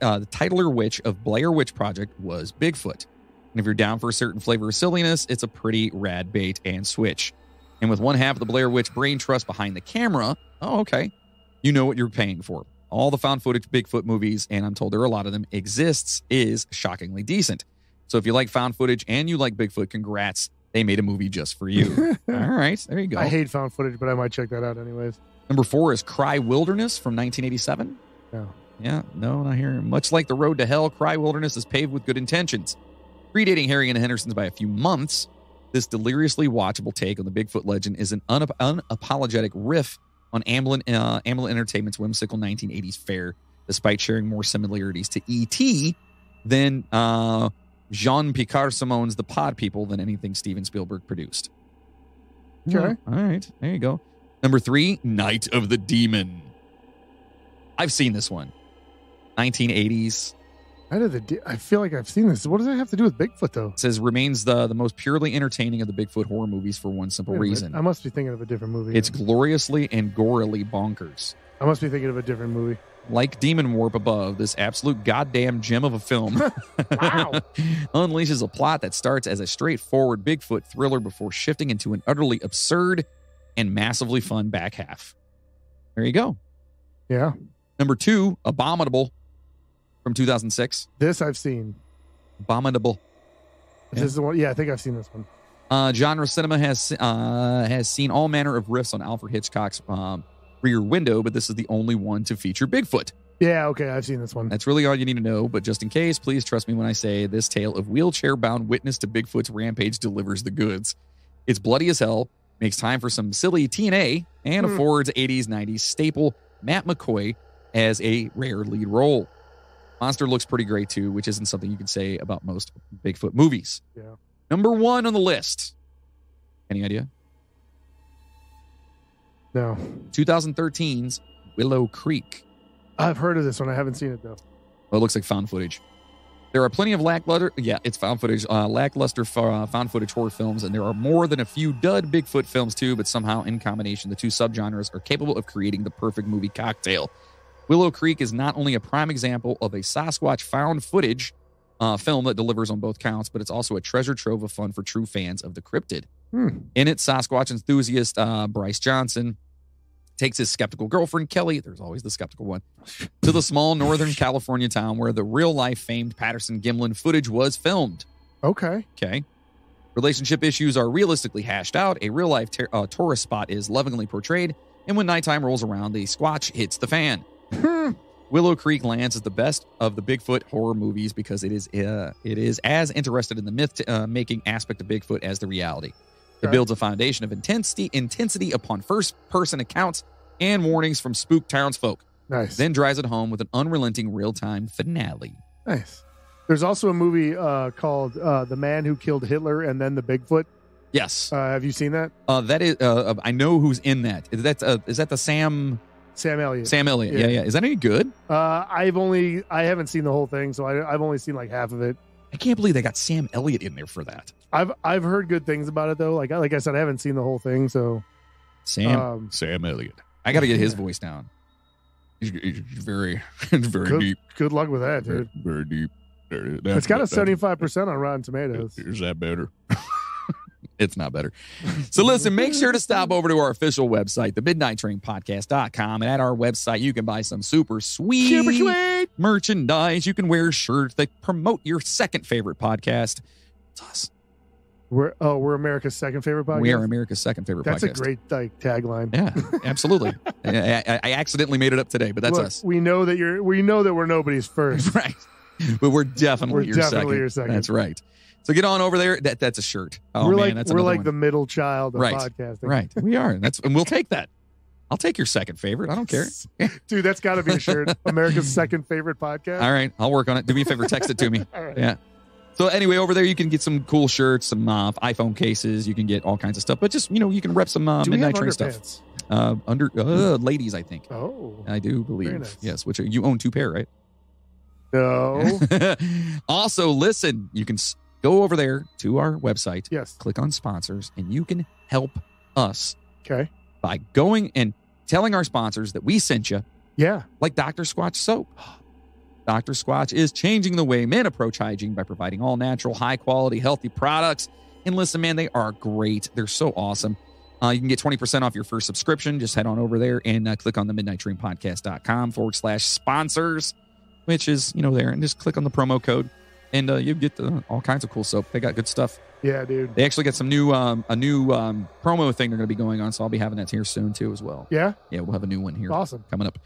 Uh, the titular witch of Blair Witch Project was Bigfoot. And if you're down for a certain flavor of silliness, it's a pretty rad bait and switch. And with one half of the Blair Witch brain trust behind the camera, oh, okay, you know what you're paying for. All the found footage Bigfoot movies, and I'm told there are a lot of them, Exists is shockingly decent. So if you like found footage and you like Bigfoot, congrats. They made a movie just for you. All right, there you go. I hate found footage, but I might check that out anyways. Number four is Cry Wilderness from nineteen eighty-seven. Yeah. Yeah, no, not here. Much like the road to hell, Cry Wilderness is paved with good intentions. Predating Harry and the Hendersons by a few months, this deliriously watchable take on the Bigfoot legend is an un- unapologetic riff on Amblin, uh, Amblin Entertainment's whimsical nineteen eighties fare, despite sharing more similarities to E T than uh, Jean-Pierre Simone's The Pod People than anything Steven Spielberg produced. Sure. Yeah, all right. There you go. Number three, Night of the Demon. I've seen this one. nineteen eighties. Night of the De- I feel like I've seen this. What does it have to do with Bigfoot, though? It says, remains the, the most purely entertaining of the Bigfoot horror movies for one simple reason. I must be thinking of a different movie. It's then. gloriously and gorily bonkers. I must be thinking of a different movie. Like Demon Warp above, this absolute goddamn gem of a film unleashes a plot that starts as a straightforward Bigfoot thriller before shifting into an utterly absurd and massively fun back half. There you go. Yeah. Number two, Abominable from two thousand six. This I've seen. Abominable. This yeah. is the one. Yeah, I think I've seen this one. Uh, genre cinema has uh, has seen all manner of riffs on Alfred Hitchcock's um, Rear Window, but this is the only one to feature Bigfoot. Yeah, okay, I've seen this one. That's really all you need to know, but just in case, please trust me when I say this tale of wheelchair-bound witness to Bigfoot's rampage delivers the goods. It's bloody as hell, makes time for some silly T N A, and mm. affords eighties, nineties staple Matt McCoy as a rare lead role. Monster looks pretty great, too, which isn't something you can say about most Bigfoot movies. Yeah. Number one on the list. Any idea? No. twenty thirteen's Willow Creek. I've heard of this one. I haven't seen it, though. Well, it looks like found footage. There are plenty of lackluster, yeah, it's found footage, uh, lackluster for, uh, found footage horror films, and there are more than a few dud Bigfoot films, too, but somehow in combination, the two subgenres are capable of creating the perfect movie cocktail. Willow Creek is not only a prime example of a Sasquatch found footage uh, film that delivers on both counts, but it's also a treasure trove of fun for true fans of the cryptid. Hmm. In it, Sasquatch enthusiast uh, Bryce Johnson takes his skeptical girlfriend, Kelly, there's always the skeptical one, to the small northern California town where the real-life famed Patterson-Gimlin footage was filmed. Okay. Okay. Relationship issues are realistically hashed out. A real-life ter- uh, tourist spot is lovingly portrayed. And when nighttime rolls around, the squatch hits the fan. Willow Creek lands as the best of the Bigfoot horror movies because it is uh, it is as interested in the myth-making uh, aspect of Bigfoot as the reality. It builds a foundation of intensity, intensity upon first-person accounts and warnings from spooked townsfolk. Nice. Then drives it home with an unrelenting real-time finale. Nice. There's also a movie uh, called uh, The Man Who Killed Hitler and Then the Bigfoot. Yes. Uh, have you seen that? Uh, that is. Uh, I know who's in that. Is that, uh, is that the Sam... Sam Elliott. Sam Elliott. Yeah, yeah. yeah. Is that any good? Uh, I've only... I haven't seen the whole thing, so I, I've only seen like half of it. I can't believe they got Sam Elliott in there for that. I've I've heard good things about it though. Like like I said, I haven't seen the whole thing. So Sam um, Sam Elliott, I got to get his yeah. voice down. He's, he's very he's very good, deep. Good luck with that, dude. Very, very deep. That's, it's got a seventy-five percent on Rotten Tomatoes. Is that better? It's not better. So listen, make sure to stop over to our official website, the midnight train podcast dot com. And at our website, you can buy some super sweet, super sweet merchandise. You can wear shirts that promote your second favorite podcast. It's us. We're, oh, we're America's second favorite podcast? We are America's second favorite that's podcast. That's a great like, tagline. Yeah, absolutely. I, I, I accidentally made it up today, but that's Look, us. We know that you're. We know that we're nobody's first. Right. But we're definitely, we're your, definitely second. your second. That's right. So get on over there. That that's a shirt. Oh, we're like, man, that's we're like one. the middle child of right. podcasting. Right, we are. That's and we'll take that. I'll take your second favorite. I don't care, dude. That's got to be a shirt. America's second favorite podcast. All right, I'll work on it. Do me a favor, text it to me. All right. Yeah. So anyway, over there you can get some cool shirts, some uh, iPhone cases. You can get all kinds of stuff. But just you know, you can rep some uh, Midnight Train stuff. Uh, under uh, ladies, I think. Oh, I do believe. Nice. Yes, which you own two pair, right? No. Also, listen. You can. Go over there to our website. Yes. Click on sponsors, and you can help us. Okay. By going and telling our sponsors that we sent you. Yeah. Like Doctor Squatch soap. Doctor Squatch is changing the way men approach hygiene by providing all natural, high quality, healthy products. And listen, man, they are great. They're so awesome. Uh, you can get twenty percent off your first subscription. Just head on over there and uh, click on the midnight dream podcast dot com forward slash sponsors, which is, you know, there. And just click on the promo code. And uh, you get the, all kinds of cool soap. They got good stuff. Yeah, dude. They actually got some new, um, a new um, promo thing they're going to be going on. So I'll be having that here soon too, as well. Yeah, yeah, we'll have a new one here. Awesome, coming up.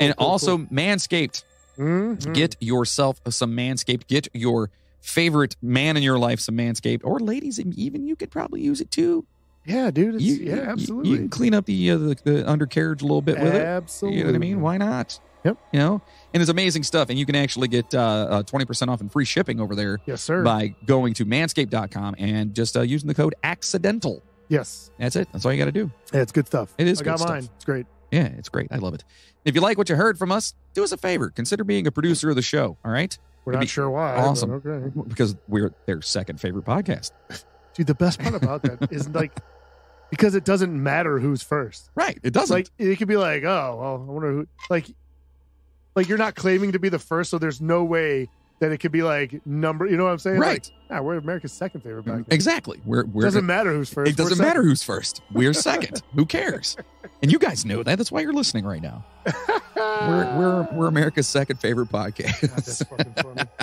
And cool, also cool. Manscaped. Mm-hmm. Get yourself some Manscaped. Get your favorite man in your life's a Manscaped, or ladies, even you could probably use it too. Yeah, dude. It's, you, yeah, you, absolutely. You can clean up the, uh, the the undercarriage a little bit with absolutely. it. Absolutely. You know what I mean? Why not? Yep. You know, and it's amazing stuff. And you can actually get uh, uh, twenty percent off and free shipping over there. Yes, sir. By going to manscaped dot com and just uh, using the code ACCIDENTAL. Yes. That's it. That's all you got to do. Yeah, it's good stuff. It is I good got stuff. Mine. It's great. Yeah, it's great. I love it. If you like what you heard from us, do us a favor. Consider being a producer of the show. All right? We're It'd not sure why. Awesome. Okay. Because we're their second favorite podcast. Dude, the best part about that is like, because it doesn't matter who's first. Right. It doesn't. Like, it could be like, oh, well, I wonder who, like, like you're not claiming to be the first, so there's no way that it could be like number, you know what I'm saying? Right. Like, nah, we're America's second favorite podcast. Exactly. We're, we're, it doesn't matter who's first. It doesn't we're matter second. who's first. We're second. Who cares? And you guys know that. That's why you're listening right now. We're, we're, we're America's second favorite podcast. God, that's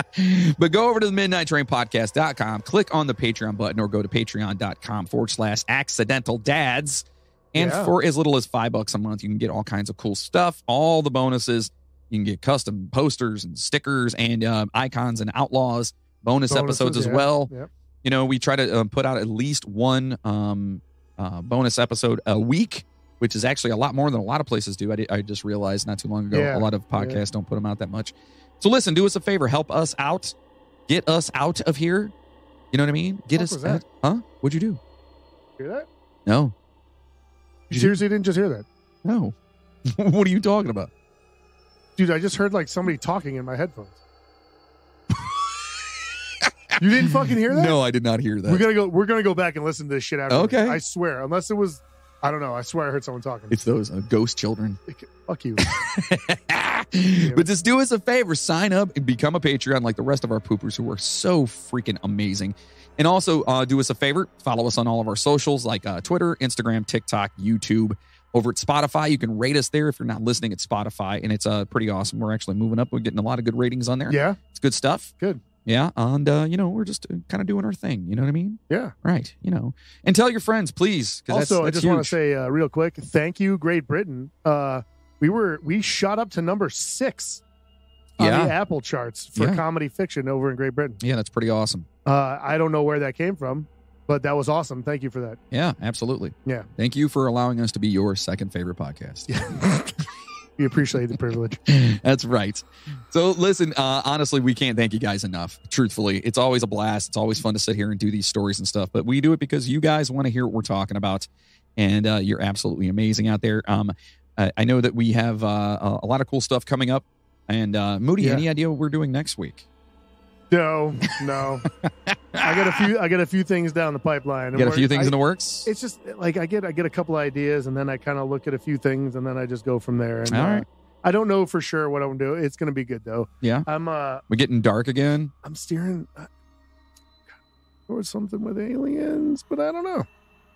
funny. But go over to the midnight train podcast dot com, click on the Patreon button, or go to patreon dot com forward slash accidental dads. And yeah. for as little as five bucks a month, you can get all kinds of cool stuff, all the bonuses. You can get custom posters and stickers and um, icons and outlaws bonus bonuses, episodes as yeah, well. Yeah. You know, we try to um, put out at least one um, uh, bonus episode a week, which is actually a lot more than a lot of places do. I, did, I just realized not too long ago, yeah, a lot of podcasts yeah. don't put them out that much. So listen, do us a favor. Help us out. Get us out of here. You know what I mean? Get what us out. Huh? What'd you do? Hear that? No. You seriously didn't just hear that? No. What are you talking about? Dude, I just heard like somebody talking in my headphones. You didn't fucking hear that? No, I did not hear that. We're gonna go. We're gonna go back and listen to this shit after. Okay, this. I swear. Unless it was, I don't know. I swear I heard someone talking. It's those uh, ghost children. Fuck you. But just do us a favor. Sign up and become a Patreon like the rest of our poopers who are so freaking amazing. And also uh, do us a favor. Follow us on all of our socials like uh, Twitter, Instagram, TikTok, YouTube. Over at Spotify, you can rate us there if you're not listening at Spotify, and it's uh, pretty awesome. We're actually moving up. We're getting a lot of good ratings on there. Yeah. It's good stuff. Good. Yeah, and, uh, you know, we're just kind of doing our thing. You know what I mean? Yeah. Right, you know. And tell your friends, please. Also, that's, that's I just want to say uh, real quick, thank you, Great Britain. Uh, we were we shot up to number six on yeah. the Apple charts for yeah. comedy fiction over in Great Britain. Yeah, that's pretty awesome. Uh, I don't know where that came from. But that was awesome. Thank you for that. Yeah, absolutely. Yeah. Thank you for allowing us to be your second favorite podcast. Yeah. We appreciate the privilege. That's right. So listen, uh, honestly, we can't thank you guys enough. Truthfully, it's always a blast. It's always fun to sit here and do these stories and stuff. But we do it because you guys want to hear what we're talking about. And uh, you're absolutely amazing out there. Um, I, I know that we have uh, a lot of cool stuff coming up. And uh, Moody, yeah. any idea what we're doing next week? No, no. I got a few. I got a few things down the pipeline. And you got a few things I, in the works. It's just like I get. I get a couple ideas, and then I kind of look at a few things, and then I just go from there. And, All right. Uh, I don't know for sure what I'm doing. It's going to be good though. Yeah. I'm. Uh, We're getting dark again. I'm steering uh, towards something with aliens, but I don't know.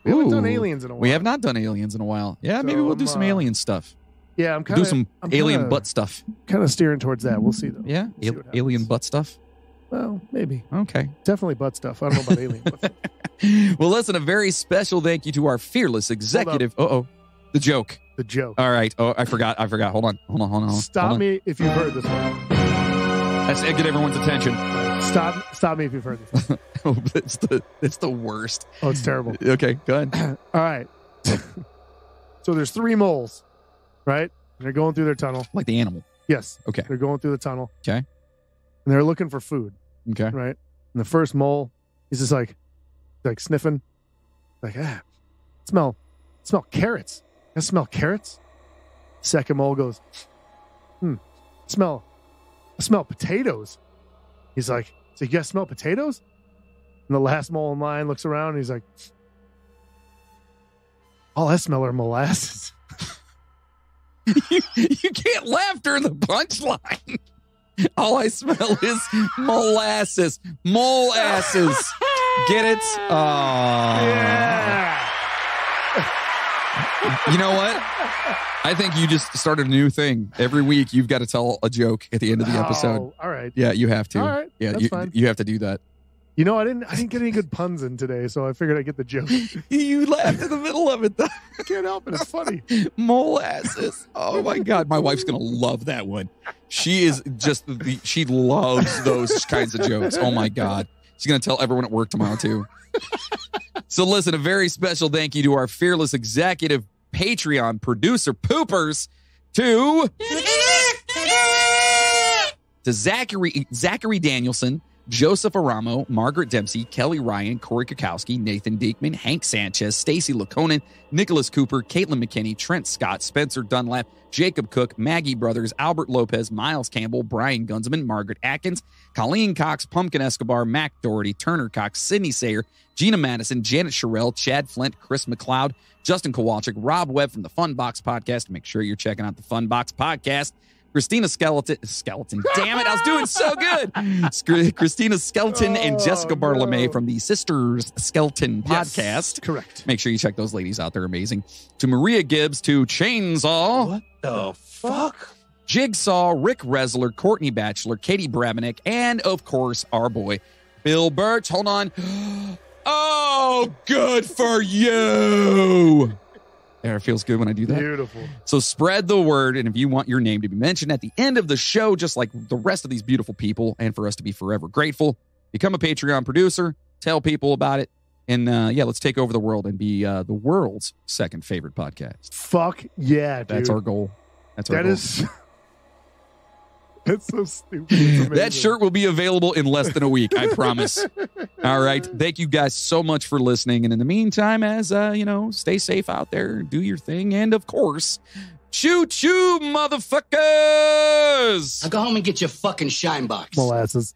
We Ooh, haven't done aliens in a while. We have not done aliens in a while. Yeah, so maybe we'll I'm, do some uh, alien stuff. Yeah, I'm kind of do some I'm alien kinda, butt stuff. Kind of steering towards that. We'll see though. Yeah, we'll see alien butt stuff. Well, maybe. Okay. Definitely butt stuff. I don't know about alien butt stuff. Well, listen, a very special thank you to our fearless executive. Uh-oh. The joke. The joke. All right. Oh, I forgot. I forgot. Hold on. Hold on. Hold on. Stop hold on. me if you've heard this one. That's to get everyone's attention. Stop Stop me if you've heard this one. Oh, it's, the, it's the worst. Oh, it's terrible. Okay. Go ahead. All right. So there's three moles, right? They're going through their tunnel. Like the animal. Yes. Okay. They're going through the tunnel. Okay. And they're looking for food. Okay. Right. And the first mole, he's just like, like sniffing, like ah, smell, smell carrots. I smell carrots. Second mole goes, hmm, smell, I smell potatoes. He's like, so you guys smell potatoes? And the last mole in line looks around and he's like, all I smell are molasses. you, you can't laugh during the punchline. All I smell is molasses. Molasses. Get it? Oh. Yeah. You know what? I think you just started a new thing. Every week, you've got to tell a joke at the end of the episode. Oh, all right. Yeah, you have to. All right. Yeah, that's you, fine. You have to do that. You know, I didn't I didn't get any good puns in today, so I figured I'd get the joke. You laughed in the middle of it, though. I can't help it. It's funny. Molasses. Oh, my God. My wife's going to love that one. She is just, the, she loves those kinds of jokes. Oh, my God. She's going to tell everyone at work tomorrow, too. So, listen, a very special thank you to our fearless executive Patreon producer, Poopers, to, to Zachary, Zachary Danielson, Joseph Aramo, Margaret Dempsey, Kelly Ryan, Corey Kukowski, Nathan Diekman, Hank Sanchez, Stacy Laconin, Nicholas Cooper, Caitlin McKinney, Trent Scott, Spencer Dunlap, Jacob Cook, Maggie Brothers, Albert Lopez, Miles Campbell, Brian Gunsman, Margaret Atkins, Colleen Cox, Pumpkin Escobar, Mac Doherty, Turner Cox, Sydney Sayer, Gina Madison, Janet Sherrell, Chad Flint, Chris McLeod, Justin Kowalczyk, Rob Webb from the Fun Box Podcast. Make sure you're checking out the Fun Box Podcast. Christina Skeleton, Skeleton, damn it, I was doing so good. Christina Skeleton and Jessica oh, Bartolome no. from the Sisters Skeleton Podcast. Yes, correct. Make sure you check those ladies out. They're amazing. To Maria Gibbs, to Chainsaw. What the fuck? Jigsaw, Rick Resler, Courtney Batchelor, Katie Brabenick, and of course, our boy, Bill Birch. Hold on. Oh, good for you. There, it feels good when I do that. Beautiful. So spread the word, and if you want your name to be mentioned at the end of the show, just like the rest of these beautiful people, and for us to be forever grateful, become a Patreon producer, tell people about it, and uh, yeah, let's take over the world and be uh, the world's second favorite podcast. Fuck yeah, dude. That's our goal. That's our that goal. Is... That's so stupid. That shirt will be available in less than a week, I promise. All right. Thank you guys so much for listening. And in the meantime, as uh, you know, stay safe out there, do your thing. And of course, choo choo, motherfuckers. Now go home and get your fucking shine box. Molasses.